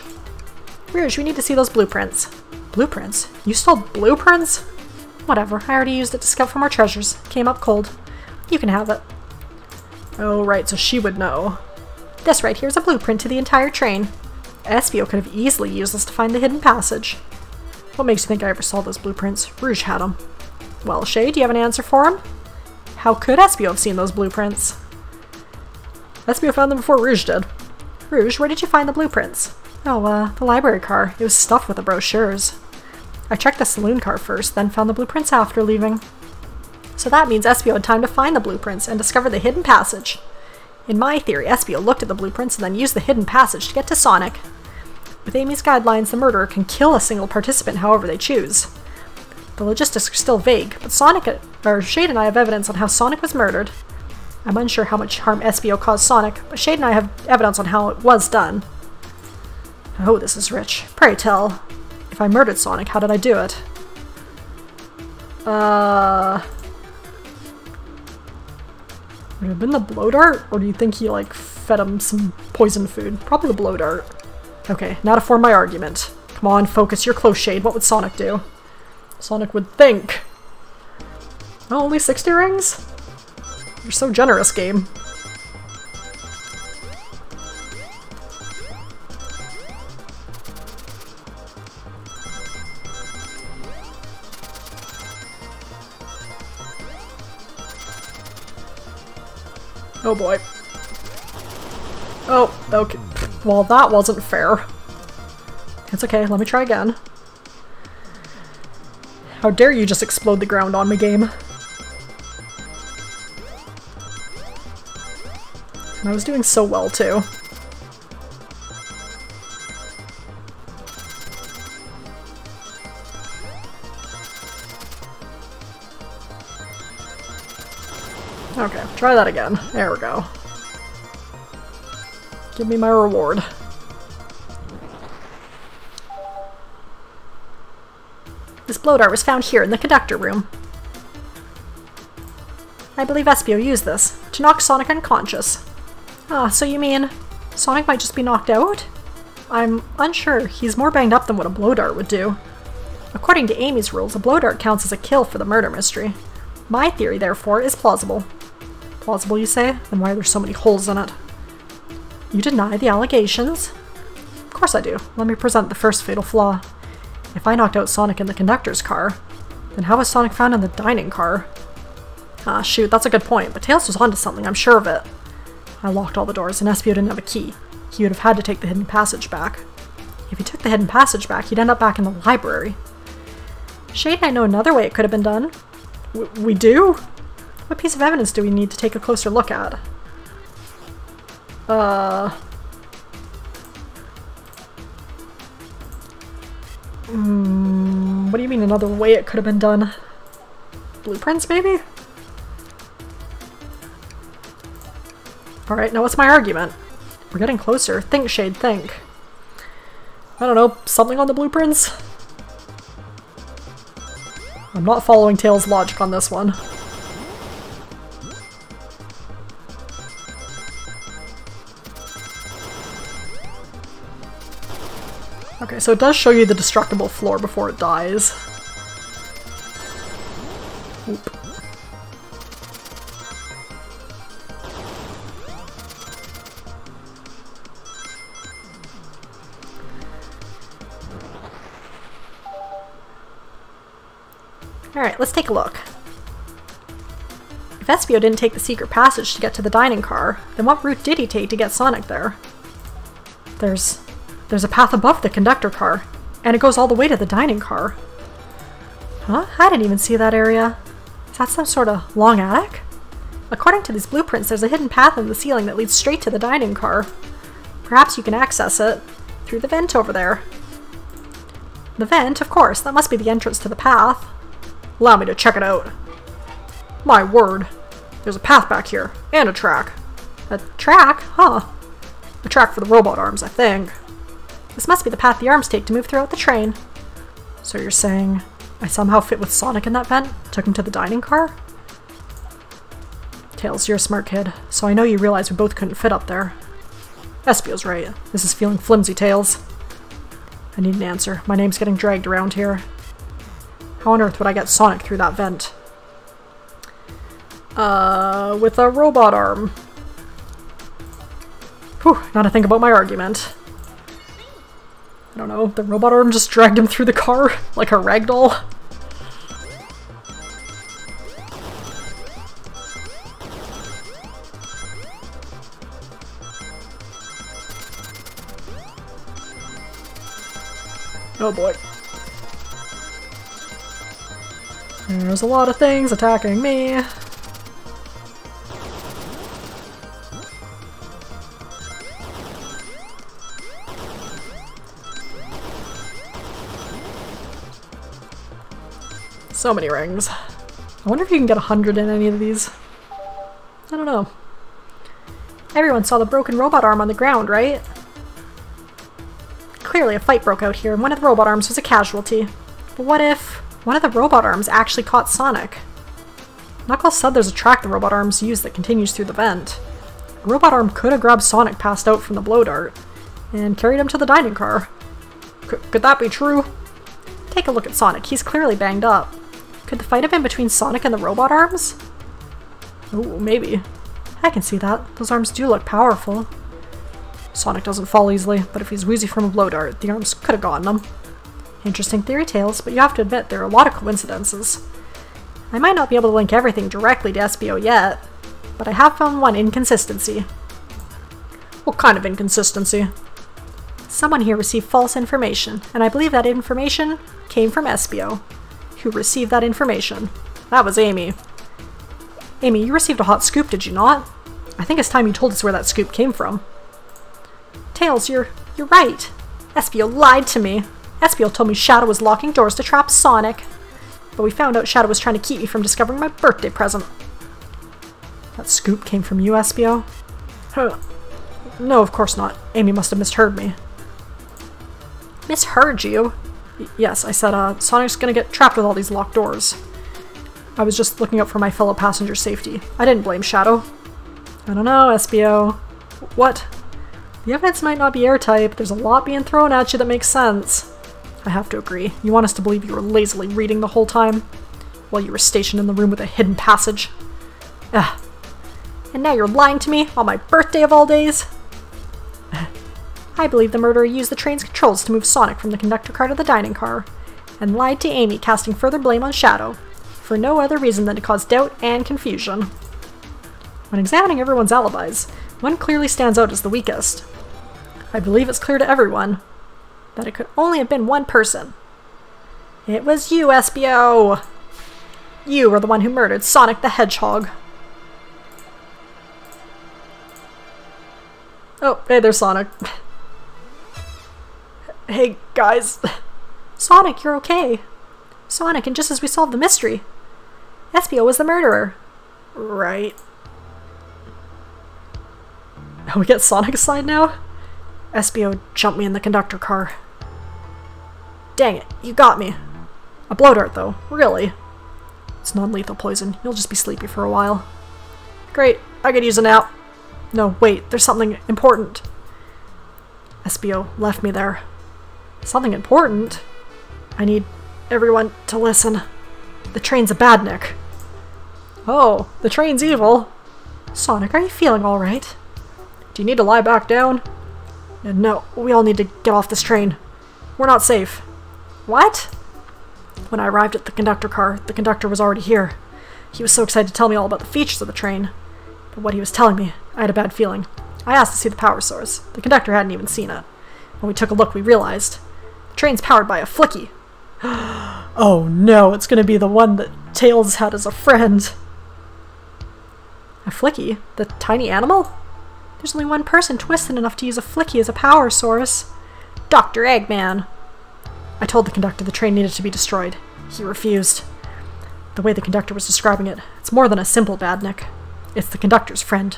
Rouge, we need to see those blueprints. Blueprints? You stole blueprints? Whatever, I already used it to scout for more treasures. Came up cold. You can have it. Oh, right, so she would know. This right here is a blueprint to the entire train. Espio could have easily used this to find the hidden passage. What makes you think I ever saw those blueprints? Rouge had them. Well, Shay, do you have an answer for him? How could Espio have seen those blueprints? Espio found them before Rouge did. Rouge, where did you find the blueprints? Oh, the library car. It was stuffed with the brochures. I checked the saloon car first, then found the blueprints after leaving. So that means Espio had time to find the blueprints and discover the hidden passage. In my theory, Espio looked at the blueprints and then used the hidden passage to get to Sonic. With Amy's guidelines, the murderer can kill a single participant however they choose. The logistics are still vague, but Shade and I have evidence on how Sonic was murdered. I'm unsure how much harm Espio caused Sonic, but Shade and I have evidence on how it was done. Oh, this is rich. Pray tell. If I murdered Sonic, how did I do it? Would it have been the blow dart? Or do you think he, like, fed him some poison food? Probably the blow dart. Okay, now to form my argument. Come on, focus. You're close, Shade. What would Sonic do? Sonic would think. Oh, only 60 rings? You're so generous, game. Oh boy. Oh, okay. Well, that wasn't fair. It's okay, let me try again. How dare you just explode the ground on me, game. And I was doing so well, too. Okay, try that again. There we go. Give me my reward. This blow dart was found here in the conductor room. I believe Espio used this to knock Sonic unconscious. Ah, so you mean Sonic might just be knocked out? I'm unsure. He's more banged up than what a blow dart would do. According to Amy's rules, a blow dart counts as a kill for the murder mystery. My theory, therefore, is plausible. Plausible, you say? Then why are there so many holes in it? You deny the allegations? Of course I do. Let me present the first fatal flaw. If I knocked out Sonic in the conductor's car, then how was Sonic found in the dining car? Ah, shoot, that's a good point, but Tails was onto something, I'm sure of it. I locked all the doors, and Espio didn't have a key. He would have had to take the hidden passage back. If he took the hidden passage back, he'd end up back in the library. Shade, I know another way it could have been done. We do? What piece of evidence do we need to take a closer look at? What do you mean another way it could have been done? Blueprints, maybe? Alright, now what's my argument? We're getting closer. Think, Shade, think. I don't know, something on the blueprints? I'm not following Tails' logic on this one. Okay, so it does show you the destructible floor before it dies. Oop. Alright, let's take a look. If Espio didn't take the secret passage to get to the dining car, then what route did he take to get Sonic there? There's a path above the conductor car, and it goes all the way to the dining car. Huh? I didn't even see that area. Is that some sort of long attic? According to these blueprints, there's a hidden path in the ceiling that leads straight to the dining car. Perhaps you can access it through the vent over there. The vent, of course, that must be the entrance to the path. Allow me to check it out. My word, there's a path back here, and a track. A track? Huh. A track for the robot arms, I think. This must be the path the arms take to move throughout the train. So you're saying I somehow fit with Sonic in that vent? Took him to the dining car? Tails, you're a smart kid, so I know you realize we both couldn't fit up there. Espio's right. This is feeling flimsy, Tails. I need an answer. My name's getting dragged around here. How on earth would I get Sonic through that vent? With a robot arm. Whew, now to think about my argument. I don't know, the robot arm just dragged him through the car like a ragdoll. Oh boy. There's a lot of things attacking me. So many rings. I wonder if you can get 100 in any of these. I don't know. Everyone saw the broken robot arm on the ground, right? Clearly a fight broke out here, and one of the robot arms was a casualty. But what if one of the robot arms actually caught Sonic? Knuckles said there's a track the robot arms use that continues through the vent. A robot arm could have grabbed Sonic passed out from the blow dart and carried him to the dining car. Could that be true? Take a look at Sonic. He's clearly banged up. Could the fight have been between Sonic and the robot arms? Ooh, maybe. I can see that. Those arms do look powerful. Sonic doesn't fall easily, but if he's woozy from a blow dart, the arms could have gotten him. Interesting theory, Tails, but you have to admit there are a lot of coincidences. I might not be able to link everything directly to Espio yet, but I have found one inconsistency. What kind of inconsistency? Someone here received false information, and I believe that information came from Espio. who received that information. That was Amy. Amy, you received a hot scoop, did you not? I think it's time you told us where that scoop came from. Tails, you're right. Espio lied to me. Espio told me Shadow was locking doors to trap Sonic. But we found out Shadow was trying to keep me from discovering my birthday present. That scoop came from you, Espio? Huh. No, of course not. Amy must have misheard me. Misheard you? Yes, I said, Sonic's gonna get trapped with all these locked doors. I was just looking out for my fellow passenger's safety. I didn't blame Shadow. I don't know, Espio. What? The evidence might not be airtight, but there's a lot being thrown at you that makes sense. I have to agree. You want us to believe you were lazily reading the whole time? While you were stationed in the room with a hidden passage? Ugh. And now you're lying to me on my birthday of all days? I believe the murderer used the train's controls to move Sonic from the conductor car to the dining car, and lied to Amy, casting further blame on Shadow, for no other reason than to cause doubt and confusion. When examining everyone's alibis, one clearly stands out as the weakest. I believe it's clear to everyone that it could only have been one person. It was you, Espio! You were the one who murdered Sonic the Hedgehog. Oh, hey, there's Sonic. Hey, guys. Sonic, you're okay. Sonic, and just as we solved the mystery, Espio was the murderer. Right. We get Sonic's side now? Espio jumped me in the conductor car. Dang it, you got me. A blow dart, though. Really. It's non-lethal poison. You'll just be sleepy for a while. Great, I could use a nap. No, wait, there's something important. Espio left me there. Something important? I need everyone to listen. The train's a badnik. Oh, the train's evil. Sonic, are you feeling all right? Do you need to lie back down? No, we all need to get off this train. We're not safe. What? When I arrived at the conductor car, the conductor was already here. He was so excited to tell me all about the features of the train. What he was telling me, I had a bad feeling. I asked to see the power source. The conductor hadn't even seen it. When we took a look, we realized the train's powered by a Flicky. Oh no, it's gonna be the one that Tails had as a friend. A Flicky? The tiny animal? There's only one person twisted enough to use a Flicky as a power source. Dr. Eggman. I told the conductor the train needed to be destroyed. He refused. The way the conductor was describing it, it's more than a simple badnik. It's the conductor's friend.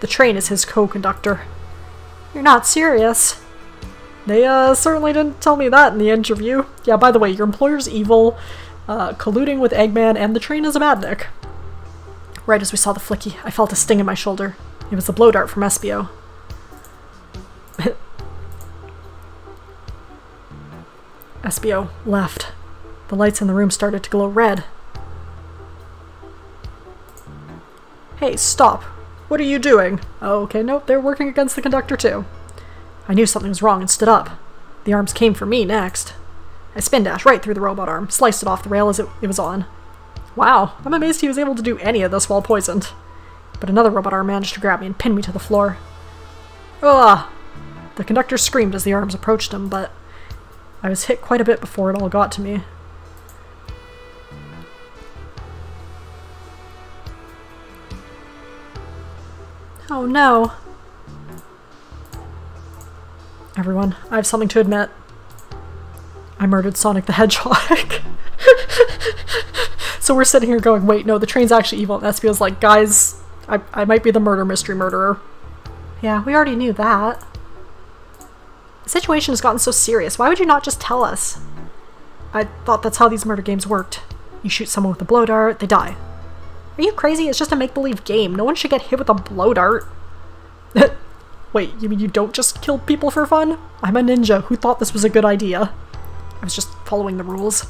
The train is his co-conductor. You're not serious. They certainly didn't tell me that in the interview. Yeah, by the way, your employer's evil, colluding with Eggman, and the train is a badnik. Right as we saw the Flicky, I felt a sting in my shoulder. It was the blow dart from Espio. Espio left. The lights in the room started to glow red. Hey, stop. What are you doing? Oh, okay, nope, they're working against the conductor too. I knew something was wrong and stood up. The arms came for me next. I spin-dashed right through the robot arm, sliced it off the rail as it was on. Wow, I'm amazed he was able to do any of this while poisoned. But another robot arm managed to grab me and pin me to the floor. Ugh! The conductor screamed as the arms approached him, but I was hit quite a bit before it all got to me. Oh no. Everyone, I have something to admit. I murdered Sonic the Hedgehog. So we're sitting here going, wait, no, the train's actually evil. And Espio's like, guys, I might be the mystery murderer. Yeah, we already knew that. The situation has gotten so serious. Why would you not just tell us? I thought that's how these murder games worked. You shoot someone with a blow dart, they die. Are you crazy? It's just a make-believe game. No one should get hit with a blow dart. Wait, you mean you don't just kill people for fun? I'm a ninja. Who thought this was a good idea? I was just following the rules.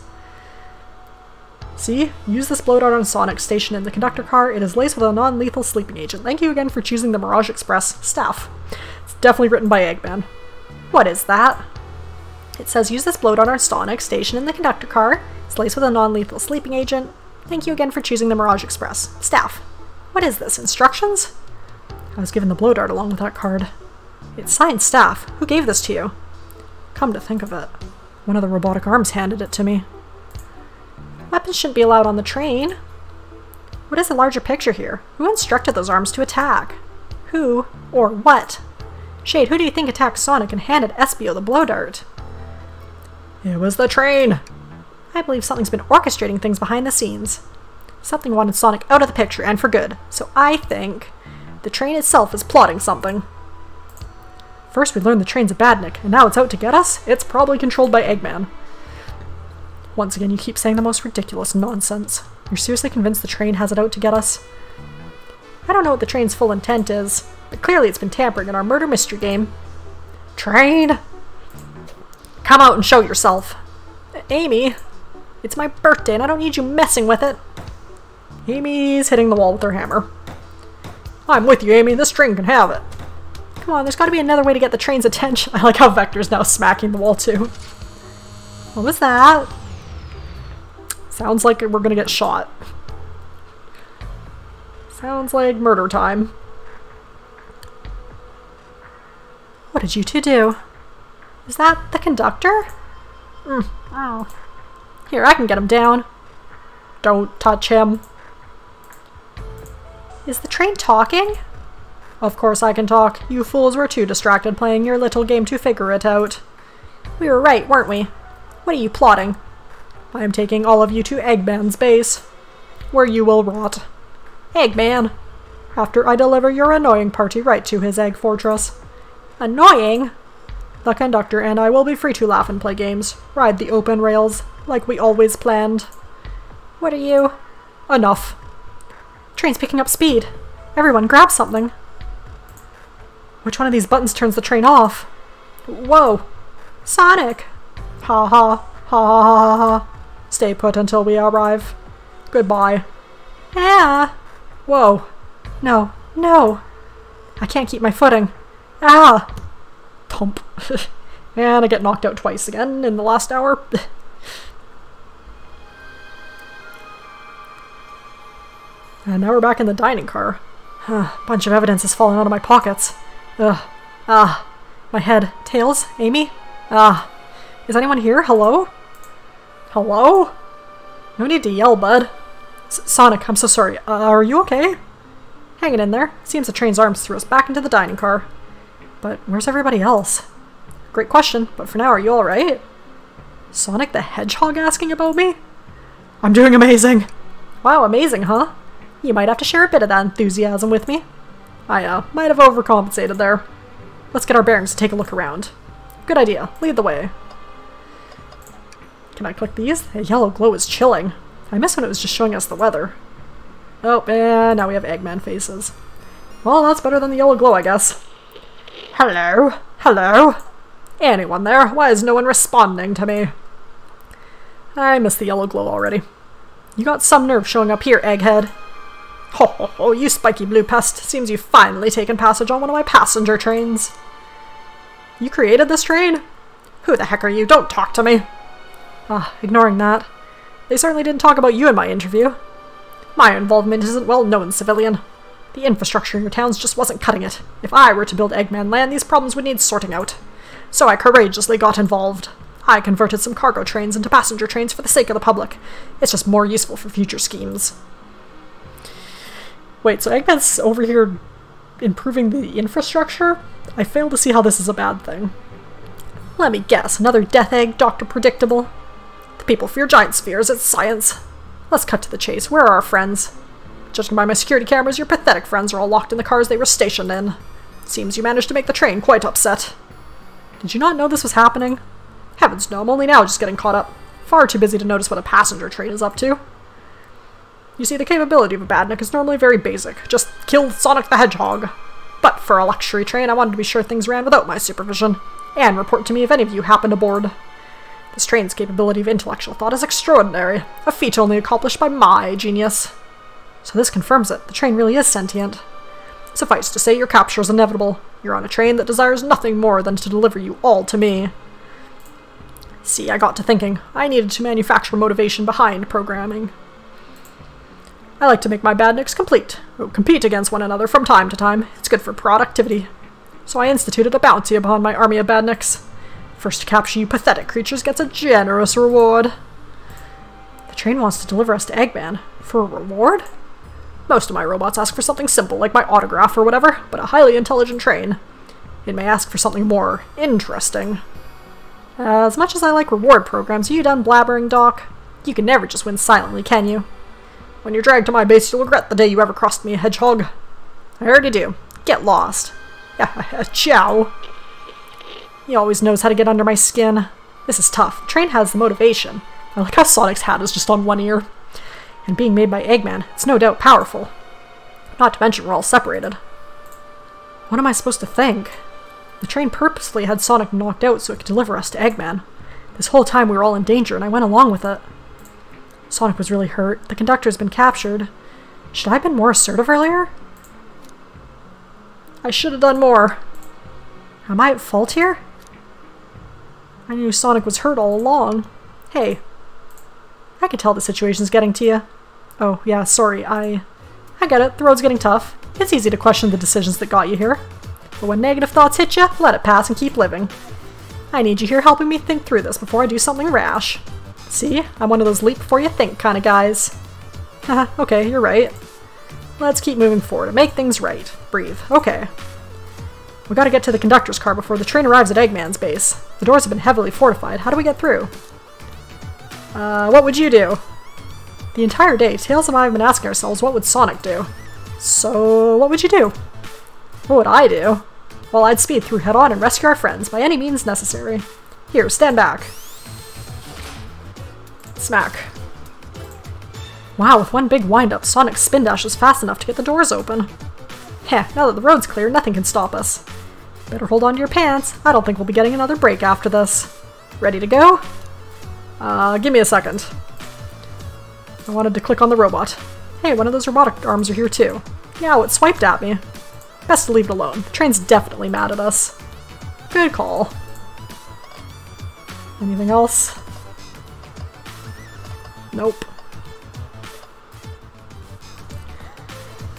See? Use this blow dart on Sonic stationed in the conductor car. It is laced with a non-lethal sleeping agent. Thank you again for choosing the Mirage Express staff. It's definitely written by Eggman. What is that? It says use this blow dart on Sonic stationed in the conductor car. It's laced with a non-lethal sleeping agent. Thank you again for choosing the Mirage Express. Staff. What is this? Instructions? I was given the blow dart along with that card. It's signed Staff. Who gave this to you? Come to think of it, one of the robotic arms handed it to me. Weapons shouldn't be allowed on the train. What is the larger picture here? Who instructed those arms to attack? Who or what? Shade, who do you think attacked Sonic and handed Espio the blow dart? It was the train! I believe something's been orchestrating things behind the scenes. Something wanted Sonic out of the picture, and for good. So I think the train itself is plotting something. First we learned the train's a badnik, and now it's out to get us? It's probably controlled by Eggman. Once again, you keep saying the most ridiculous nonsense. You're seriously convinced the train has it out to get us? I don't know what the train's full intent is, but clearly it's been tampering in our murder mystery game. Train! Come out and show yourself! Amy! It's my birthday and I don't need you messing with it! Amy's hitting the wall with her hammer. I'm with you, Amy. This train can have it. Come on, there's gotta be another way to get the train's attention. I like how Vector's now smacking the wall too. What was that? Sounds like we're gonna get shot. Sounds like murder time. What did you two do? Is that the conductor? Wow. Here, I can get him down. Don't touch him. Is the train talking? Of course I can talk. You fools were too distracted playing your little game to figure it out. We were right, weren't we? What are you plotting? I am taking all of you to Eggman's base, where you will rot. Eggman! After I deliver your annoying party right to his egg fortress. Annoying? The conductor and I will be free to laugh and play games, ride the open rails, like we always planned. What are you? Enough. Train's picking up speed. Everyone grab something. Which one of these buttons turns the train off? Whoa. Sonic. Ha ha. Ha ha ha ha ha. Stay put until we arrive. Goodbye. Ah. Whoa. No. No. I can't keep my footing. Ah. Thump. And I get knocked out twice again in the last hour. And now we're back in the dining car. Bunch of evidence has fallen out of my pockets. Ugh. Ah. My head. Tails? Amy? Ah. Is anyone here? Hello? Hello? No need to yell, bud. Sonic, I'm so sorry. Are you okay? Hanging in there. Seems the train's arms threw us back into the dining car. But where's everybody else? Great question, but for now, are you alright? Sonic the Hedgehog asking about me? I'm doing amazing! Wow, amazing, huh? You might have to share a bit of that enthusiasm with me. I might have overcompensated there. Let's get our bearings and take a look around. Good idea. Lead the way. Can I click these? That yellow glow is chilling. I miss when it was just showing us the weather. Oh, and now we have Eggman faces. Well, that's better than the yellow glow, I guess. Hello? Hello? Anyone there? Why is no one responding to me? I miss the yellow glow already. You got some nerve showing up here, egghead. Ho ho ho, you spiky blue pest. Seems you've finally taken passage on one of my passenger trains. You created this train? Who the heck are you? Don't talk to me. Ignoring that. They certainly didn't talk about you in my interview. My involvement isn't well known, civilian. The infrastructure in your towns just wasn't cutting it. If I were to build Eggman Land, these problems would need sorting out. So I courageously got involved. I converted some cargo trains into passenger trains for the sake of the public. It's just more useful for future schemes. Wait, so Eggman's over here improving the infrastructure? I fail to see how this is a bad thing. Let me guess, another Death Egg, Dr. Predictable? The people fear giant spheres, it's science. Let's cut to the chase, where are our friends? Judging by my security cameras, your pathetic friends are all locked in the cars they were stationed in. Seems you managed to make the train quite upset. Did you not know this was happening? Heavens no, I'm only now just getting caught up. Far too busy to notice what a passenger train is up to. You see, the capability of a badnik is normally very basic. Just kill Sonic the Hedgehog. But for a luxury train, I wanted to be sure things ran without my supervision. And report to me if any of you happen aboard. This train's capability of intellectual thought is extraordinary. A feat only accomplished by my genius. So this confirms it. The train really is sentient. Suffice to say, your capture is inevitable. You're on a train that desires nothing more than to deliver you all to me. See, I got to thinking. I needed to manufacture motivation behind programming. I like to make my badniks compete against one another from time to time. It's good for productivity. So I instituted a bounty upon my army of badniks. First to capture you pathetic creatures gets a generous reward. The The train wants to deliver us to Eggman. For a reward? Most of my robots ask for something simple, like my autograph or whatever, but a highly intelligent train, it may ask for something more interesting. As much as I like reward programs, are you done blabbering, Doc? You can never just win silently, can you? When you're dragged to my base, you'll regret the day you ever crossed me, Hedgehog. I already do. Get lost. Yeah, ciao. He always knows how to get under my skin. This is tough. The train has the motivation. I like how Sonic's hat is just on one ear. And being made by Eggman, it's no doubt powerful. Not to mention we're all separated. What am I supposed to think? The train purposely had Sonic knocked out so it could deliver us to Eggman. This whole time we were all in danger and I went along with it. Sonic was really hurt. The conductor's been captured. Should I have been more assertive earlier? I should have done more. Am I at fault here? I knew Sonic was hurt all along. Hey, I can tell the situation's getting to you. Oh, yeah, sorry, I get it. The road's getting tough. It's easy to question the decisions that got you here. But when negative thoughts hit you, let it pass and keep living. I need you here helping me think through this before I do something rash. See? I'm one of those leap-before-you-think kind of guys. Haha, okay, you're right. Let's keep moving forward and make things right. Breathe. Okay. We gotta get to the conductor's car before the train arrives at Eggman's base. The doors have been heavily fortified. How do we get through? What would you do? The entire day, Tails and I have been asking ourselves, what would Sonic do? So, what would you do? What would I do? Well, I'd speed through head-on and rescue our friends by any means necessary. Here, stand back. Smack. Wow, with one big wind-up, Sonic's spin dash was fast enough to get the doors open. Heh, now that the road's clear, nothing can stop us. Better hold on to your pants. I don't think we'll be getting another break after this. Ready to go? Give me a second. I wanted to click on the robot. Hey, one of those robotic arms are here too. Yow, it swiped at me. Best to leave it alone. The train's definitely mad at us. Good call. Anything else? Nope.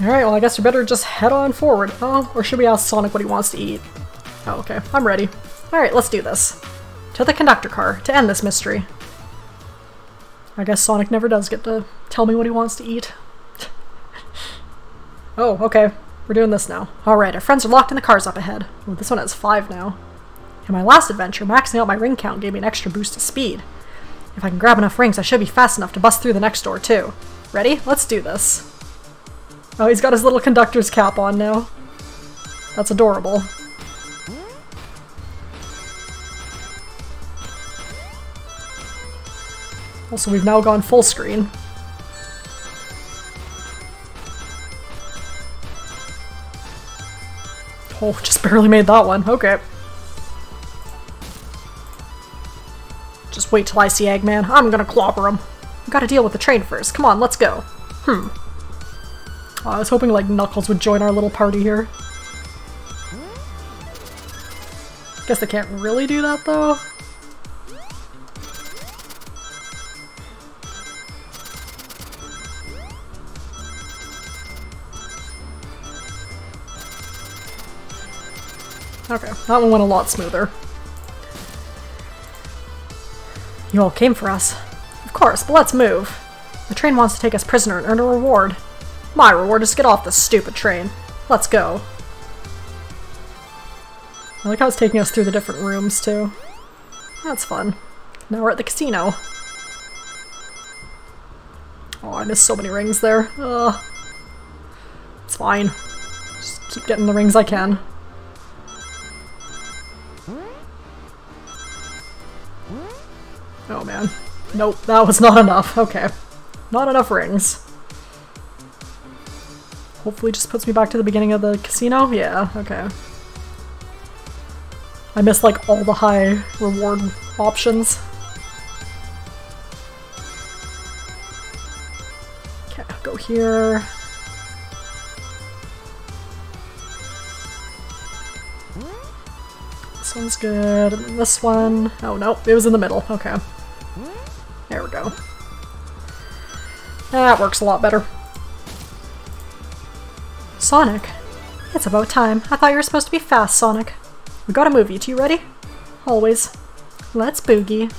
Alright, well I guess we better just head on forward. Oh, or should we ask Sonic what he wants to eat? Oh, okay. I'm ready. Alright, let's do this. To the conductor car, to end this mystery. I guess Sonic never does get to tell me what he wants to eat. Oh, okay. We're doing this now. Alright, our friends are locked in the cars up ahead. Ooh, this one has 5 now. In my last adventure, maxing out my ring count gave me an extra boost to speed. If I can grab enough rings, I should be fast enough to bust through the next door, too. Ready? Let's do this. Oh, he's got his little conductor's cap on now. That's adorable. Also, we've now gone full screen. Oh, just barely made that one. Okay. Just wait till I see Eggman. I'm gonna clobber him. We gotta deal with the train first. Come on, let's go. Oh, I was hoping, like, Knuckles would join our little party here. Guess they can't really do that, though. Okay, that one went a lot smoother. You all came for us. Of course, but let's move. The train wants to take us prisoner and earn a reward. My reward is to get off this stupid train. Let's go. I like how it's taking us through the different rooms, too. That's fun. Now we're at the casino. Oh, I missed so many rings there. Ugh. It's fine. Just keep getting the rings I can. Oh man. Nope, that was not enough. Okay. Not enough rings. Hopefully just puts me back to the beginning of the casino. Yeah, okay. I missed like all the high reward options. Okay, I'll go here. This one's good. And then this one. Oh no, it was in the middle. Okay. There we go. That works a lot better. Sonic? It's about time. I thought you were supposed to be fast, Sonic. We gotta move you two. You ready? Always. Let's boogie.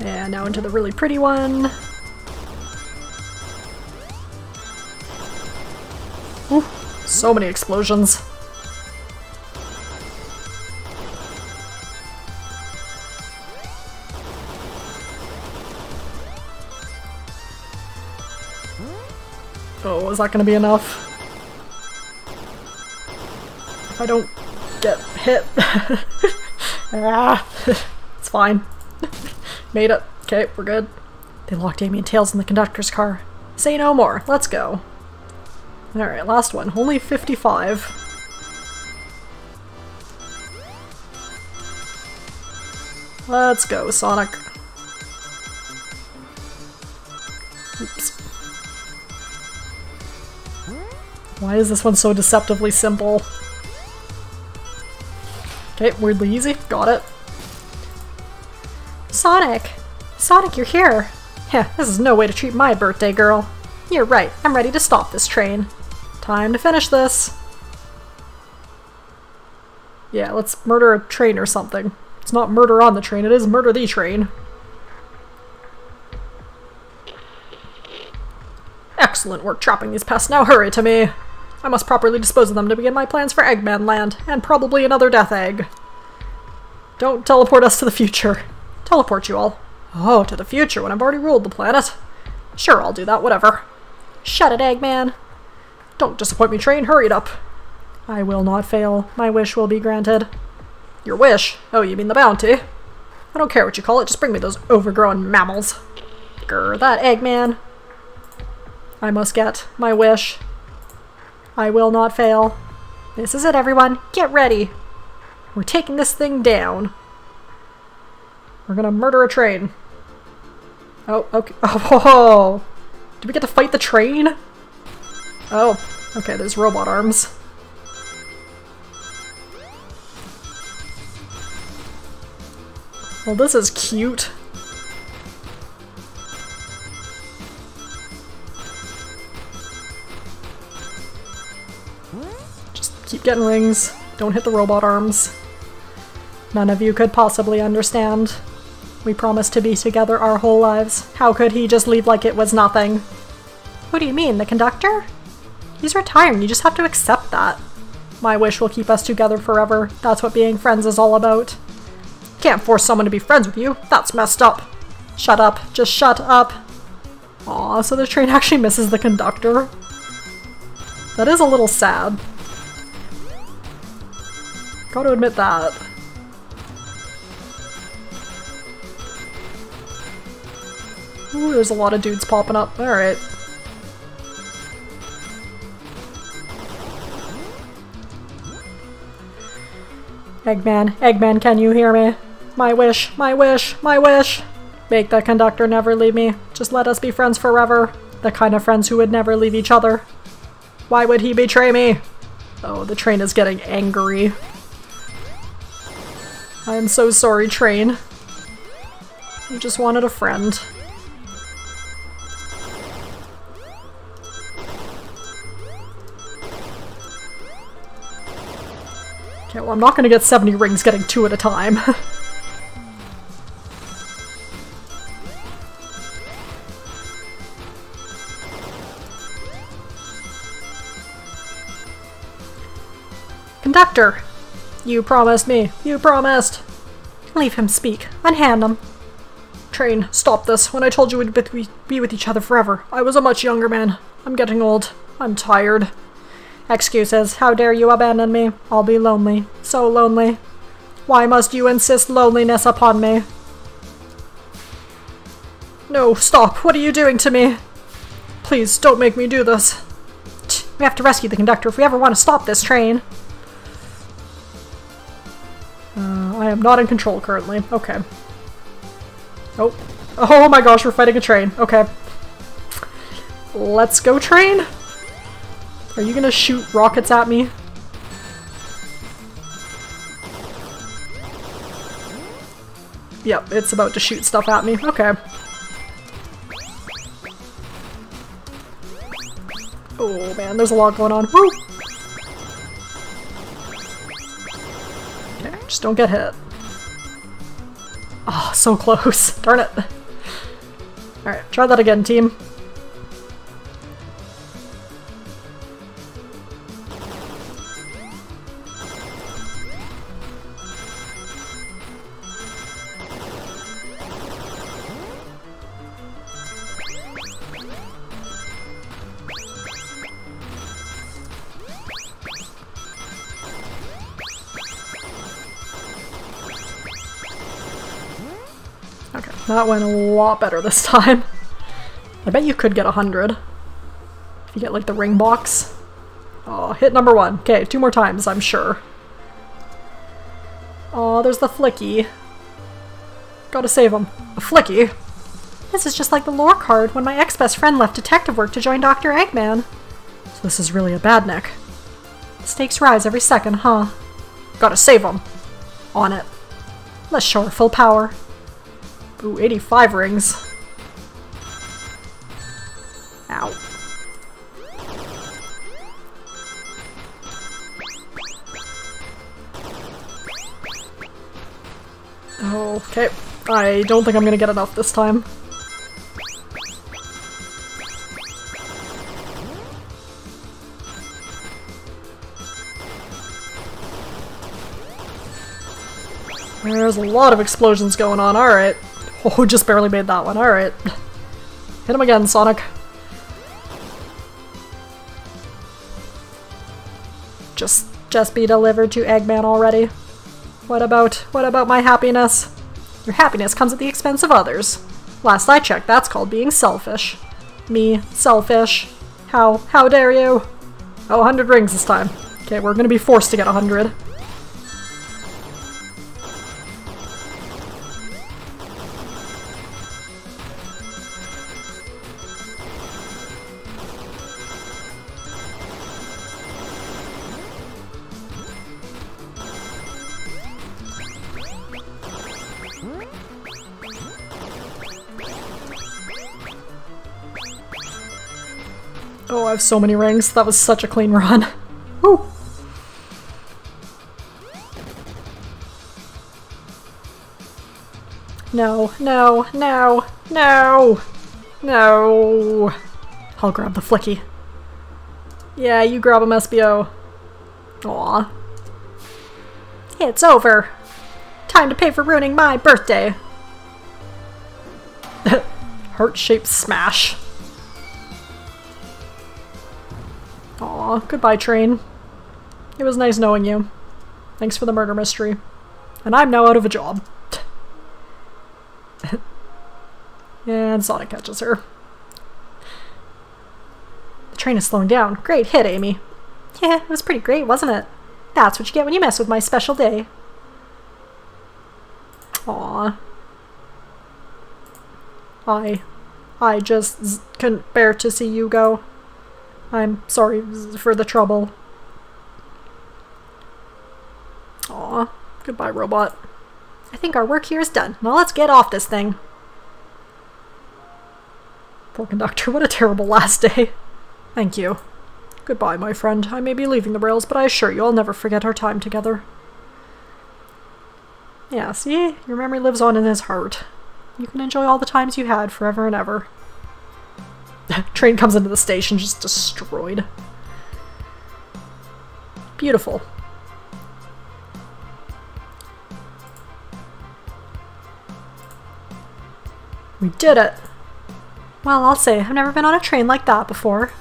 Yeah, now into the really pretty one. Ooh, so many explosions. Oh, is that gonna be enough? If I don't get hit. Ah, it's fine. Made it. Okay, we're good. They locked Amy and Tails in the conductor's car. Say no more. Let's go. Alright, last one. Only 55. Let's go, Sonic. Oops. Why is this one so deceptively simple? Okay, weirdly easy. Got it. Sonic! Sonic, you're here! Heh, this is no way to treat my birthday girl. You're right, I'm ready to stop this train. Time to finish this. Yeah, let's murder a train or something. It's not murder on the train, it is murder the train. Excellent work chopping these pests, now hurry to me! I must properly dispose of them to begin my plans for Eggman Land, and probably another Death Egg. Don't teleport us to the future. Teleport you all. Oh, to the future when I've already ruled the planet. Sure, I'll do that, whatever. Shut it, Eggman. Don't disappoint me, train, hurry it up. I will not fail. My wish will be granted. Your wish? Oh, you mean the bounty? I don't care what you call it, just bring me those overgrown mammals. Grr, that Eggman. I must get my wish. I will not fail. This is it, everyone. Get ready. We're taking this thing down. We're gonna murder a train. Oh, okay. Oh, did we get to fight the train? Oh, okay, there's robot arms. Well, this is cute. Just keep getting rings. Don't hit the robot arms. None of you could possibly understand. We promised to be together our whole lives. How could he just leave like it was nothing? What do you mean, the conductor? He's retiring, you just have to accept that. My wish will keep us together forever. That's what being friends is all about. Can't force someone to be friends with you. That's messed up. Shut up. Just shut up. Aw, so the train actually misses the conductor. That is a little sad. Gotta admit that. Ooh, there's a lot of dudes popping up. Alright. Eggman, Eggman, can you hear me? My wish, my wish, my wish! Make the conductor never leave me. Just let us be friends forever. The kind of friends who would never leave each other. Why would he betray me? Oh, the train is getting angry. I am so sorry, train. You just wanted a friend. Okay, well, I'm not gonna get 70 rings getting 2 at a time. Conductor! You promised me. You promised! Leave him speak. Unhand him. Train, stop this. When I told you we'd be with each other forever, I was a much younger man. I'm getting old. I'm tired. Excuses. How dare you abandon me? I'll be lonely. So lonely. Why must you insist loneliness upon me? No, stop. What are you doing to me? Please, don't make me do this. We have to rescue the conductor if we ever want to stop this train. I am not in control currently. Okay. Oh. Oh my gosh, we're fighting a train. Okay. Let's go, train. Are you gonna shoot rockets at me? Yep, it's about to shoot stuff at me. Okay. Oh man, there's a lot going on. Woo! Okay, just don't get hit. Oh, so close. Darn it. Try that again, team. That went a lot better this time. I bet you could get 100. If you get like the ring box. Oh, hit number one. Okay, two more times, I'm sure. Oh, there's the Flicky. Gotta save him. A Flicky? This is just like the lore card when my ex-best friend left detective work to join Dr. Eggman. So this is really a bad neck. The stakes rise every second, huh? Gotta save him. On it. Let's show her full power. Ooh, 85 rings. Ow. Okay, I don't think I'm gonna get enough this time. There's a lot of explosions going on, alright. Oh, just barely made that one. Alright. Hit him again, Sonic. Just be delivered to Eggman already. What about my happiness? Your happiness comes at the expense of others. Last I checked, that's called being selfish. Me, selfish. How dare you? Oh, 100 rings this time. Okay, we're gonna be forced to get 100. Oh, I have so many rings. That was such a clean run. Woo! No, no, no, no, no. I'll grab the Flicky. Yeah, you grab him, Espio. Aw. It's over. Time to pay for ruining my birthday. Heart-shaped smash. Aw, goodbye, train. It was nice knowing you. Thanks for the murder mystery. And I'm now out of a job. And Sonic catches her. The train is slowing down. Great hit, Amy. Yeah, it was pretty great, wasn't it? That's what you get when you mess with my special day. Aw. I just couldn't bear to see you go. I'm sorry for the trouble. Aw, goodbye, robot. I think our work here is done. Now let's get off this thing. Poor conductor, what a terrible last day. Thank you. Goodbye, my friend. I may be leaving the rails, but I assure you I'll never forget our time together. Yeah, see? Your memory lives on in his heart. You can enjoy all the times you had forever and ever. Train comes into the station, just destroyed. Beautiful. We did it! Well, I'll say, I've never been on a train like that before.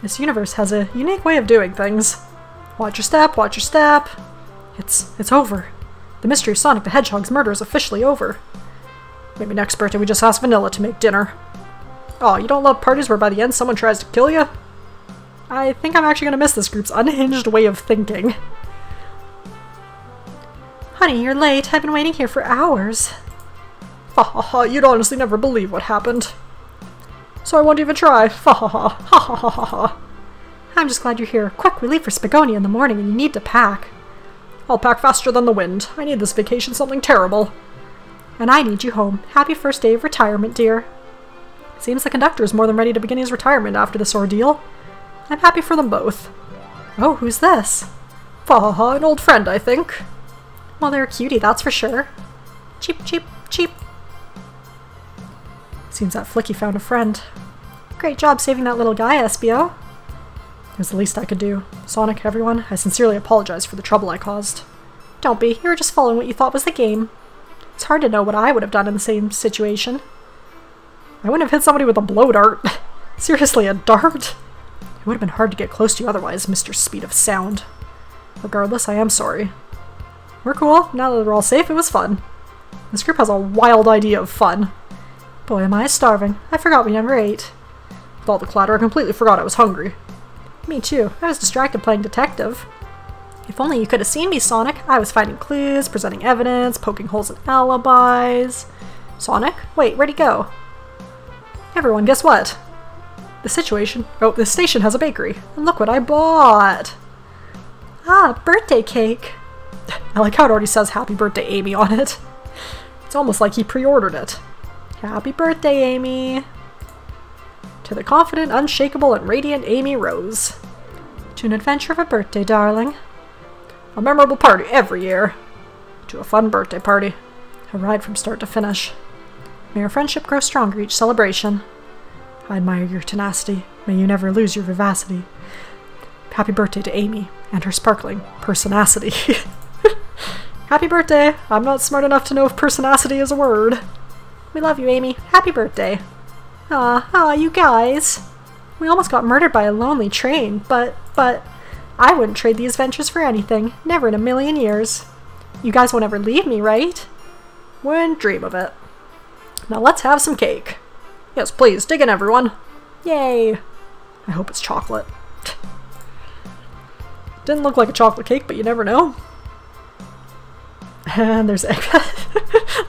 This universe has a unique way of doing things. Watch your step, watch your step. It's over. The mystery of Sonic the Hedgehog's murder is officially over. Maybe next birthday we just ask Vanilla to make dinner. Oh, you don't love parties where by the end someone tries to kill you? I think I'm actually gonna miss this group's unhinged way of thinking. Honey, you're late. I've been waiting here for hours. Ha ha ha, you'd honestly never believe what happened. So I won't even try. Ha ha ha, ha ha ha ha ha. I'm just glad you're here. Quick, we leave for Spagonia in the morning and you need to pack. I'll pack faster than the wind. I need this vacation something terrible. And I need you home. Happy first day of retirement, dear. Seems the conductor is more than ready to begin his retirement after this ordeal. I'm happy for them both. Oh, who's this? Fahaha, an old friend, I think. Well, they're a cutie, that's for sure. Cheep, cheep, cheep. Seems that Flicky found a friend. Great job saving that little guy, Espio. It was the least I could do. Sonic, everyone, I sincerely apologize for the trouble I caused. Don't be. You were just following what you thought was the game. It's hard to know what I would have done in the same situation. I wouldn't have hit somebody with a blow dart. Seriously, a dart? It would have been hard to get close to you otherwise, Mr. Speed of Sound. Regardless, I am sorry. We're cool. Now that we're all safe, it was fun. This group has a wild idea of fun. Boy, am I starving. I forgot we never ate. With all the clatter, I completely forgot I was hungry. Me too. I was distracted playing detective. If only you could have seen me, Sonic. I was finding clues, presenting evidence, poking holes in alibis. Sonic? Wait, where'd he go? Everyone, guess what? This station has a bakery. And look what I bought! Ah, birthday cake! I like how it already says Happy Birthday Amy on it. It's almost like he pre-ordered it. Happy birthday, Amy! To the confident, unshakable, and radiant Amy Rose. To an adventure of a birthday, darling. A memorable party every year. To a fun birthday party. A ride from start to finish. May your friendship grow stronger each celebration. I admire your tenacity. May you never lose your vivacity. Happy birthday to Amy and her sparkling personacity. Happy birthday! I'm not smart enough to know if personacity is a word. We love you, Amy. Happy birthday. Aw, you guys. We almost got murdered by a lonely train, but I wouldn't trade these ventures for anything. Never in a million years. You guys won't ever leave me, right? Wouldn't dream of it. Now let's have some cake. Yes, please, dig in, everyone. Yay. I hope it's chocolate. Didn't look like a chocolate cake, but you never know. And there's Eggman.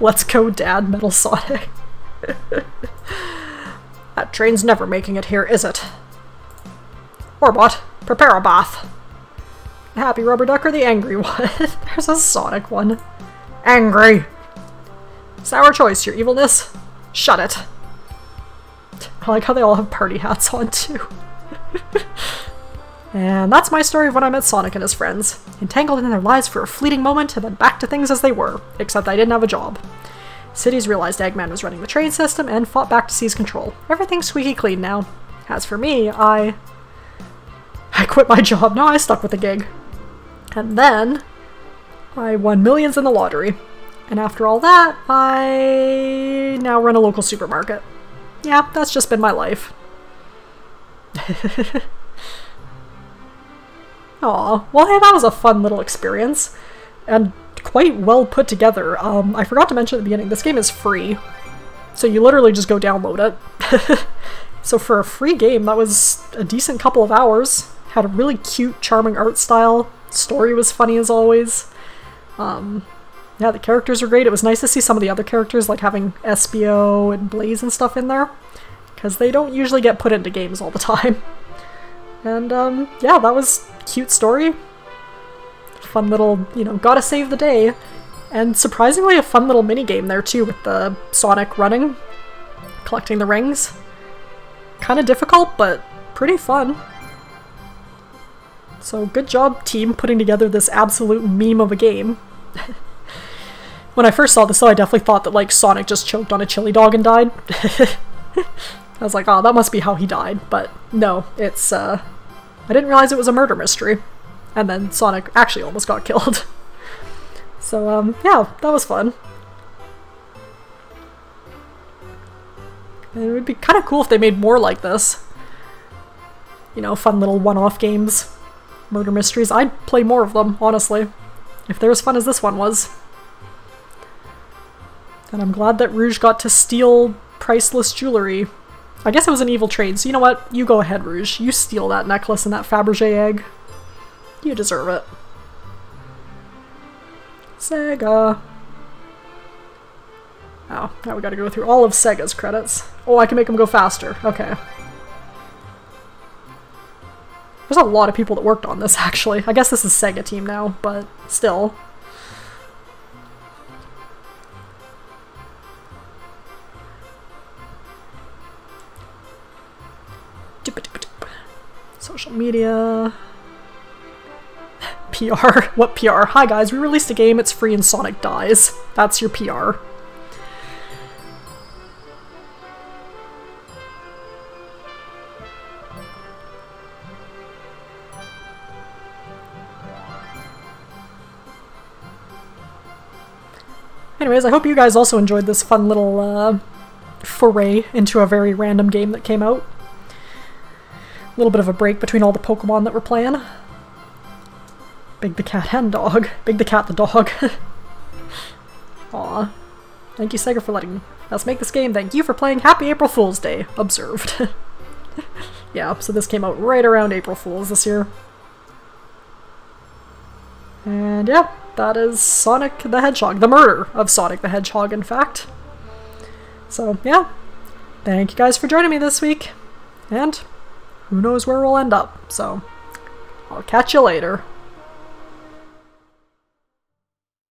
Let's go, Dad, Metal Sonic. That train's never making it here, is it? Orbot, prepare a bath. Happy Rubber Duck or the Angry One? There's a Sonic one. Angry. Sour choice, your evilness. Shut it. I like how they all have party hats on, too. And that's my story of when I met Sonic and his friends. Entangled in their lives for a fleeting moment and then back to things as they were, except I didn't have a job. Cities realized Eggman was running the train system and fought back to seize control. Everything's squeaky clean now. As for me, I quit my job. No, I stuck with the gig. And then I won millions in the lottery. And after all that, I now run a local supermarket. Yeah, that's just been my life. Aw, well, hey, that was a fun little experience, and quite well put together. I forgot to mention at the beginning, this game is free, so you literally just go download it. So for a free game, that was a decent couple of hours. Had a really cute, charming art style. Story was funny as always. Yeah, the characters were great. It was nice to see some of the other characters, like having Espio and Blaze and stuff in there, because they don't usually get put into games all the time. And, yeah, that was a cute story. Fun little, you know, gotta save the day. And surprisingly a fun little minigame there, too, with the Sonic running, collecting the rings. Kind of difficult, but pretty fun. So good job, team, putting together this absolute meme of a game. When I first saw this, though, I definitely thought that, like, Sonic just choked on a chili dog and died. I was like, oh, that must be how he died, but no, it's, I didn't realize it was a murder mystery. And then Sonic actually almost got killed. So, yeah, that was fun. And it would be kind of cool if they made more like this. You know, fun little one-off games. Murder mysteries. I'd play more of them, honestly. If they're as fun as this one was. And I'm glad that Rouge got to steal priceless jewelry. I guess it was an evil trade, so you know what? You go ahead, Rouge. You steal that necklace and that Fabergé egg. You deserve it. Sega. Oh, now we gotta go through all of Sega's credits. Oh, I can make them go faster. Okay. There's a lot of people that worked on this, actually. I guess this is Sega team now, but still. Social media. PR. What PR? Hi guys, we released a game, it's free and Sonic dies. That's your PR. Anyways, I hope you guys also enjoyed this fun little foray into a very random game that came out. A little bit of a break between all the Pokemon that we're playing. Big the cat and dog. Big the cat, the dog. Aw. Thank you, Sega, for letting us make this game. Thank you for playing. Happy April Fool's Day. Observed. Yeah, so this came out right around April Fool's this year. And yeah, that is Sonic the Hedgehog. The murder of Sonic the Hedgehog, in fact. So yeah, thank you guys for joining me this week. And who knows where we'll end up. So I'll catch you later.